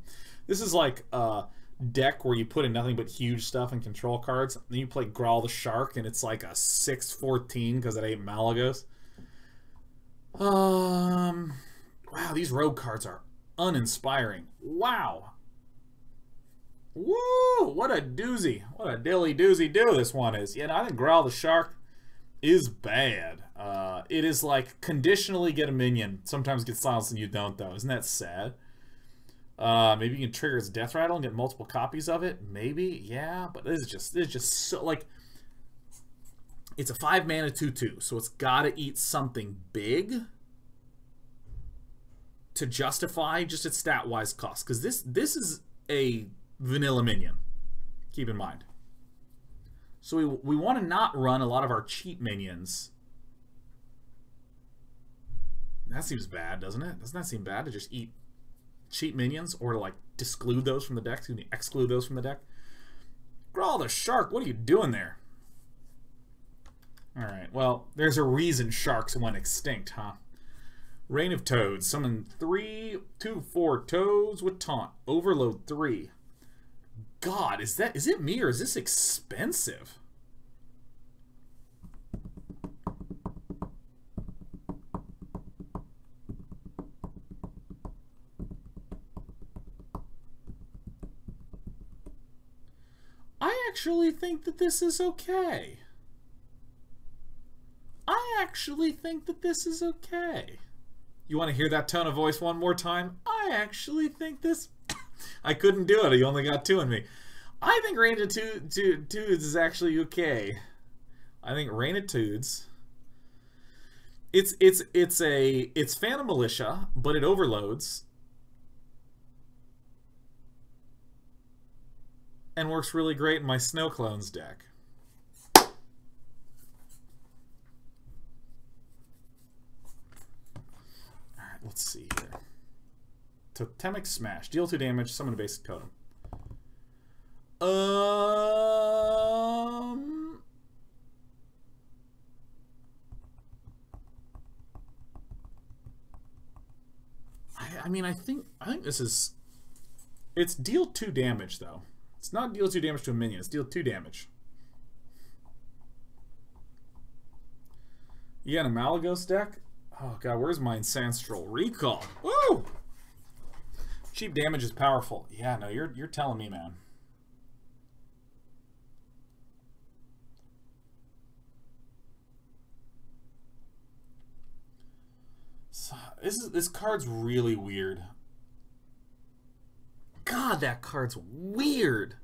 This is like a deck where you put in nothing but huge stuff and control cards, and then you play Growl the Shark, and it's like a 6-14 because it ate Malagos. Wow, these rogue cards are uninspiring. Wow. Woo! What a doozy. What a dilly-doozy-doo this one is. You know, I think Growl the Shark is bad. It is like conditionally get a minion. Sometimes get silenced and you don't, though. Isn't that sad? Maybe you can trigger its death rattle and get multiple copies of it. Maybe, yeah. But this is just so like it's a 5 mana 2/2, so it's gotta eat something big to justify just its stat wise cost. Because this is a vanilla minion. Keep in mind. So we want to not run a lot of our cheap minions. That seems bad, doesn't it? Doesn't that seem bad to just eat cheap minions or to like exclude those from the deck? Excuse me, exclude those from the deck. Growl the Shark, what are you doing there? Alright, well, there's a reason sharks went extinct, huh? Reign of Toads. Summon 3/2/4 toads with taunt. Overload 3. God, is it me or is this expensive? I actually think that this is okay. I actually think that this is okay. You want to hear that tone of voice one more time? I actually think this... I couldn't do it. You only got 2 in me. I think Reign of Toads is actually okay. I think Reign of Toads... It's Phantom Militia, but it overloads. And works really great in my Snow Clones deck. Alright, let's see here. Totemic Smash. Deal 2 damage, summon a basic totem. I mean, I think this is... It's deal 2 damage, though. It's not deal 2 damage to a minion, it's deal 2 damage. You got a Malagos deck? Oh god, where's my Ancestral Recall? Woo! Cheap damage is powerful. Yeah, no, you're telling me, man. This card's really weird. God, that card's weird.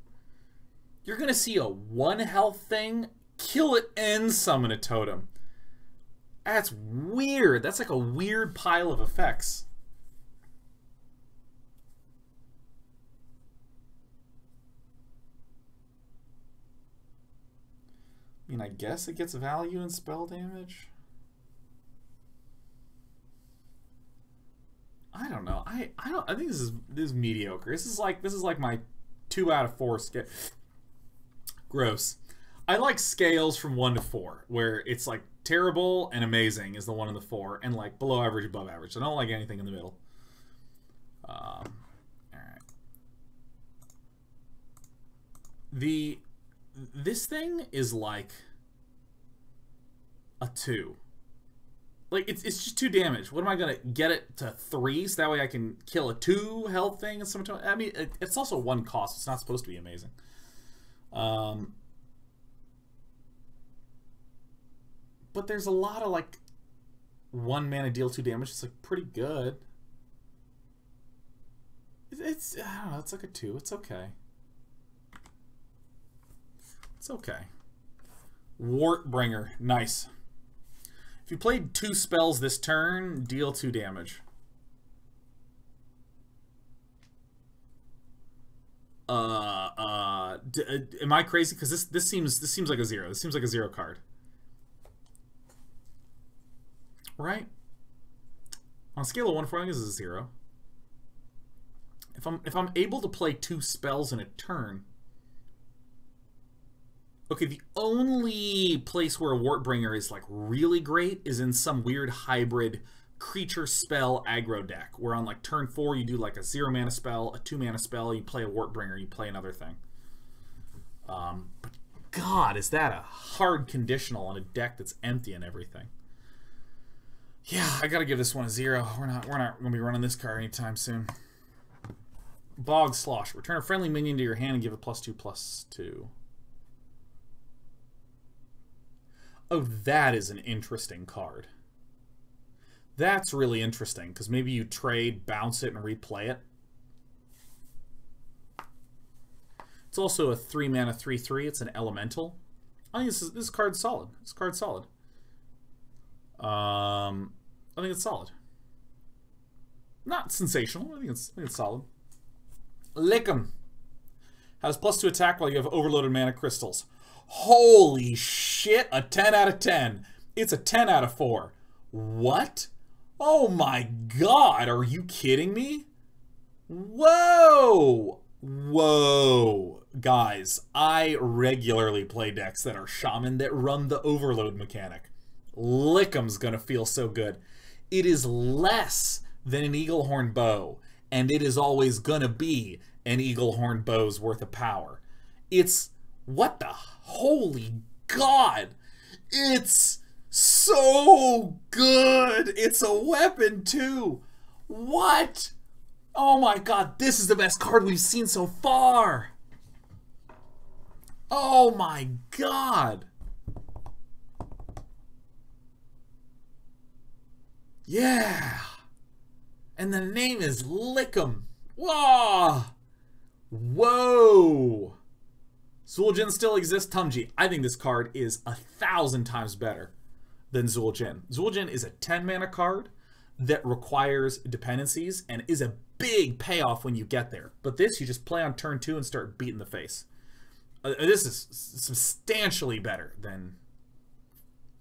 You're gonna see a 1 health thing, kill it and summon a totem. That's weird. That's like a weird pile of effects. I mean, I guess it gets value in spell damage. I don't know. I think this is mediocre. This is like my 2 out of 4 scale. Gross. I like scales from 1 to 4, where it's like terrible and amazing is the 1 and the 4, and like below average, above average. I don't like anything in the middle. All right. This thing is like a 2. Like, it's just 2 damage. What am I going to get it to 3 so that way I can kill a 2 health thing? I mean, it's also 1 cost. It's not supposed to be amazing. But there's a lot of, like, 1 mana deal 2 damage. It's, like, pretty good. It's I don't know. It's like a 2. It's okay. It's okay. Wartbringer. Nice. If you played 2 spells this turn, deal 2 damage. Am I crazy? Because this seems like a 0. This seems like a 0 card, right? On a scale of 1 to 4, I think this is a 0. If I'm able to play 2 spells in a turn. Okay, the only place where a Wartbringer is like really great is in some weird hybrid creature spell aggro deck, where on like turn 4 you do like a 0 mana spell, a 2 mana spell, you play a Wartbringer, you play another thing. But God, is that a hard conditional on a deck that's empty and everything? Yeah, I gotta give this one a 0. We're not gonna be running this card anytime soon. Bog Slosh. Return a friendly minion to your hand and give it +2/+2. Oh, that is an interesting card. That's really interesting, because maybe you trade, bounce it, and replay it. It's also a 3 mana 3/3. It's an elemental. I think this card's solid. This card's solid. I think it's solid. Not sensational. I think it's solid. Lick'em. Has +2 attack while you have overloaded mana crystals. Holy shit, a 10 out of 10. It's a 10 out of 4. What? Oh my God, are you kidding me? Whoa! Whoa. Guys, I regularly play decks that are shaman that run the overload mechanic. Lick'em's gonna feel so good. It is less than an Eaglehorn Bow, and it is always gonna be an Eaglehorn Bow's worth of power. It's... what the holy God, it's so good. It's a weapon too. What? Oh my God, this is the best card we've seen so far. Oh my God. Yeah. And the name is Lick'em. Whoa. Whoa. Zul'jin still exists, Tumji. I think this card is 1,000 times better than Zul'jin. Zul'jin is a 10 mana card that requires dependencies and is a big payoff when you get there. But this, you just play on turn 2 and start beating the face. This is substantially better than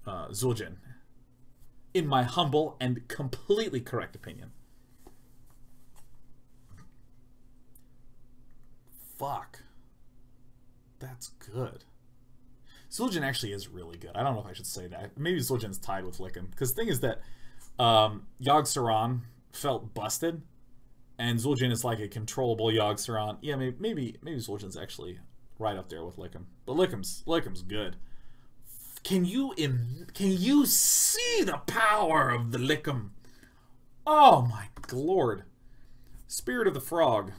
Zul'jin, in my humble and completely correct opinion. Fuck. That's good. Zul'jin actually is really good. I don't know if I should say that. Maybe Zul'jin's tied with Lick'em. Because the thing is that Yogg-Saron felt busted, and Zul'jin is like a controllable Yogg-Saron. Yeah, maybe Zul'jin's actually right up there with Lick'em. But Lick'em's good. Can you see the power of the Lick'em? Oh my Lord. Spirit of the Frog.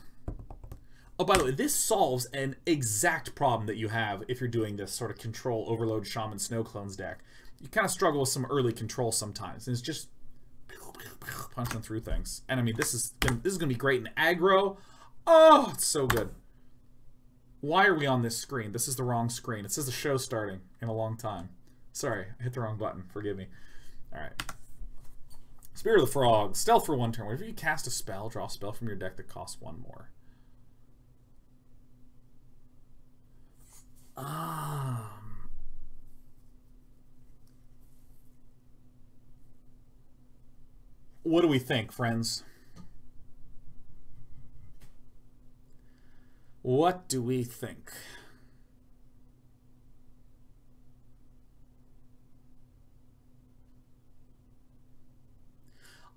Oh, by the way, this solves an exact problem that you have if you're doing this sort of control overload shaman snow clones deck. You kind of struggle with some early control sometimes, and it's just punching through things. And I mean, this is gonna be great in aggro. Oh, it's so good. Why are we on this screen? This is the wrong screen. It says the show's starting in a long time. Sorry, I hit the wrong button. Forgive me. All right. Spirit of the Frog. Stealth for one turn. Whenever you cast a spell, draw a spell from your deck that costs one more. What do we think, friends? What do we think?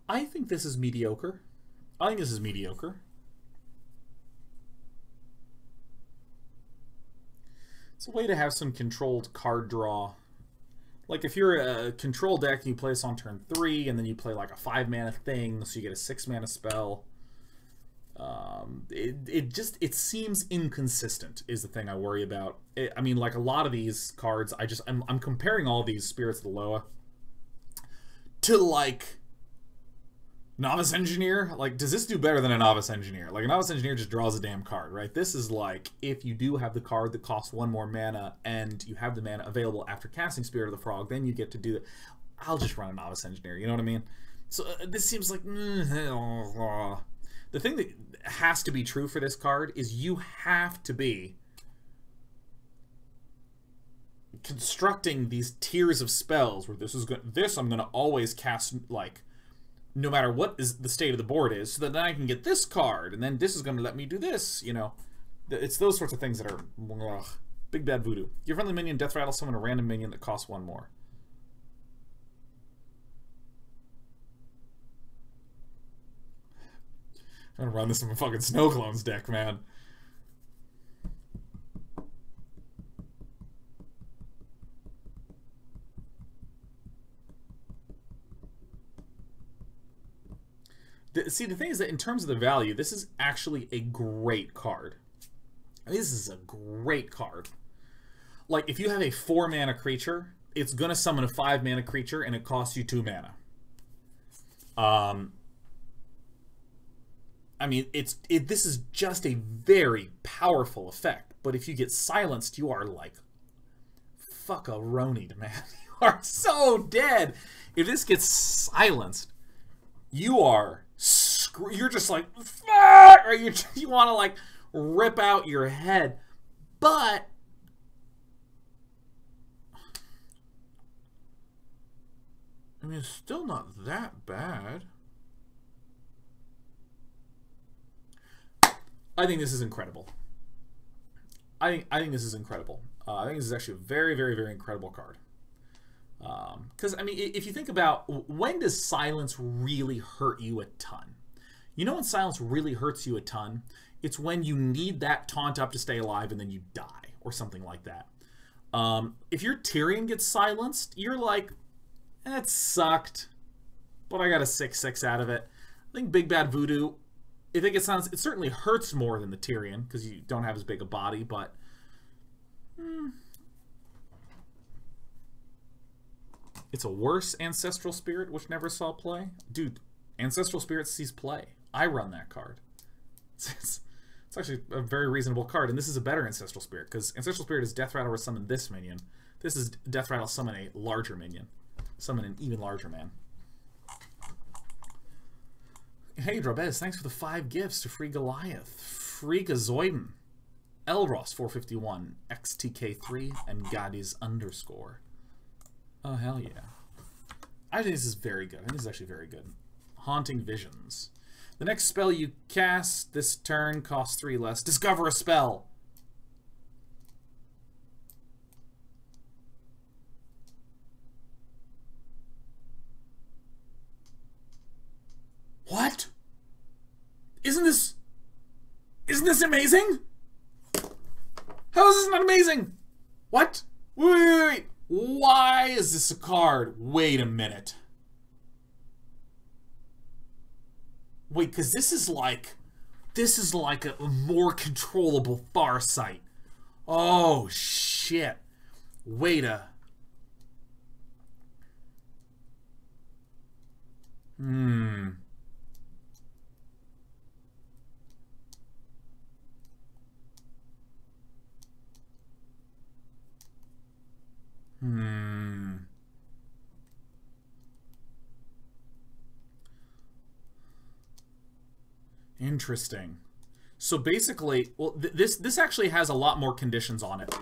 I think this is mediocre. I think this is mediocre. It's a way to have some controlled card draw. Like if you're a control deck, you play this on turn 3, and then you play like a 5-mana thing, so you get a 6-mana spell. It seems inconsistent is the thing I worry about. I mean, like a lot of these cards, I'm comparing all these Spirits of the Loa to like Novice Engineer. Like, does this do better than a Novice Engineer? Like a Novice Engineer just draws a damn card, right? This is like if you do have the card that costs one more mana and you have the mana available after casting Spirit of the Frog, then you get to do that. I'll just run a Novice Engineer, you know what I mean? So this seems like... The thing that has to be true for this card is you have to be constructing these tiers of spells where this is good. This I'm going to always cast, like, no matter what is the state of the board is, so that then I can get this card, and then this is going to let me do this, you know. It's those sorts of things that are ugh, big bad voodoo. Your friendly minion death rattle summon a random minion that costs one more. I'm gonna run this in my fucking Snow Clones deck, man. See, the thing is that in terms of the value, this is actually a great card. I mean, this is a great card. Like, if you have a 4-mana creature, it's gonna summon a 5-mana creature, and it costs you 2 mana. I mean, this is just a very powerful effect, but if you get silenced, you are like fuck-a-ronied, man. You are so dead. If this gets silenced, you are you're just like fuck, or you want to like rip out your head. But I mean, it's still not that bad. I think this is incredible. I think this is incredible. I think this is actually a very, very, very incredible card. Because, I mean, if you think about when does silence really hurt you a ton? You know when silence really hurts you a ton? It's when you need that taunt up to stay alive and then you die or something like that. If your Tyrion gets silenced, you're like, that sucked, but I got a 6/6 out of it. I think Big Bad Voodoo... If it gets silenced, it certainly hurts more than the Tyrion because you don't have as big a body, but... It's a worse Ancestral Spirit, which never saw play. Dude, Ancestral Spirit sees play. I run that card. It's actually a very reasonable card, and this is a better Ancestral Spirit because Ancestral Spirit is Death Rattle or summon this minion. This is Death Rattle summon a larger minion. Summon an even larger man. Hey, Drobez, thanks for the 5 gifts to Free Goliath, Free Gazoiden, Elros 451, XTK3, and Gadis _. Oh, hell yeah. I think this is very good. I think this is actually very good. Haunting Visions. The next spell you cast this turn costs 3 less. Discover a spell! What? Isn't this amazing? How is this not amazing? What? Wait, why is this a card? Wait a minute. Wait, because this is like a more controllable Farsight. Oh shit. Interesting. So basically, well, this actually has a lot more conditions on it.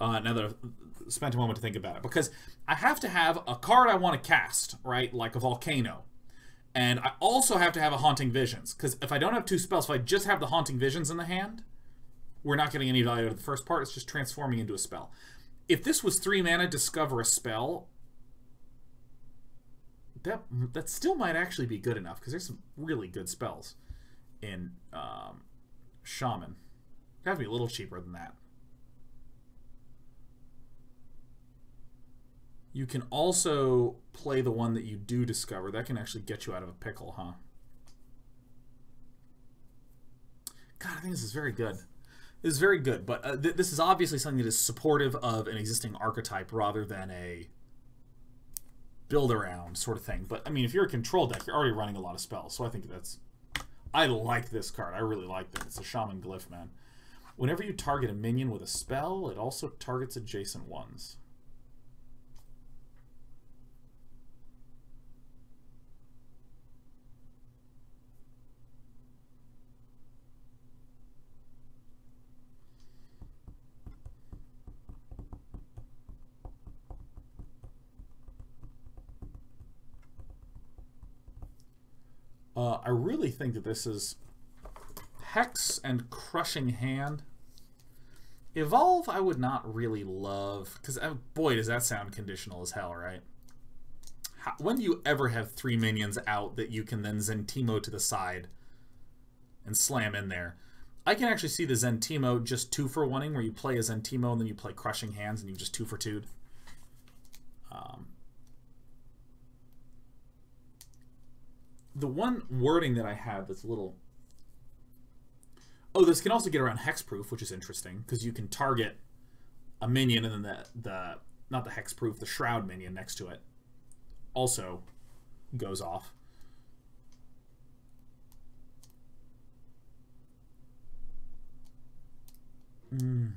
Now that I've spent a moment to think about it, because I have to have a card I want to cast, right? Like a Volcano. And I also have to have a Haunting Visions, because if I don't have two spells, if I just have the Haunting Visions in the hand, we're not getting any value out of the first part. It's just transforming into a spell. If this was 3 mana, discover a spell, that still might actually be good enough, because there's some really good spells in Shaman. It'd have to be a little cheaper than that. You can also play the one that you do discover. That can actually get you out of a pickle, huh? God, I think this is very good. This is very good, but this is obviously something that is supportive of an existing archetype rather than a build-around sort of thing. But, I mean, if you're a control deck, you're already running a lot of spells, so I think that's... I like this card. I really like that. It's a Shaman Glyph, man. Whenever you target a minion with a spell, it also targets adjacent ones. I really think that this is Hex and Crushing Hand. Evolve, I would not really love, because boy, does that sound conditional as hell, right? When do you ever have 3 minions out that you can then Zentimo to the side and slam in there? I can actually see the Zentimo just 2-for-1-ing, where you play a Zentimo and then you play Crushing Hands and you just 2-for-2'd. The one wording that I have that's a little... Oh, this can also get around hexproof, which is interesting, because you can target a minion and then the not the hexproof, the shroud minion next to it also goes off. Now,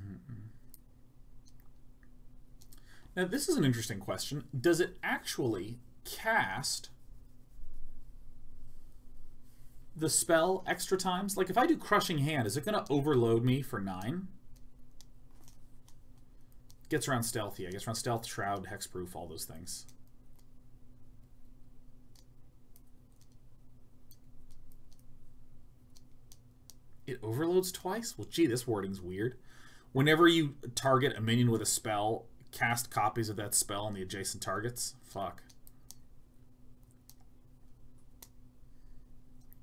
this is an interesting question. Does it actually cast the spell extra times? Like, if I do Crushing Hand, is it going to overload me for 9? Gets around Stealthy. I guess around Stealth, Shroud, Hexproof, all those things. It overloads twice? Well, gee, this wording's weird. Whenever you target a minion with a spell, cast copies of that spell on the adjacent targets. Fuck.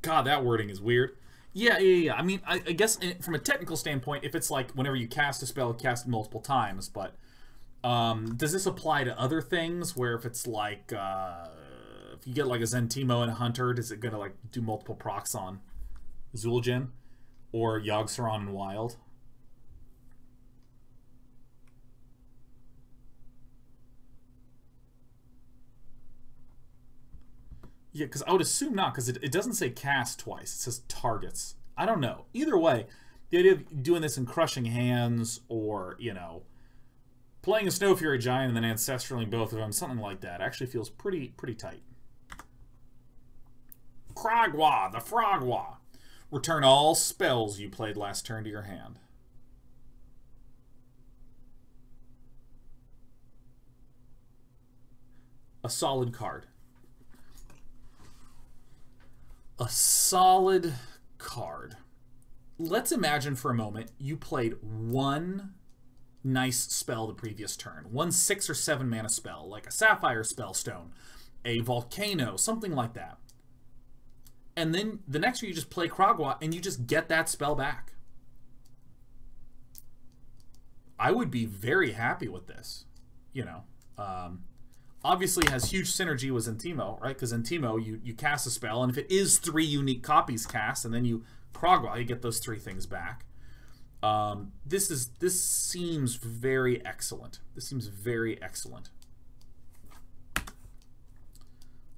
God, that wording is weird. Yeah. I mean, I guess from a technical standpoint, if it's like whenever you cast a spell, cast it multiple times, but does this apply to other things where if it's like, if you get like a Zentimo and a Hunter, is it going to like do multiple procs on Zul'jin or Yogg-Saron and Wild? Yeah, because I would assume not, because it doesn't say cast twice. It says targets. I don't know. Either way, the idea of doing this in Crushing Hands or, you know, playing a Snow Fury Giant and then ancestraling both of them, something like that, actually feels pretty tight. Krogwa, the Frogwa. Return all spells you played last turn to your hand. A solid card. A solid card. Let's imagine for a moment you played one nice spell the previous turn. One 6 or 7 mana spell, like a Sapphire Spellstone, a Volcano, something like that. And then the next year you just play Krogwa and you just get that spell back. I would be very happy with this. You know, obviously has huge synergy with Zentimo, right? Because Zentimo, you cast a spell, and if it is 3 unique copies cast, and then you Krogwa, you get those 3 things back. This seems very excellent. This seems very excellent.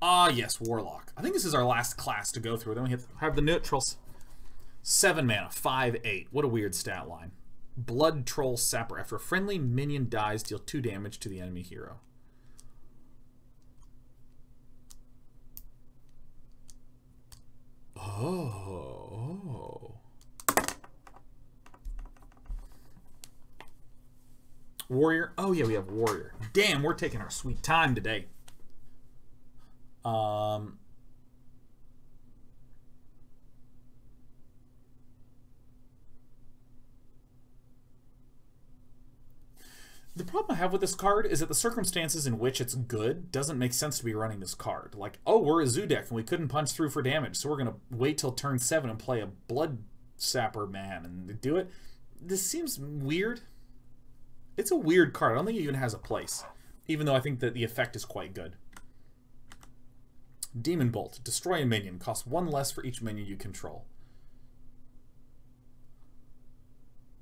Ah, yes, Warlock. I think this is our last class to go through. Then we have the neutrals. 7 mana, 5/8. What a weird stat line. Blood Troll Sapper. After a friendly minion dies, deal 2 damage to the enemy hero. Oh, Warrior. Oh, yeah, we have Warrior. Damn, we're taking our sweet time today. The problem I have with this card is that the circumstances in which it's good doesn't make sense to be running this card. Like, oh, we're a zoo deck and we couldn't punch through for damage, so we're going to wait till turn 7 and play a Blood Sapper Man and do it. This seems weird. It's a weird card. I don't think it even has a place, even though I think that the effect is quite good. Demon Bolt. Destroy a minion. Costs 1 less for each minion you control.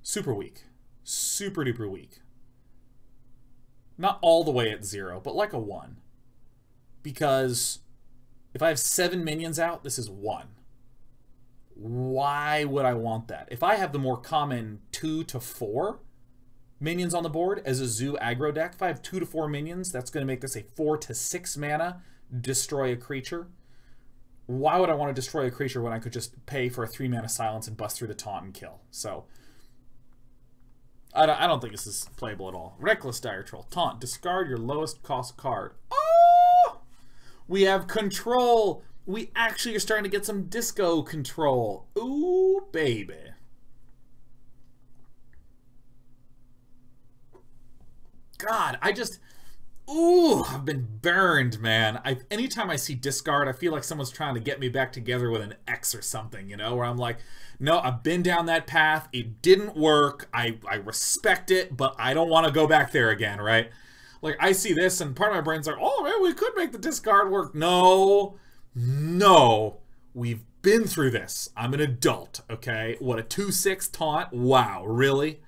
Super weak. Super duper weak. Not all the way at 0, but like a 1. Because if I have 7 minions out, this is 1. Why would I want that? If I have the more common 2 to 4 minions on the board as a zoo aggro deck, if I have 2 to 4 minions, that's going to make this a 4 to 6 mana, destroy a creature. Why would I want to destroy a creature when I could just pay for a 3 mana silence and bust through the taunt and kill? So I don't think this is playable at all. Reckless Dire Troll. Taunt. Discard your lowest cost card. Oh! We have control. We actually are starting to get some disco control. Ooh, baby. God, I just... Ooh, I've been burned, man. Anytime I see discard, I feel like someone's trying to get me back together with an X or something, you know, where I'm like, no, I've been down that path. It didn't work. I respect it, but I don't want to go back there again, right? Like, I see this, and part of my brain's like, oh, man, we could make the discard work. No, no. We've been through this. I'm an adult, okay? What, a 2-6 taunt? Wow, really?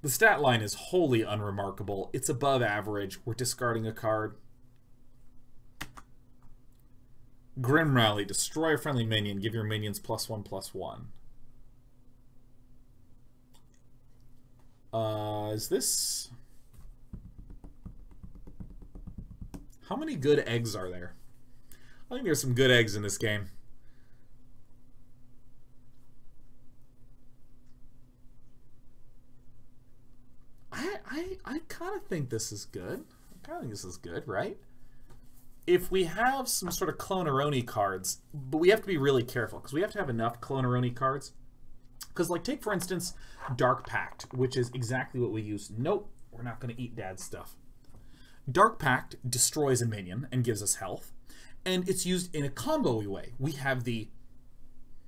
The stat line is wholly unremarkable. It's above average. We're discarding a card. Grim Rally. Destroy a friendly minion. Give your minions +1/+1. Is this... How many good eggs are there? I think there's some good eggs in this game. I kind of think this is good. I kind of think this is good, right? If we have some sort of Clonaroni cards, but we have to be really careful because we have to have enough Clonaroni cards. Because, like, take, for instance, Dark Pact, which is exactly what we use. Nope, we're not going to eat Dad's stuff. Dark Pact destroys a minion and gives us health, and it's used in a combo-y way. We have the...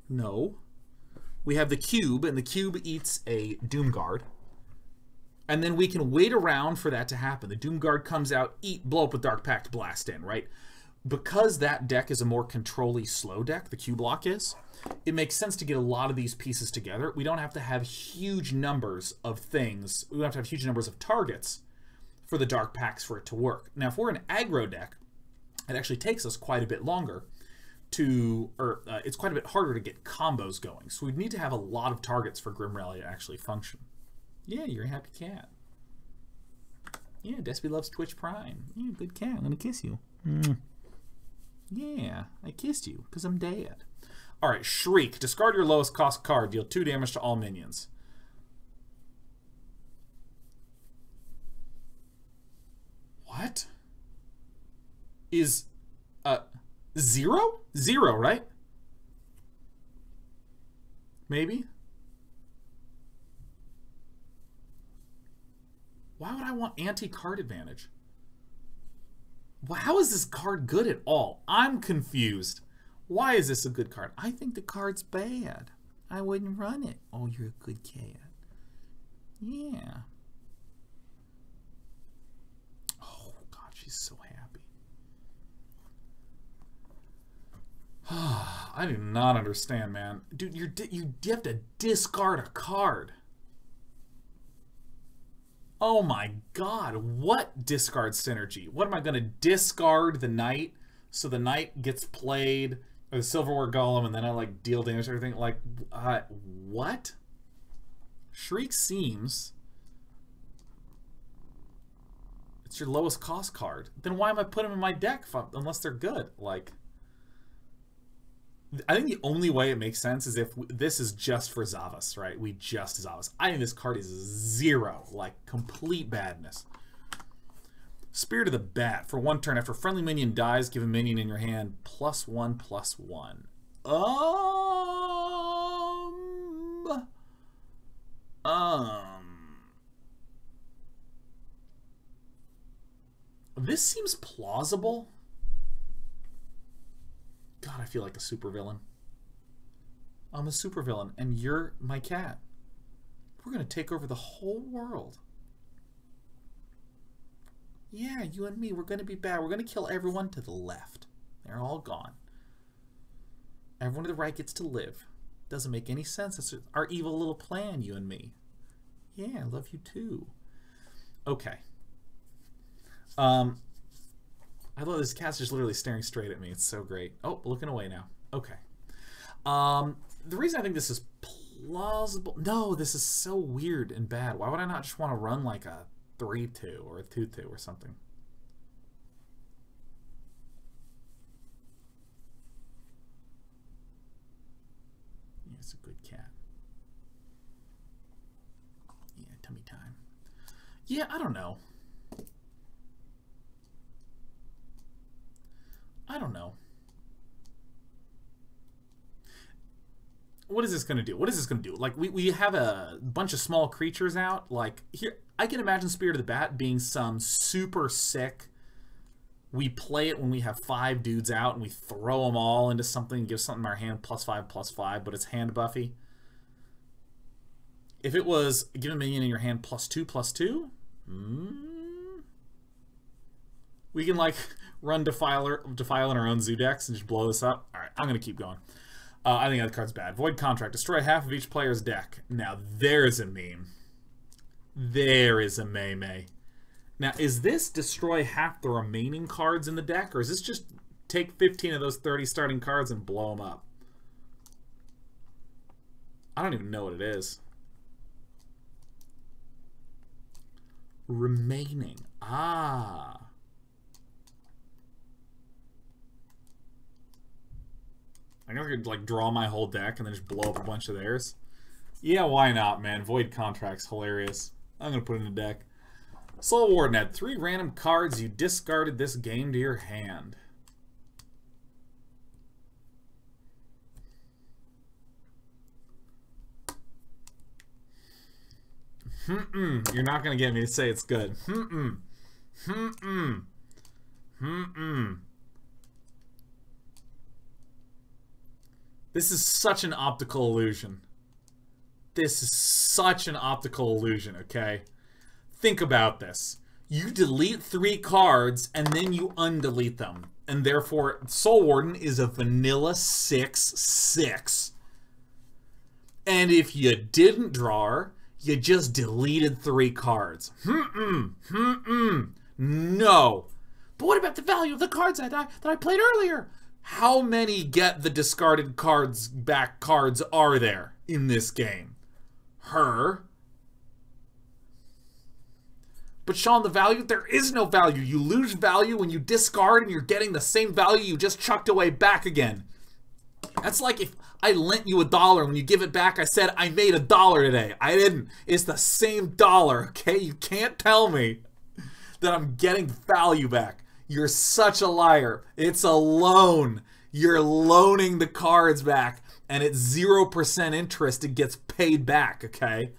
No. We have the cube, and the cube eats a Doomguard. And then we can wait around for that to happen. The Doomguard comes out, eat, blow up with Dark Pact, blast in, right? Because that deck is a more control-y slow deck, the Q block is, it makes sense to get a lot of these pieces together. We don't have to have huge numbers of things. We don't have to have huge numbers of targets for the Dark Pacts for it to work. Now, if we're an aggro deck, it actually takes us quite a bit longer to, or it's quite a bit harder to get combos going. So we'd need to have a lot of targets for Grim Rally to actually function. Yeah, you're a happy cat. Yeah, Despy loves Twitch Prime. Yeah, good cat. I'm going to kiss you. Mm. Yeah, I kissed you because I'm dead. All right, Shriek. Discard your lowest cost card. Deal 2 damage to all minions. What? Is 0? 0, right? Maybe? Why would I want anti-card advantage? Well, how is this card good at all? I'm confused. Why is this a good card? I think the card's bad. I wouldn't run it. Oh, you're a good cat. Yeah. Oh, God, she's so happy. I do not understand, man. Dude, you have to discard a card. Oh my God, what discard synergy? What am I gonna discard the knight so the knight gets played or the silverware golem and then I like deal damage to everything? Like, what? Shriek seems... It's your lowest cost card. Then why am I putting them in my deck unless they're good? Like, I think the only way it makes sense is if this is just for Zavas, right? We just Zavas. I think this card is zero, like complete badness. Spirit of the Bat. For one turn, after a friendly minion dies, give a minion in your hand +1/+1. This seems plausible. God, I feel like a supervillain. I'm a supervillain, and you're my cat. We're gonna take over the whole world. Yeah, you and me, we're gonna be bad. We're gonna kill everyone to the left. They're all gone. Everyone to the right gets to live. Doesn't make any sense. That's our evil little plan, you and me. Yeah, I love you too. Okay. I love this cat's just literally staring straight at me. It's so great. Oh, looking away now. Okay. The reason I think this is plausible... No, this is so weird and bad. Why would I not just want to run like a 3-2 or a 2-2 or something? Yeah, it's a good cat. Yeah, tummy time. Yeah, I don't know. I don't know. What is this going to do? What is this going to do? Like, we have a bunch of small creatures out. Like, here, I can imagine Spirit of the Bat being some super sick. We play it when we have 5 dudes out and we throw them all into something, give something in our hand +5/+5, but it's hand buffy. If it was give a minion in your hand +2/+2, we can, like, run Defile in our own Zoodex and just blow this up. All right, I'm going to keep going. I think that card's bad. Void Contract. Destroy half of each player's deck. Now, there's a meme. There is a meme. Now, is this destroy half the remaining cards in the deck, or is this just take 15 of those 30 starting cards and blow them up? I don't even know what it is. Remaining. Ah. I guess I could, like, draw my whole deck and then just blow up a bunch of theirs. Yeah, why not, man? Void Contract's hilarious. I'm going to put it in the deck. Soul Warden, add 3 random cards you discarded this game to your hand. You're not going to get me to say it's good. This is such an optical illusion. This is such an optical illusion, okay? Think about this. You delete 3 cards, and then you undelete them. And therefore, Soul Warden is a vanilla 6/6. And if you didn't draw her, you just deleted 3 cards. No. But what about the value of the cards that I played earlier? How many get the discarded cards back cards are there in this game? Her. But Sean, the value, there is no value. You lose value when you discard and you're getting the same value you just chucked away back again. That's like if I lent you $1 and when you give it back, I said, I made $1 today. I didn't. It's the same $1, okay? You can't tell me that I'm getting value back. You're such a liar. It's a loan. You're loaning the cards back, and at 0% interest, it gets paid back, okay?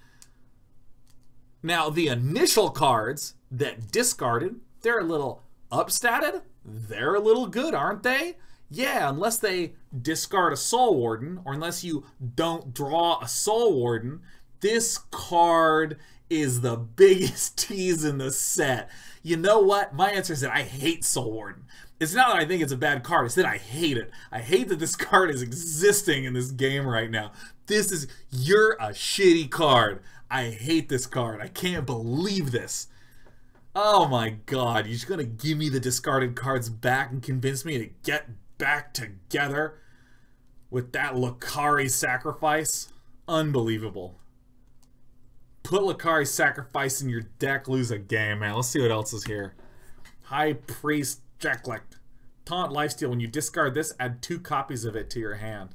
Now, the initial cards that discarded, they're a little upstatted. They're a little good, aren't they? Yeah, unless they discard a Soul Warden, or unless you don't draw a Soul Warden, this card is the biggest tease in the set. You know what? My answer is that I hate Soul Warden. It's not that I think it's a bad card. It's that I hate it. I hate that this card is existing in this game right now. This is... You're a shitty card. I hate this card. I can't believe this. Oh my god. You're just going to give me the discarded cards back and convince me to get back together with that Lucari sacrifice? Unbelievable. Put Lucari's Sacrifice in your deck, lose a game, man. Let's see what else is here. High Priest Jeklick. Taunt Lifesteal. When you discard this, add 2 copies of it to your hand.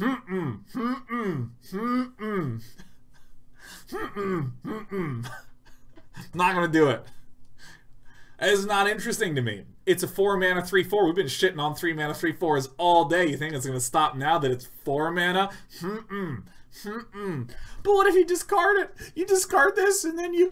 Not gonna do it. It's not interesting to me. It's a 4-mana 3/4. We've been shitting on 3-mana 3/4s all day. You think it's gonna stop now that it's 4 mana? But what if you discard it? You discard this, and then you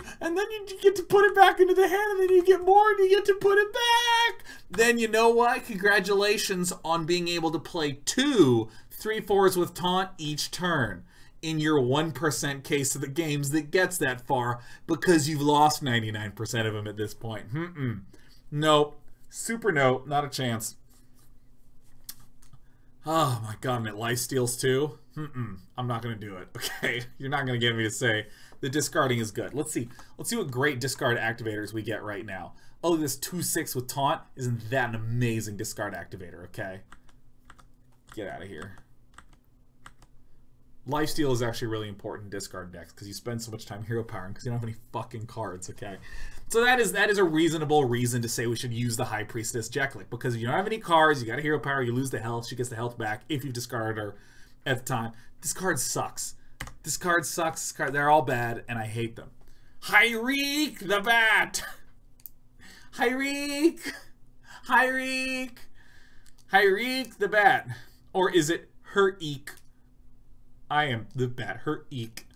get to put it back into the hand, and then you get more, and you get to put it back. Then you know what? Congratulations on being able to play 2 3/4s with taunt each turn. In your 1% case of the games that gets that far, because you've lost 99% of them at this point. Nope. Super nope. Not a chance. Oh my god, and it lifesteals too? I'm not gonna do it. Okay, you're not gonna get me to say the discarding is good. Let's see. Let's see what great discard activators we get right now. Oh, this 2/6 with taunt, isn't that an amazing discard activator, okay? Get out of here. Lifesteal is actually really important in discard decks because you spend so much time hero powering because you don't have any fucking cards, okay? So that is a reasonable reason to say we should use the High Priestess Jekyllik, because if you don't have any cards, you got a hero power, you lose the health, she gets the health back if you've discarded her at the time. This card sucks. This card sucks. This card, they're all bad, and I hate them. Hyreek the Bat! Hyreek! Hyreek! Hyreek the Bat. Or is it Her-eek? I am the bat. Her eek.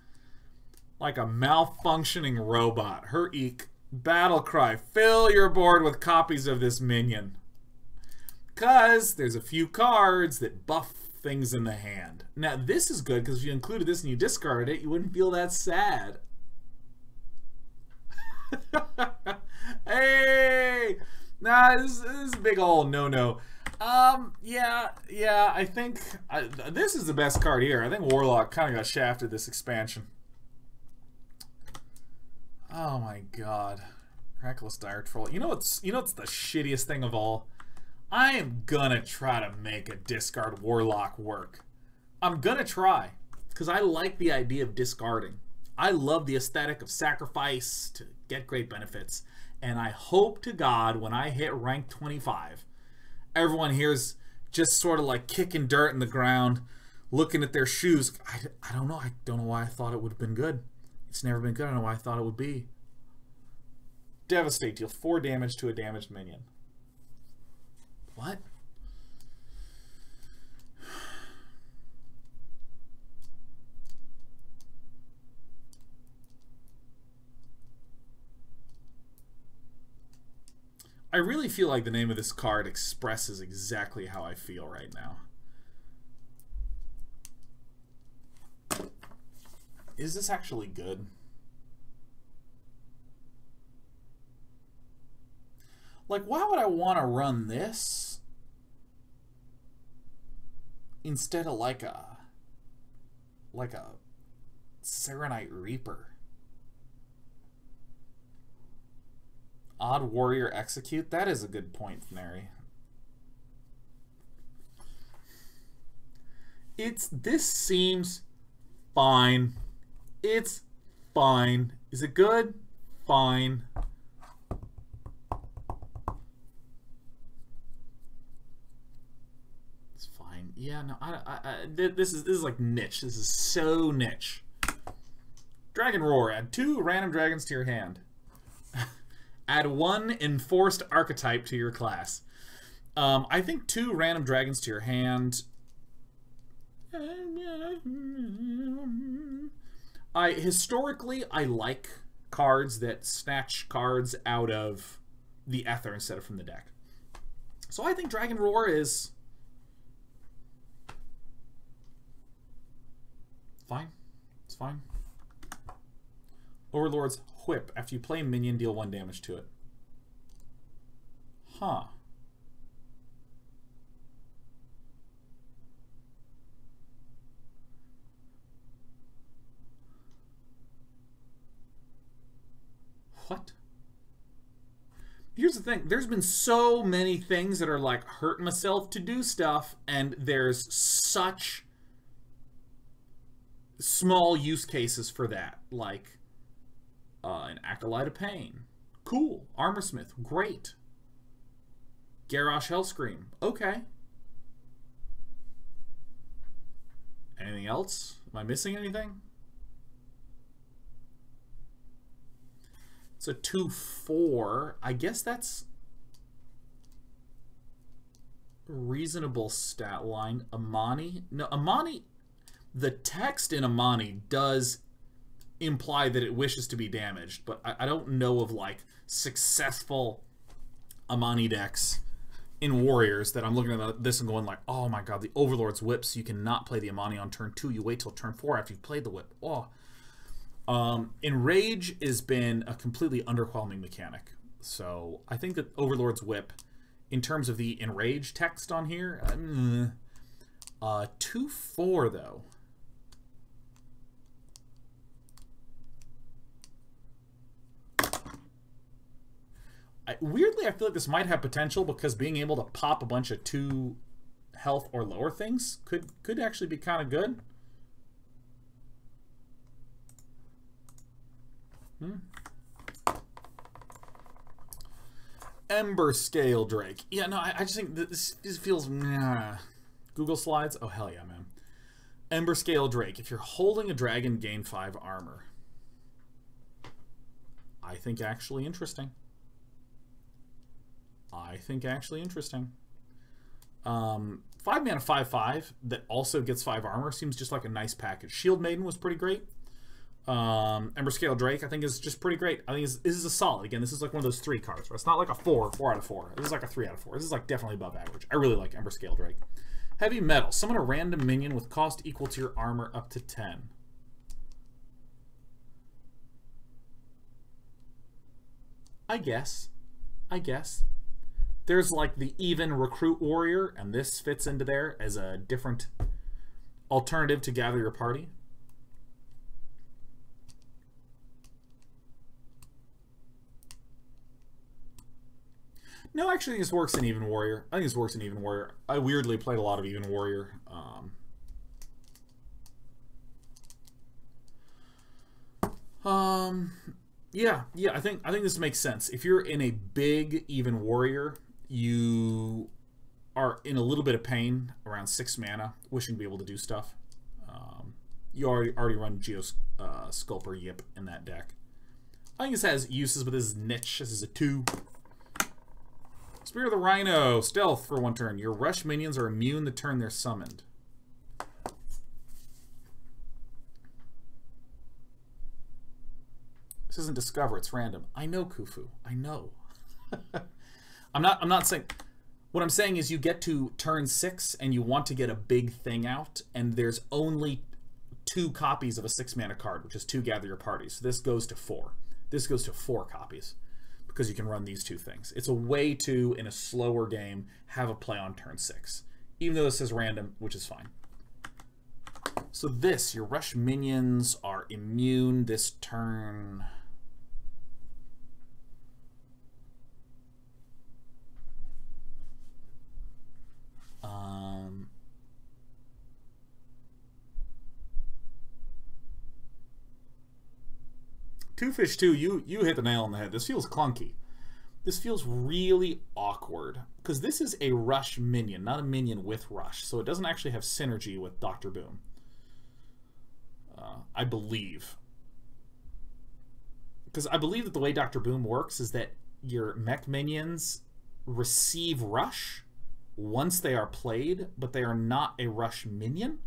Like a malfunctioning robot. Her eek. Battle cry. Fill your board with copies of this minion. Because there's a few cards that buff things in the hand. Now, this is good because if you included this and you discarded it, you wouldn't feel that sad. Hey! Nah, this is a big old no-no. Yeah, I think this is the best card here. I think Warlock kind of got shafted this expansion. Oh my god. Reckless Dire Troll. You know what's the shittiest thing of all? I am gonna try to make a discard Warlock work. I'm gonna try. Because I like the idea of discarding. I love the aesthetic of sacrifice to get great benefits. And I hope to god when I hit rank 25, everyone here's just sort of like kicking dirt in the ground, looking at their shoes. I don't know. I don't know why I thought it would have been good. It's never been good. I don't know why I thought it would be. Devastate. Deal 4 damage to a damaged minion. What? I really feel like the name of this card expresses exactly how I feel right now. Is this actually good? Like, why would I want to run this instead of like a Serenite Reaper? Odd Warrior Execute? That is a good point, Neri. This seems fine. It's fine. Is it good? Fine. It's fine. Yeah, no, this is like niche. This is so niche. Dragon Roar. Add 2 random dragons to your hand. Add 1 enforced archetype to your class. I think 2 random dragons to your hand. Historically, I like cards that snatch cards out of the ether instead of from the deck. So I think Dragon Roar is fine. It's fine. Overlord's Whip. After you play a minion, deal 1 damage to it. Huh. What? Here's the thing. There's been so many things that are like hurt myself to do stuff, and there's such small use cases for that. Like, an Acolyte of Pain. Cool. Armorsmith. Great. Garrosh Hellscream. Okay. Anything else? Am I missing anything? It's a 2/4. I guess that's a reasonable stat line. Amani? No, Amani... The text in Amani does imply that it wishes to be damaged, but I don't know of, like, successful Amani decks in Warriors that I'm looking at this and going like, oh my god, the Overlord's Whip, so you cannot play the Amani on turn 2. You wait till turn 4 after you've played the Whip. Oh. Enrage has been a completely underwhelming mechanic. So I think that Overlord's Whip, in terms of the Enrage text on here, 2/4 though. Weirdly, I feel like this might have potential because being able to pop a bunch of 2 health or lower things could actually be kind of good. Ember Scale Drake. Yeah, no, I just think that this feels nah. Google Slides? Oh, hell yeah, man. Ember Scale Drake. If you're holding a dragon, gain 5 armor. I think actually interesting. Five mana 5/5 that also gets 5 armor seems just like a nice package. Shield Maiden was pretty great. Ember Scale Drake I think is just pretty great. I think this is a solid. Again, this is like one of those 3 cards, right? It's not like a 4 out of 4. This is like a 3 out of 4. This is like definitely above average. I really like Ember Scale Drake. Heavy Metal. Summon a random minion with cost equal to your armor up to 10. I guess. There's like the even Recruit Warrior, and this fits into there as a different alternative to gather your party. No, actually, I think this works in Even Warrior. I weirdly played a lot of Even Warrior. Yeah, I think this makes sense. If you're in a big Even Warrior, you are in a little bit of pain around 6 mana, wishing to be able to do stuff. You already run Geosculper Yip in that deck. I think this has uses, but this is niche. This is a 2. Spear of the Rhino. Stealth for 1 turn. Your rush minions are immune the turn they're summoned. This isn't Discover, it's random. I know, Khufu. I know. I'm not saying... What I'm saying is you get to turn 6 and you want to get a big thing out, and there's only 2 copies of a 6 mana card, which is 2 gather your parties. So this goes to 4. This goes to 4 copies because you can run these 2 things. It's a way to, in a slower game, have a play on turn 6. Even though this is random, which is fine. So this, your rush minions are immune this turn... Two Fish 2, you hit the nail on the head. This feels clunky. This feels really awkward because this is a rush minion, not a minion with rush, so it doesn't actually have synergy with Dr. Boom. I believe, because I believe that the way Dr. Boom works is that your mech minions receive rush once they are played, but they are not a rush minion.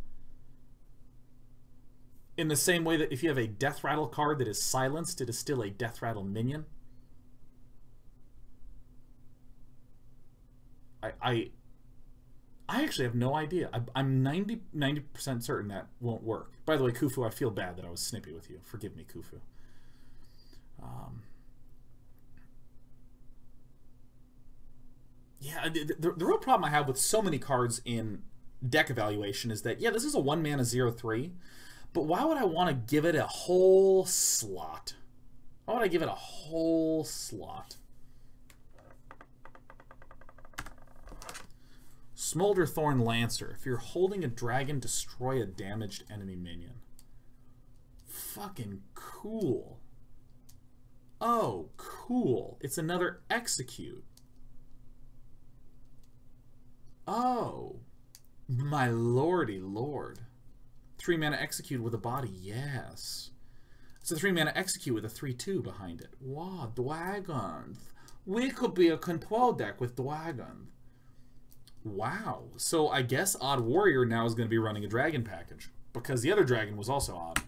In the same way that if you have a Death Rattle card that is silenced, it is still a Death Rattle minion. I actually have no idea. I'm 90% certain that won't work. By the way, Khufu, I feel bad that I was snippy with you. Forgive me, Khufu. Yeah, the real problem I have with so many cards in deck evaluation is that, yeah, this is a 1-mana 0/3, but why would I want to give it a whole slot? Why would I give it a whole slot? Smolder Thorn Lancer. If you're holding a dragon, destroy a damaged enemy minion. Fucking cool. Oh, cool. It's another execute. Oh, my lordy lord. 3 mana execute with a body, yes. It's a 3 mana execute with a 3/2 behind it. Wow, Dwagon. We could be a control deck with Dwagon. Wow. So I guess Odd Warrior now is going to be running a dragon package. Because the other dragon was also odd.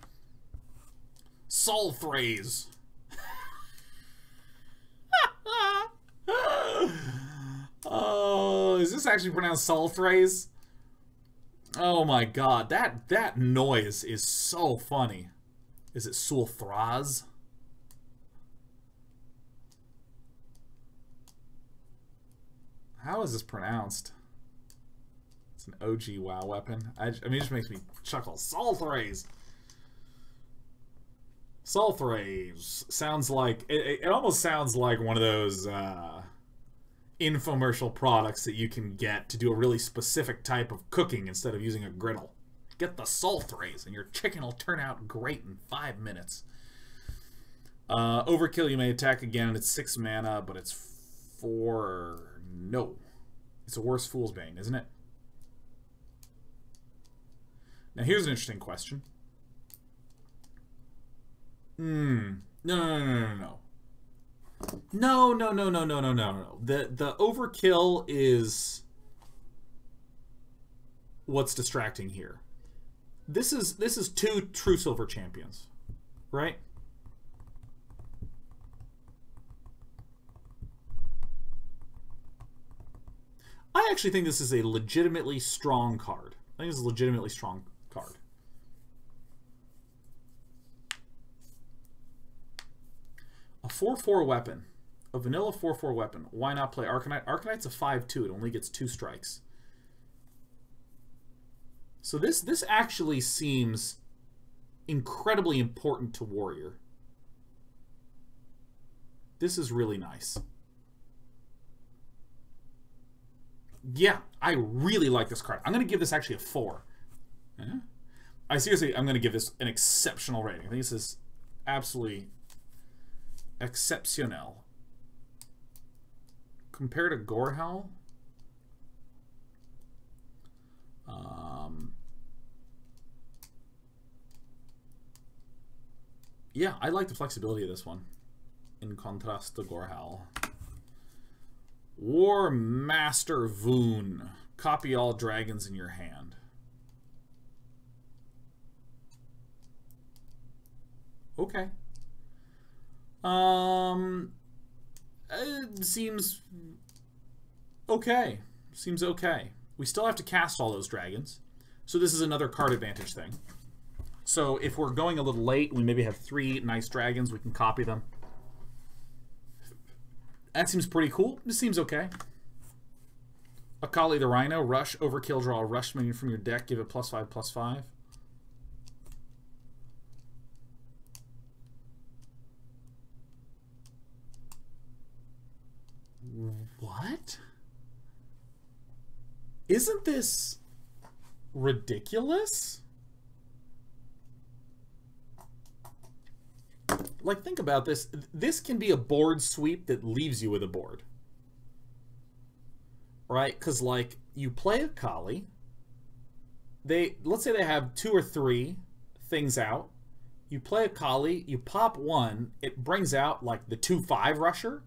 Soul Thrays. Oh, is this actually pronounced Soul Thrays? Oh my god, that noise is so funny. Is it Soul Thrays? How is this pronounced? It's an OG WoW weapon. I mean, it just makes me chuckle. Soul Thrays. Soul Thrays sounds like it almost sounds like one of those infomercial products that you can get to do a really specific type of cooking instead of using a griddle. Get the Soul Thrays and your chicken will turn out great in 5 minutes. Overkill, you may attack again, and it's 6 mana, but it's 4. No. It's a worse Fool's Bane, isn't it? Now here's an interesting question. No. The overkill is what's distracting here. This is 2 True Silver champions, right? I actually think this is a legitimately strong card. I think it's a legitimately strong card. A 4/4 weapon. A vanilla 4/4 weapon. Why not play Arcanite? Arcanite's a 5/2. It only gets 2 strikes. So this actually seems incredibly important to Warrior. This is really nice. Yeah, I really like this card. I'm going to give this actually a 4. Yeah. I'm going to give this an exceptional rating. I think this is absolutely exceptional. Compared to Gorehowl, yeah, I like the flexibility of this one in contrast to Gorehowl. War Master Voon. Copy all dragons in your hand. Okay. Seems okay. Seems okay. We still have to cast all those dragons. So this is another card advantage thing. So if we're going a little late, we maybe have 3 nice dragons. We can copy them. That seems pretty cool. This seems okay. Akali the Rhino, rush, overkill, draw a rush minion from your deck, give it +5/+5. What? Isn't this ridiculous? Like, think about this. This can be a board sweep that leaves you with a board. Right? Because, like, you play a Akali. Let's say they have 2 or 3 things out. You play a Akali. You pop 1. It brings out, like, the 2/5 rusher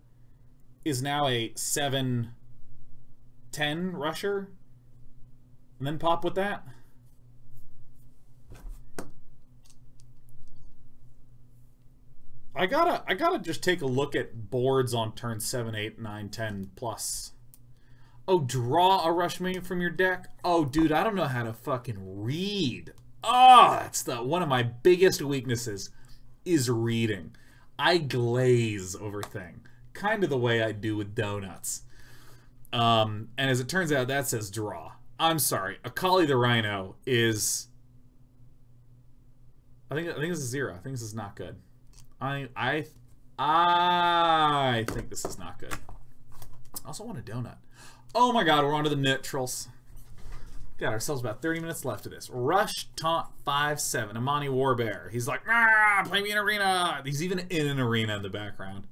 is now a 7/10 rusher. And then pop with that. I gotta just take a look at boards on turn 7, 8, 9, 10 plus. Oh, draw a rush minion from your deck? Oh, dude, I don't know how to fucking read. Oh, that's one of my biggest weaknesses is reading. I glaze over things, kind of the way I do with donuts. And as it turns out, that says draw. I'm sorry, Akali the Rhino is... I think this is 0. I think this is not good. I think this is not good. I also want a donut. Oh my god, we're on to the neutrals. Got ourselves about 30 minutes left of this. Rush, Taunt, 5/7. Imani Warbear. He's like, ah, play me in arena. He's even in an arena in the background.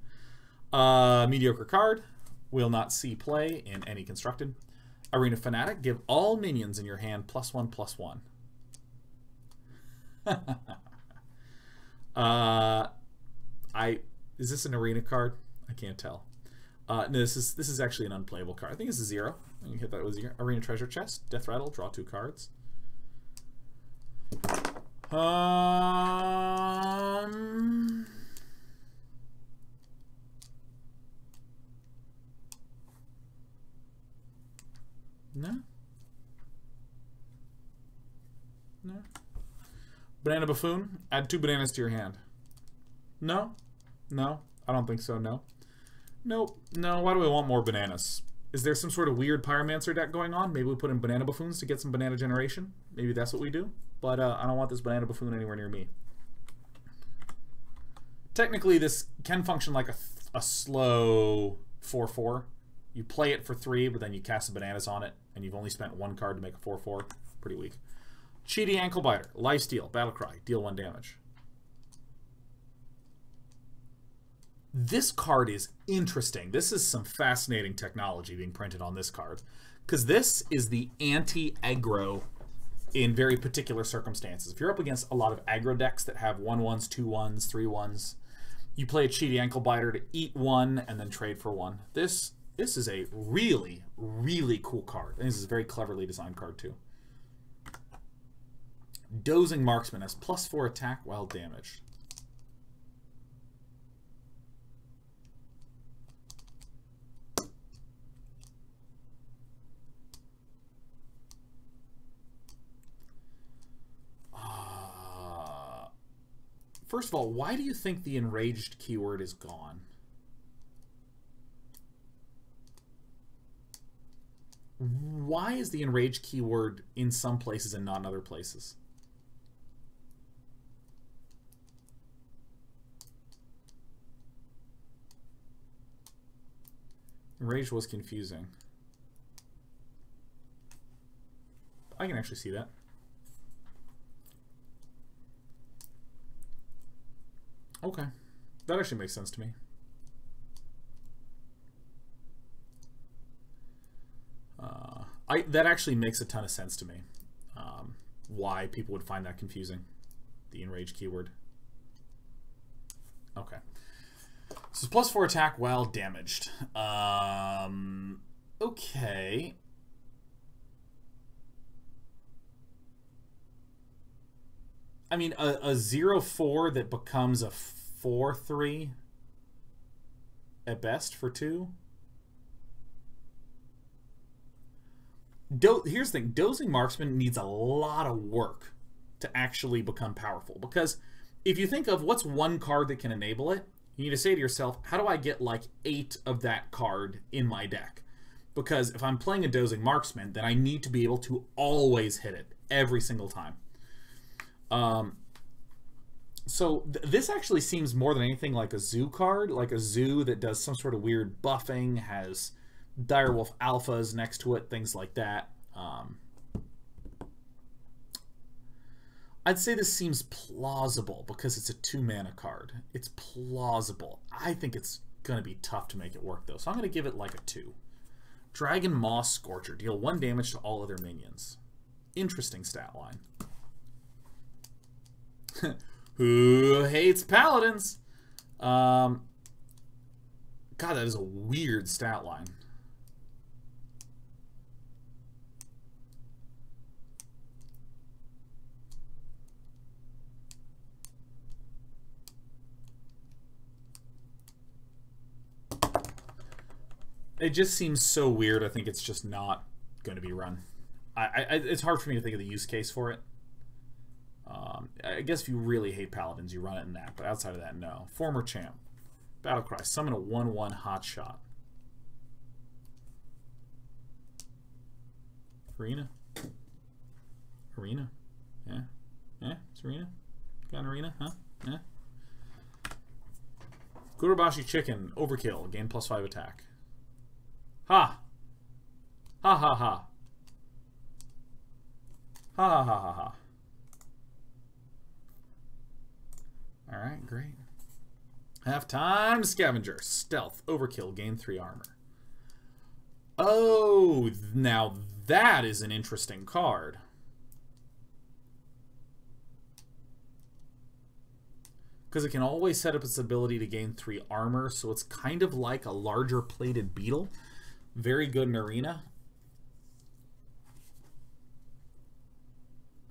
Mediocre card. Will not see play in any constructed. Arena Fanatic, give all minions in your hand +1/+1. Is this an arena card? I can't tell. No, this is actually an unplayable card. I think it's a 0. I'm gonna hit that with 0. Arena Treasure Chest, Death Rattle, draw 2 cards. No. Banana Buffoon, add 2 bananas to your hand. No, I don't think so, no. Nope, no, why do we want more bananas? Is there some sort of weird Pyromancer deck going on? Maybe we put in Banana Buffoons to get some banana generation? Maybe that's what we do? But I don't want this Banana Buffoon anywhere near me. Technically, this can function like a slow 4/4. You play it for 3, but then you cast the bananas on it, and you've only spent 1 card to make a 4/4. Pretty weak. Cheaty Anklebiter, Lifesteal, Battlecry, deal 1 damage. This card is interesting. This is some fascinating technology being printed on this card, because this is the anti-aggro in very particular circumstances. If you're up against a lot of aggro decks that have 1/1s, 2/1s, 3/1s, you play a Cheaty Anklebiter to eat 1 and then trade for 1. This is a really, really cool card. And this is a very cleverly designed card too. Dozing Marksman has +4 attack while damaged. First of all, why do you think the enraged keyword is gone? Why is the enraged keyword in some places and not in other places? Enraged was confusing. I can actually see that. Okay, that actually makes sense to me. That actually makes a ton of sense to me. Why people would find that confusing, the enrage keyword. Okay, so it's +4 attack while damaged. Okay. I mean, a 0/4 that becomes a 4/3 at best for 2. Here's the thing. Dozing Marksman needs a lot of work to actually become powerful, because if you think of what's 1 card that can enable it, you need to say to yourself, how do I get like 8 of that card in my deck? Because if I'm playing a Dozing Marksman, then I need to be able to always hit it every single time. So this actually seems more than anything like a zoo card, like a zoo that does some sort of weird buffing, has Direwolf Alphas next to it, things like that. I'd say this seems plausible because it's a 2-mana card. It's plausible. I think it's going to be tough to make it work though, so I'm going to give it like a 2. Dragon Maw Scorcher, deal 1 damage to all other minions. Interesting stat line. Who hates paladins? God, that is a weird stat line. It just seems so weird. I think it's just not going to be run. It's hard for me to think of the use case for it. I guess if you really hate paladins, you run it in that, but outside of that, no. Former Champ, Battlecry, summon a 1/1 hotshot. Arena, yeah, it's Arena. Got an Arena, huh? Yeah. Gurubashi Chicken, Overkill, gain +5 attack. Ha ha ha. Alright, great. Half-time Scavenger, Stealth, Overkill, gain 3 armor. Oh, now that is an interesting card. Because it can always set up its ability to gain 3 armor, so it's kind of like a larger plated beetle. Very good in arena.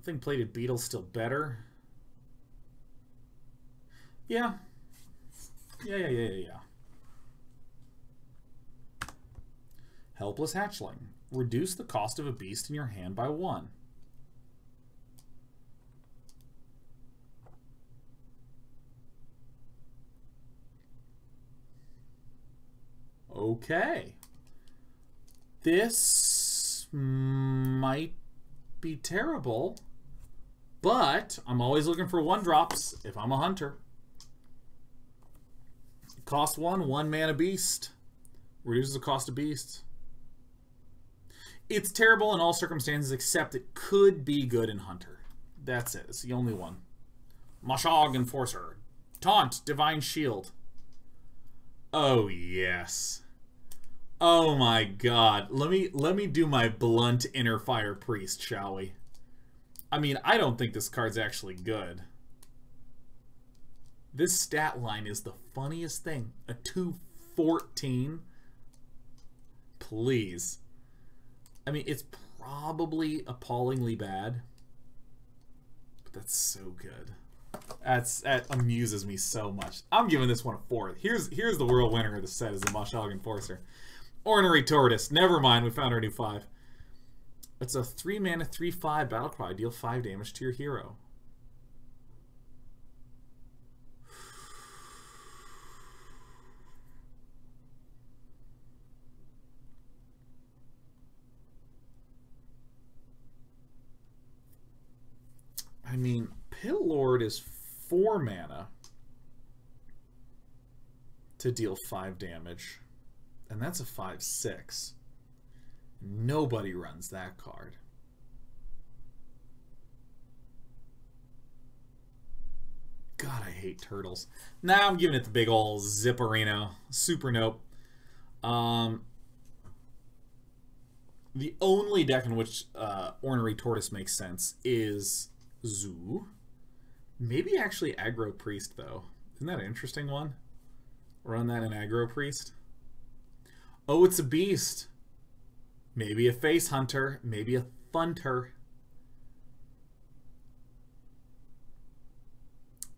I think plated beetle's still better. Yeah. Yeah. Helpless hatchling. Reduce the cost of a beast in your hand by 1. Okay. This might be terrible, but I'm always looking for 1-drops if I'm a hunter. Cost 1 mana beast. Reduces the cost of beasts. It's terrible in all circumstances except it could be good in hunter. That's it. It's the only one. Mashog Enforcer. Taunt. Divine Shield. Oh, yes. Oh my god. Let me do my blunt inner fire priest, shall we? I mean, I don't think this card's actually good. This stat line is the funniest thing. A 214. Please. I mean, it's probably appallingly bad. But that's so good. That amuses me so much. I'm giving this one a 4. Here's the world winner of the set, is the Mashog Enforcer. Ornery Tortoise. Never mind, we found our new 5. It's a 3-mana, 3/5 battlecry. Deal 5 damage to your hero. I mean, Pill Lord is 4 mana to deal 5 damage. And that's a 5/6. Nobody runs that card. God, I hate turtles. Nah, I'm giving it the big ol' Zipperino. Super nope. The only deck in which Ornery Tortoise makes sense is Zoo. Maybe actually Aggro Priest, though. Isn't that an interesting one? Run that in Aggro Priest. Oh, it's a beast. Maybe a face hunter. Maybe a thunter.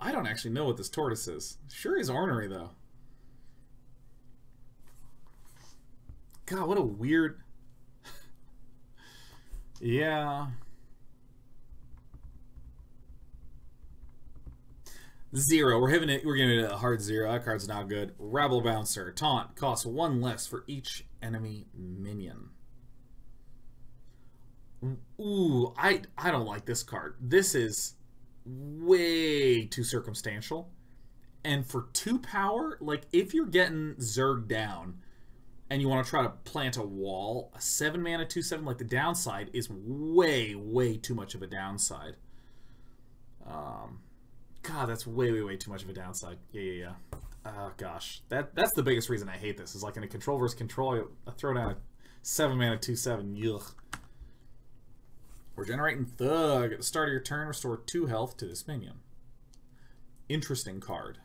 I don't actually know what this tortoise is. Sure is ornery, though. God, what a weird... Yeah. Zero. We're giving it a hard 0. That card's not good. Rabble Bouncer. Taunt. Costs 1 less for each enemy minion. Ooh, I don't like this card. This is way too circumstantial. And for 2 power, like if you're getting Zerg down and you want to try to plant a wall, a 7 mana 2/7, like the downside is way too much of a downside. God, that's way too much of a downside. Yeah. Oh, gosh. That's the biggest reason I hate this. Is like in a control versus control, I throw down a 7 mana 2/7. Ugh. Regenerating Thug. At the start of your turn, restore 2 health to this minion. Interesting card.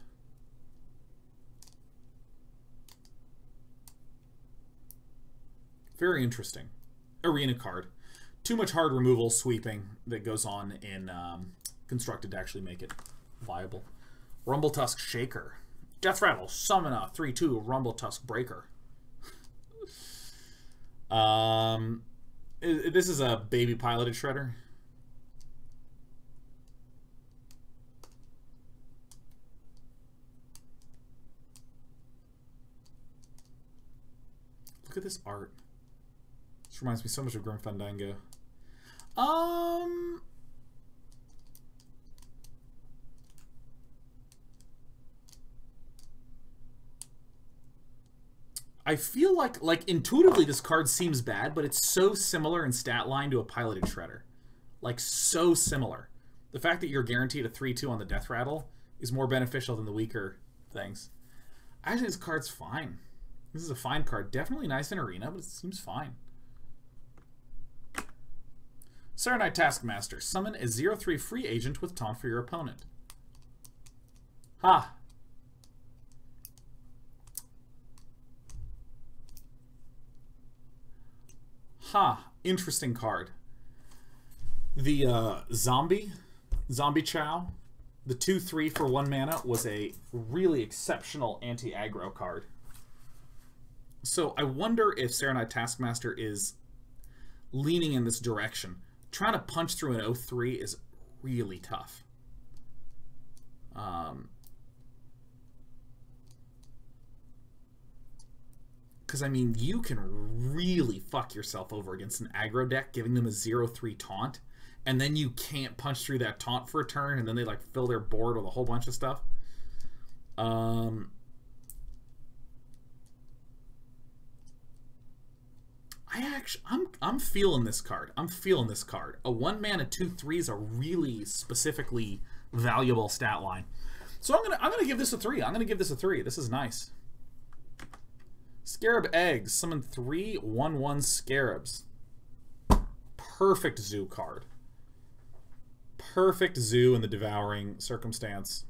Very interesting. Arena card. Too much hard removal sweeping that goes on in constructed to actually make it viable. Rumble Tusk Shaker. Death Rattle, summon a 3/2 Rumble Tusk Breaker. This is a baby piloted shredder. Look at this art. This reminds me so much of Grim Fandango. I feel like intuitively this card seems bad, but it's so similar in stat line to a piloted shredder. Like, so similar. The fact that you're guaranteed a 3/2 on the death rattle is more beneficial than the weaker things. Actually, this card's fine. This is a fine card. Definitely nice in Arena, but it seems fine. Serenite Taskmaster. Summon a 0/3 free agent with taunt for your opponent. Ha! Ha! Interesting card. The zombie Chow, the 2/3 for 1 mana was a really exceptional anti-aggro card. So I wonder if Serenite Taskmaster is leaning in this direction. Trying to punch through an 0/3 is really tough. Because, I mean, you can really fuck yourself over against an aggro deck, giving them a 0/3 taunt, and then you can't punch through that taunt for a turn, and then they, like, fill their board with a whole bunch of stuff. I'm feeling this card. I'm feeling this card. A 1-mana 2/3 is a really specifically valuable stat line. So I'm gonna give this a 3. I'm gonna give this a 3. This is nice. Scarab Eggs. Summon 3 1/1 Scarabs. Perfect Zoo card. Perfect Zoo in the Devouring Circumstance.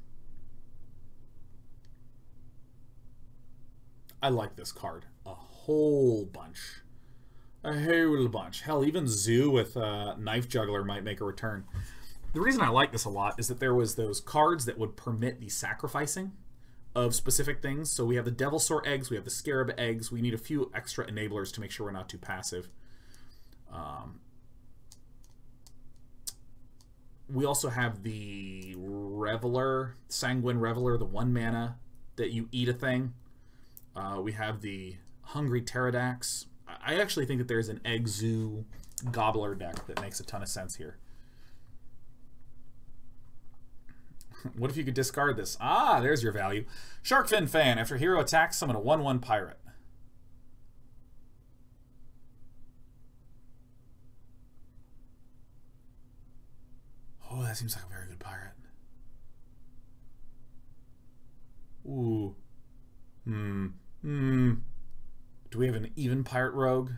I like this card a whole bunch. A whole bunch. Hell, even Zoo with Knife Juggler might make a return. The reason I like this a lot is that there was those cards that would permit the sacrificing of specific things. So we have the Devil Sore Eggs, we have the Scarab Eggs. We need a few extra enablers to make sure we're not too passive. We also have the Reveler, Sanguine Reveler, the 1 mana that you eat a thing. We have the Hungry Pterodax. I actually think that there's an Egg Zoo Gobbler deck that makes a ton of sense here. What if you could discard this? Ah, there's your value. Shark Fin Fan. After hero attacks, summon a 1/1 pirate. Oh, that seems like a very good pirate. Ooh. Do we have an even pirate rogue?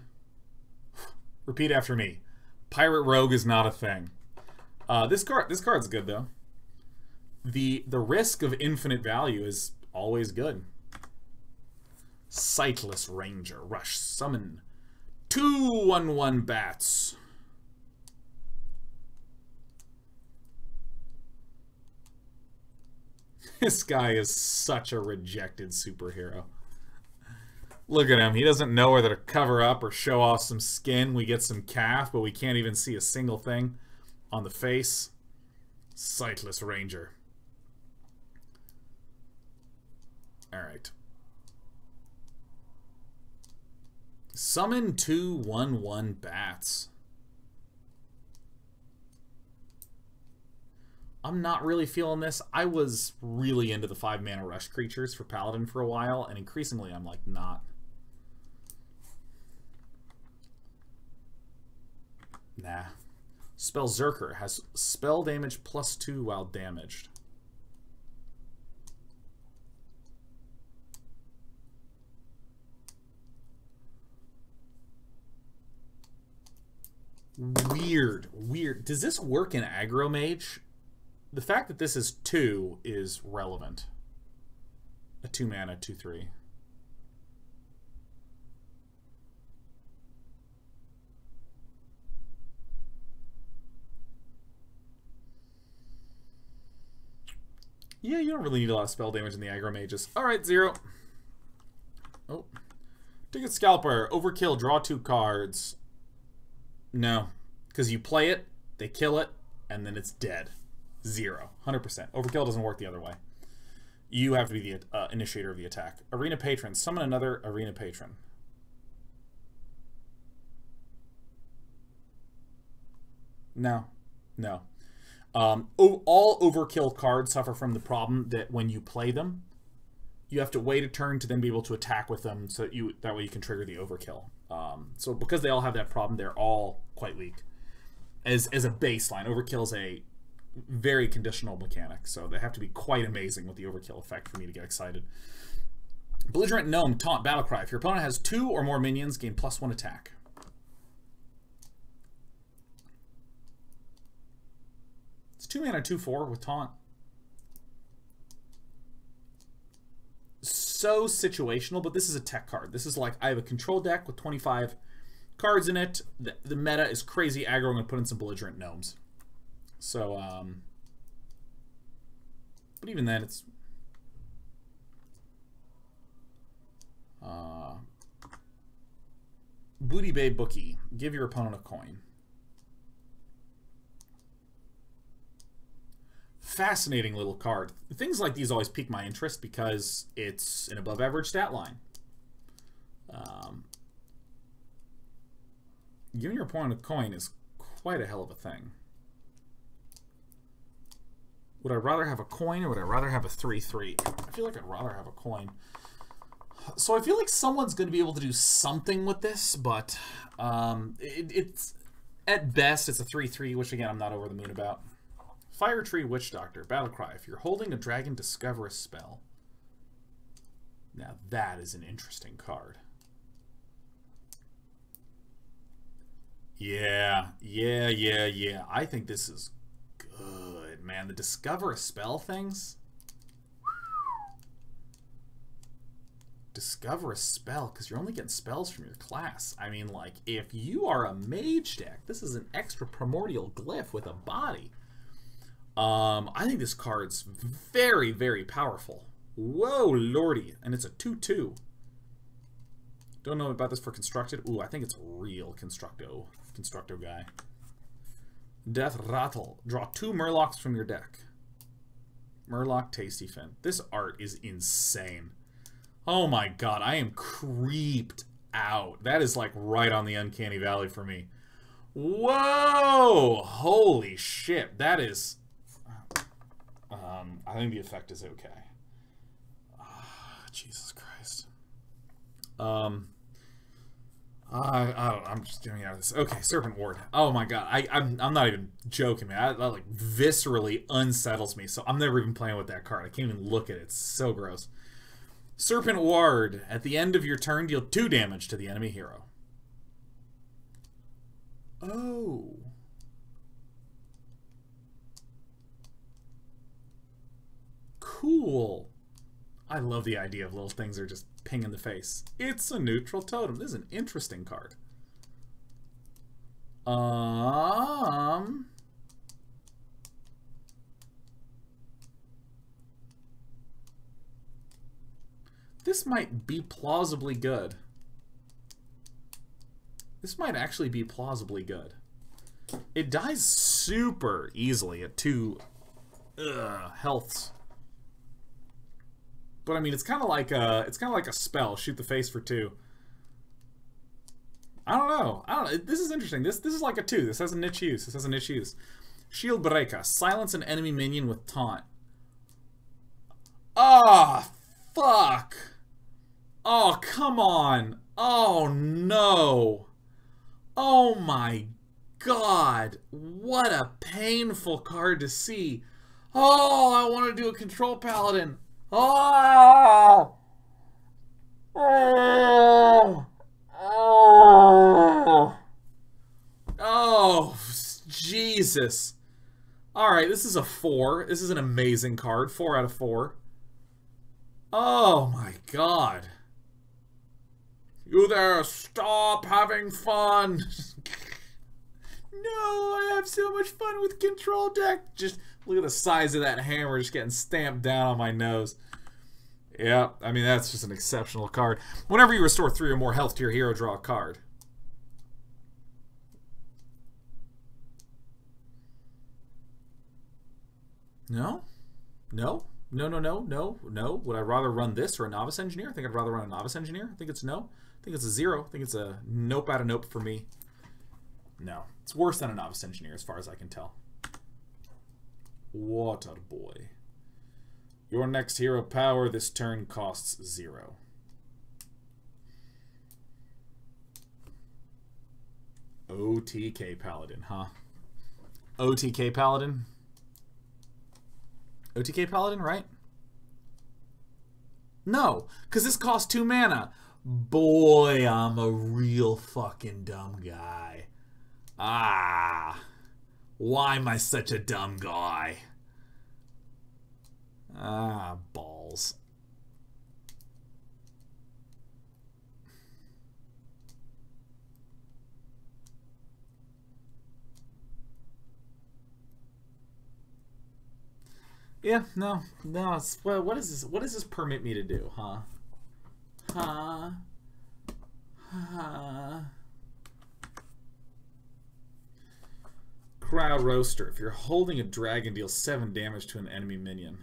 Repeat after me. Pirate rogue is not a thing. This card's good though. The risk of infinite value is always good. Sightless Ranger. Rush. Summon 2/1/1 bats. This guy is such a rejected superhero. Look at him. He doesn't know whether to cover up or show off some skin. We get some calf, but we can't even see a single thing on the face. Sightless Ranger. Alright. Summon 2/1/1 bats. I'm not really feeling this. I was really into the 5-mana rush creatures for Paladin for a while, and increasingly I'm like, not. Nah. Spellzerker has spell damage +2 while damaged. Weird, weird. Does this work in aggro mage? The fact that this is 2 is relevant. A 2-mana 2/3. Yeah, you don't really need a lot of spell damage in the aggro mages. Alright, 0. Oh. Ticket Scalper. Overkill. Draw 2 cards. No. Because you play it, they kill it, and then it's dead. 0. 100%. Overkill doesn't work the other way. You have to be the initiator of the attack. Arena Patron. Summon another Arena Patron. No. No. All Overkill cards suffer from the problem that when you play them, you have to wait a turn to then be able to attack with them, so that way you can trigger the Overkill. So because they all have that problem, they're all quite weak. As a baseline, Overkill is a very conditional mechanic, so they have to be quite amazing with the Overkill effect for me to get excited. Belligerent Gnome, Taunt, Battlecry. If your opponent has 2 or more minions, gain +1 attack. It's 2 mana, 2/4 with Taunt. So situational, but this is a tech card. This is like, I have a control deck with 25 cards in it. The meta is crazy aggro. I'm going to put in some Belligerent Gnomes. So, but even then, it's... Booty Bay Bookie. Give your opponent a coin. Fascinating little card. Things like these always pique my interest because it's an above average stat line. Giving your opponent a coin is quite a hell of a thing. Would I rather have a coin or would I rather have a 3/3? I feel like I'd rather have a coin. So I feel like someone's going to be able to do something with this, but it's at best it's a 3/3, which again I'm not over the moon about. Fire Tree Witch Doctor, Battlecry. If you're holding a dragon, discover a spell. Now that is an interesting card. Yeah. I think this is good, man. The discover a spell things. Discover a spell, because you're only getting spells from your class. I mean, like, if you are a mage deck, this is an extra primordial glyph with a body. I think this card's very, very powerful. Whoa, lordy. And it's a 2/2. Don't know about this for constructed. Ooh, I think it's a real constructo guy. Death Rattle. Draw 2 Murlocs from your deck. Murloc Tasty Fin. This art is insane. Oh my god, I am creeped out. That is like right on the uncanny valley for me. Whoa! Holy shit, that is... I think the effect is okay. Jesus Christ. I don't know, I'm just getting out of this. Okay, Serpent Ward. Oh my god, I'm not even joking, man. That like viscerally unsettles me, so I'm never even playing with that card. I can't even look at it, it's so gross. Serpent Ward. At the end of your turn, deal 2 damage to the enemy hero. Oh. Cool. I love the idea of little things are just ping in the face. It's a neutral totem. This is an interesting card. This might be plausibly good. This might actually be plausibly good. It dies super easily at 2 healths. But I mean, it's kind of like a spell. Shoot the face for 2. I don't know. This is interesting. This is like a 2. This has a niche use. Shield Breaker. Silence an enemy minion with taunt. Ah, fuck. Oh, come on. Oh, no. Oh, my God. What a painful card to see. Oh, I want to do a Control Paladin. Oh. Oh. Oh. Oh, Jesus. All right, this is a 4. This is an amazing card. 4 out of 4. Oh, my God. You there, stop having fun. No, I have so much fun with control deck. Just look at the size of that hammer just getting stamped down on my nose. Yeah, I mean, that's just an exceptional card. Whenever you restore 3 or more health to your hero, draw a card. No? No? No. Would I rather run this or a novice engineer? I think I'd rather run a novice engineer. I think it's no. I think it's a 0. I think it's a nope out of nope for me. No. It's worse than a novice engineer as far as I can tell. Water Boy. Your next hero power this turn costs 0. OTK Paladin, huh? OTK Paladin? OTK Paladin, right? No, because this costs 2 mana. Boy, I'm a real fucking dumb guy. Ah, why am I such a dumb guy? Ah, balls. Yeah, no. It's, well, what is this? What does this permit me to do, huh? Crowd Roaster. If you're holding a dragon, deal 7 damage to an enemy minion.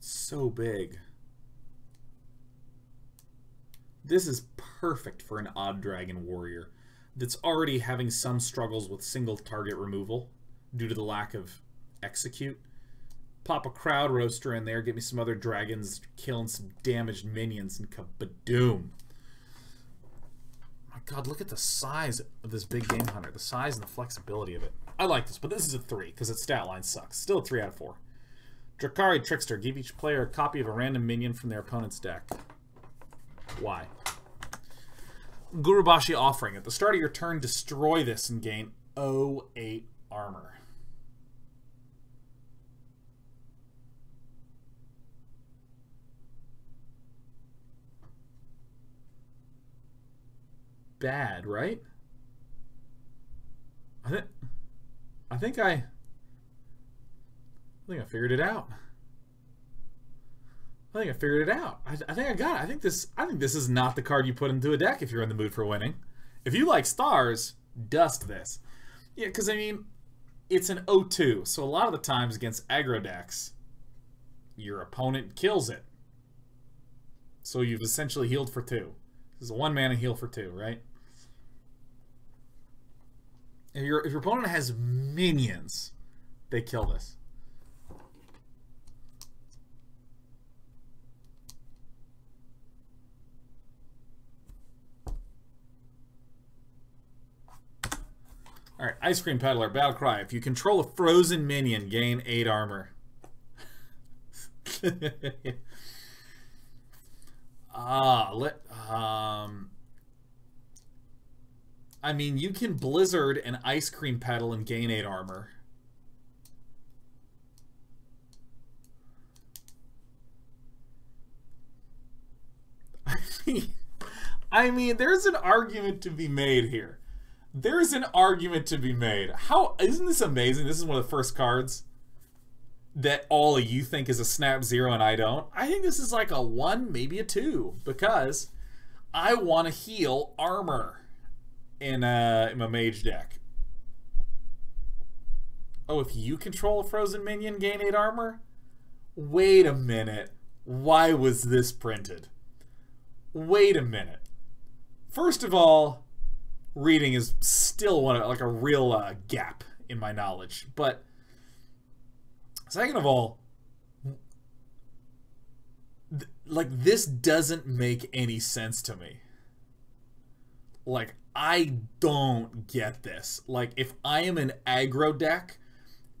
So big. This is perfect for an odd dragon warrior that's already having some struggles with single target removal due to the lack of execute. Pop a Crowd Roaster in there, get me some other dragons killing some damaged minions, and kabadoom. My god, look at the size of this big game hunter, the size and the flexibility of it. I like this, but this is a 3 because its stat line sucks. Still a 3 out of 4. Drakari Trickster. Give each player a copy of a random minion from their opponent's deck. Why? Gurubashi Offering. At the start of your turn, destroy this and gain 08 armor. Bad, right? I think I figured it out. I think this. I think this is not the card you put into a deck if you're in the mood for winning. If you like stars, dust this. Yeah, because I mean, it's an 0/2. So a lot of the times against aggro decks, your opponent kills it. So you've essentially healed for 2. This is a 1 mana heal for 2, right? If your opponent has minions, they kill this. Alright, Ice Cream Peddler, Battle Cry. If you control a frozen minion, gain 8 armor. I mean, you can Blizzard an Ice Cream Peddle and gain 8 armor. I mean, there's an argument to be made here. There's an argument to be made. How isn't this amazing? This is one of the first cards that all of you think is a snap 0 and I don't. I think this is like a 1, maybe a 2, because I want to heal armor in my mage deck. Oh, if you control a frozen minion, gain 8 armor? Wait a minute. Why was this printed? Wait a minute. First of all, reading is still one of, like, a real gap in my knowledge. But second of all, this doesn't make any sense to me. Like, I don't get this. Like, if I am an aggro deck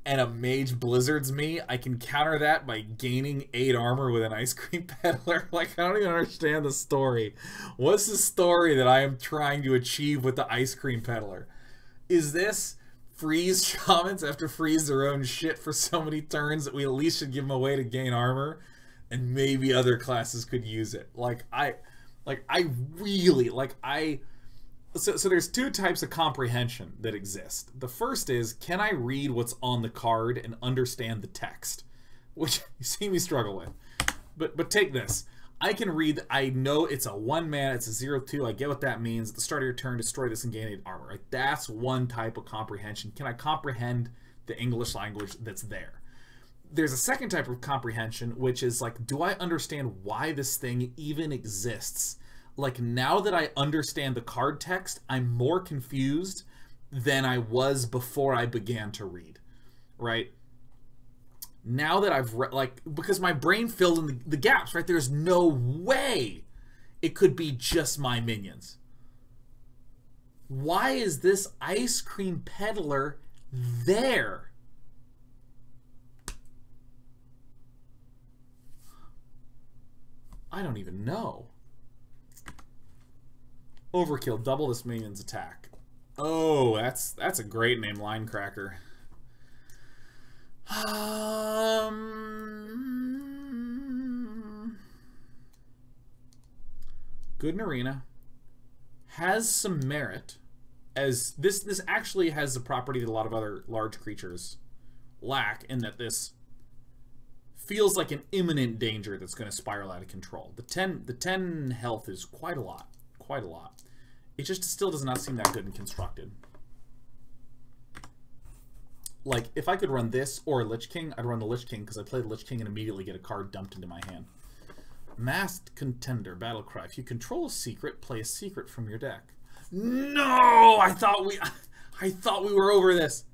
and a mage blizzards me, I can counter that by gaining 8 armor with an Ice Cream Peddler. Like, I don't even understand the story. What's the story that I am trying to achieve with the Ice Cream Peddler? Is this freeze shamans have to freeze their own shit for so many turns that we at least should give them away to gain armor? And maybe other classes could use it. So there's 2 types of comprehension that exist. The first is, can I read what's on the card and understand the text? Which you see me struggle with. But take this. I can read, I know it's a 1 mana, it's a 0/2, I get what that means. At the start of your turn, destroy this and gain 8 armor. Right? That's one type of comprehension. Can I comprehend the English language that's there? There's a second type of comprehension, which is like, do I understand why this thing even exists? Like, now that I understand the card text, I'm more confused than I was before I began to read, right? now that I've because my brain filled in the gaps, right? There's no way it could be just my minions. Why is this ice cream peddler there? I don't even know. Overkill, double this minion's attack. Oh, that's a great name, Linecracker. Good in arena. Has some merit, as this actually has the property that a lot of other large creatures lack, in that this feels like an imminent danger that's going to spiral out of control. The 10 health is quite a lot, It just still does not seem that good and constructed. Like, if I could run this or a Lich King, I'd run the Lich King because I play the Lich King and immediately get a card dumped into my hand. Masked Contender, Battlecry. If you control a secret, play a secret from your deck. No! I thought we were over this.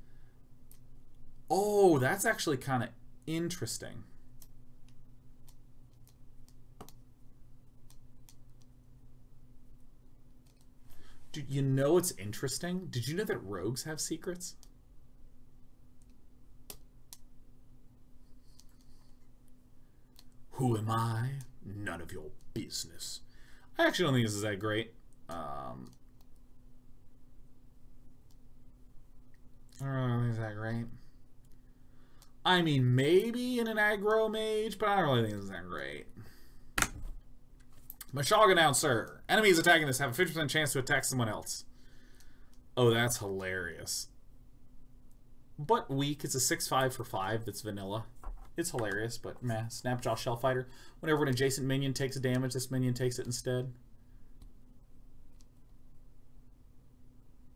Oh, that's actually kind of interesting. Dude, you know it's interesting? Did you know that rogues have secrets? Who am I? None of your business. I actually don't think this is that great. I don't think it's that great. I mean, maybe in an aggro mage, but I don't really think this is that great. Mashaga Announcer. Enemies attacking this have a 50% chance to attack someone else. Oh, that's hilarious. But weak. It's a 6/5 for 5 that's vanilla. It's hilarious, but meh. Snapjaw Shellfighter. Whenever an adjacent minion takes damage, this minion takes it instead.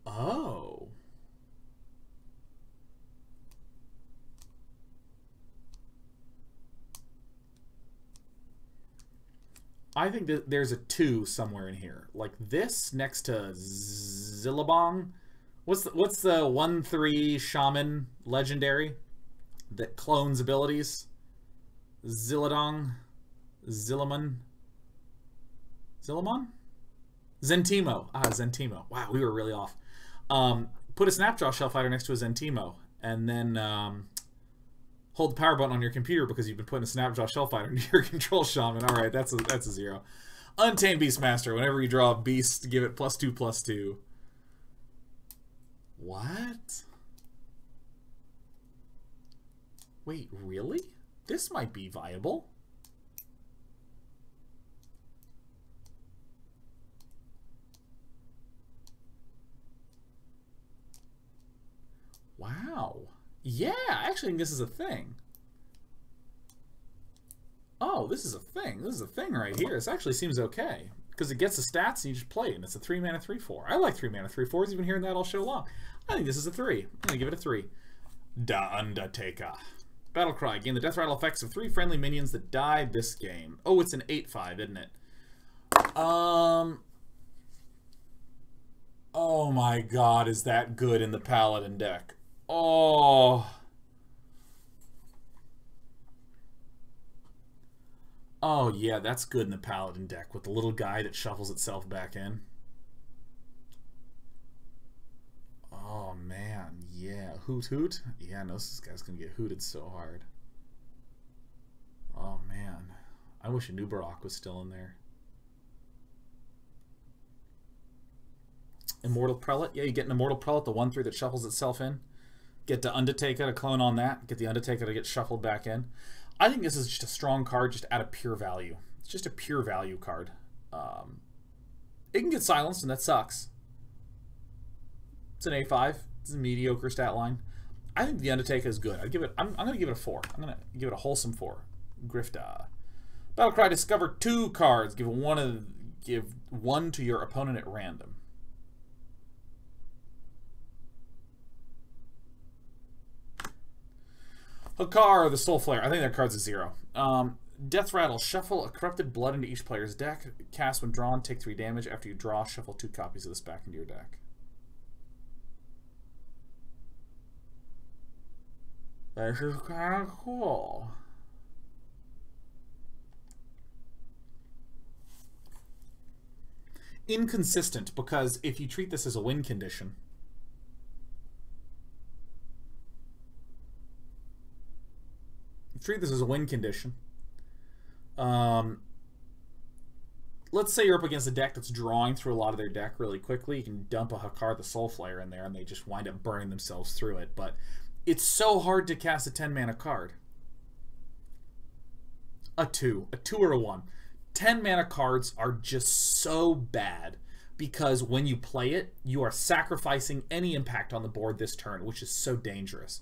Oh. I think that there's a 2 somewhere in here. Like this next to Zillabong. What's the 1/3 shaman legendary that clones abilities? Zilladong, Zillamon? Zentimo. Ah, Zentimo. Wow, we were really off. Put a Snapjaw Shellfighter next to a Zentimo, and then hold the power button on your computer because you've been putting a Snapjaw Shellfighter into your control shaman. All right, that's a 0. Untamed Beastmaster. Whenever you draw a beast, give it +2/+2. What? Wait, really? This might be viable. Wow. Yeah, I actually think this is a thing. Oh, this is a thing. This is a thing right here. This actually seems okay. Because it gets the stats and you just play it, and it's a 3-mana 3/4. I like 3-mana 3/4s. You've been hearing that all show long. I think this is a 3. I'm going to give it a 3. Da Undertaker. Battlecry. Gain the death rattle effects of 3 friendly minions that died this game. Oh, it's an 8/5, isn't it? Oh my god, is that good in the Paladin deck? Oh. Oh yeah, that's good in the Paladin deck with the little guy that shuffles itself back in. Oh man, yeah. Hoot hoot? Yeah, I know this guy's gonna get hooted so hard. Oh man. I wish Anubarak was still in there. Immortal Prelate? Yeah, you get an Immortal Prelate, the 1/3 that shuffles itself in. Get the Undertaker to clone on that. Get the Undertaker to get shuffled back in. I think this is just a strong card just out of pure value. It's just a pure value card. It can get silenced, and that sucks. It's an A5. It's a mediocre stat line. I think the Undertaker is good. I'd give it. I'm going to give it a 4. I'm going to give it a wholesome 4. Grifta. Battlecry. Discover 2 cards. Give one to your opponent at random. Hakar, the Soul Flare. I think that card's a 0. Death Rattle. Shuffle a corrupted blood into each player's deck. Cast when drawn. Take 3 damage. After you draw, shuffle 2 copies of this back into your deck. This is kind of cool. Inconsistent, because if you treat this as a win condition, let's say you're up against a deck that's drawing through a lot of their deck really quickly. You can dump a Hakar the Soulflayer in there and they just wind up burning themselves through it, but it's so hard to cast a 10-mana card. A 2 or a 1. 10-mana cards are just so bad because when you play it, you are sacrificing any impact on the board this turn, which is so dangerous.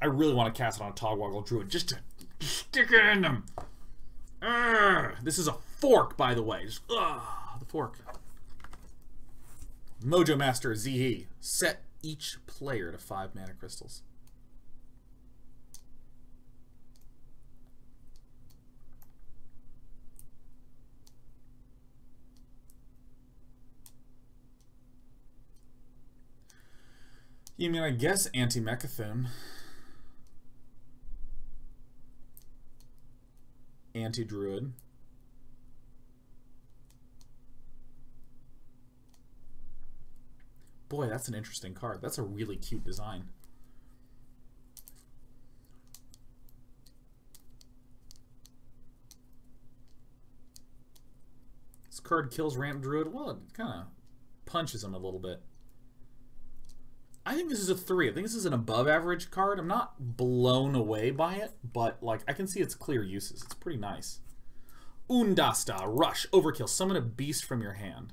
I really want to cast it on a Togwaggle Druid just to stick it in them. This is a fork, by the way. Just, the fork. Mojo Master Zee. Set each player to 5 mana crystals. You mean, I guess Anti-Mechathune. Anti-Druid. Boy, that's an interesting card. That's a really cute design. This card kills Ramp Druid. Well, it kind of punches him a little bit. I think this is a 3. I think this is an above average card. I'm not blown away by it, but like I can see its clear uses. It's pretty nice. Undasta, Rush, Overkill. Summon a beast from your hand.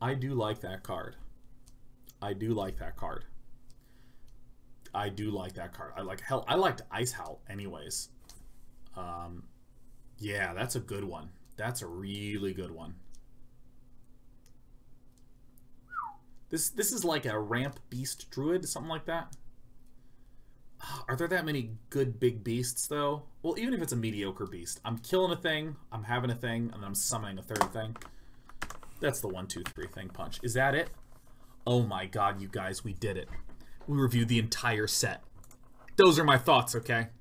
I do like that card. I like, hell, I liked Ice Howl anyways. Yeah, that's a good one. That's a really good one. This is like a ramp beast druid, something like that. Are there that many good big beasts though? Well, even if it's a mediocre beast, I'm killing a thing, I'm having a thing, and then I'm summoning a third thing. That's the 1-2-3 thing punch. Is that it? Oh my god, you guys, we did it. We reviewed the entire set. Those are my thoughts, okay?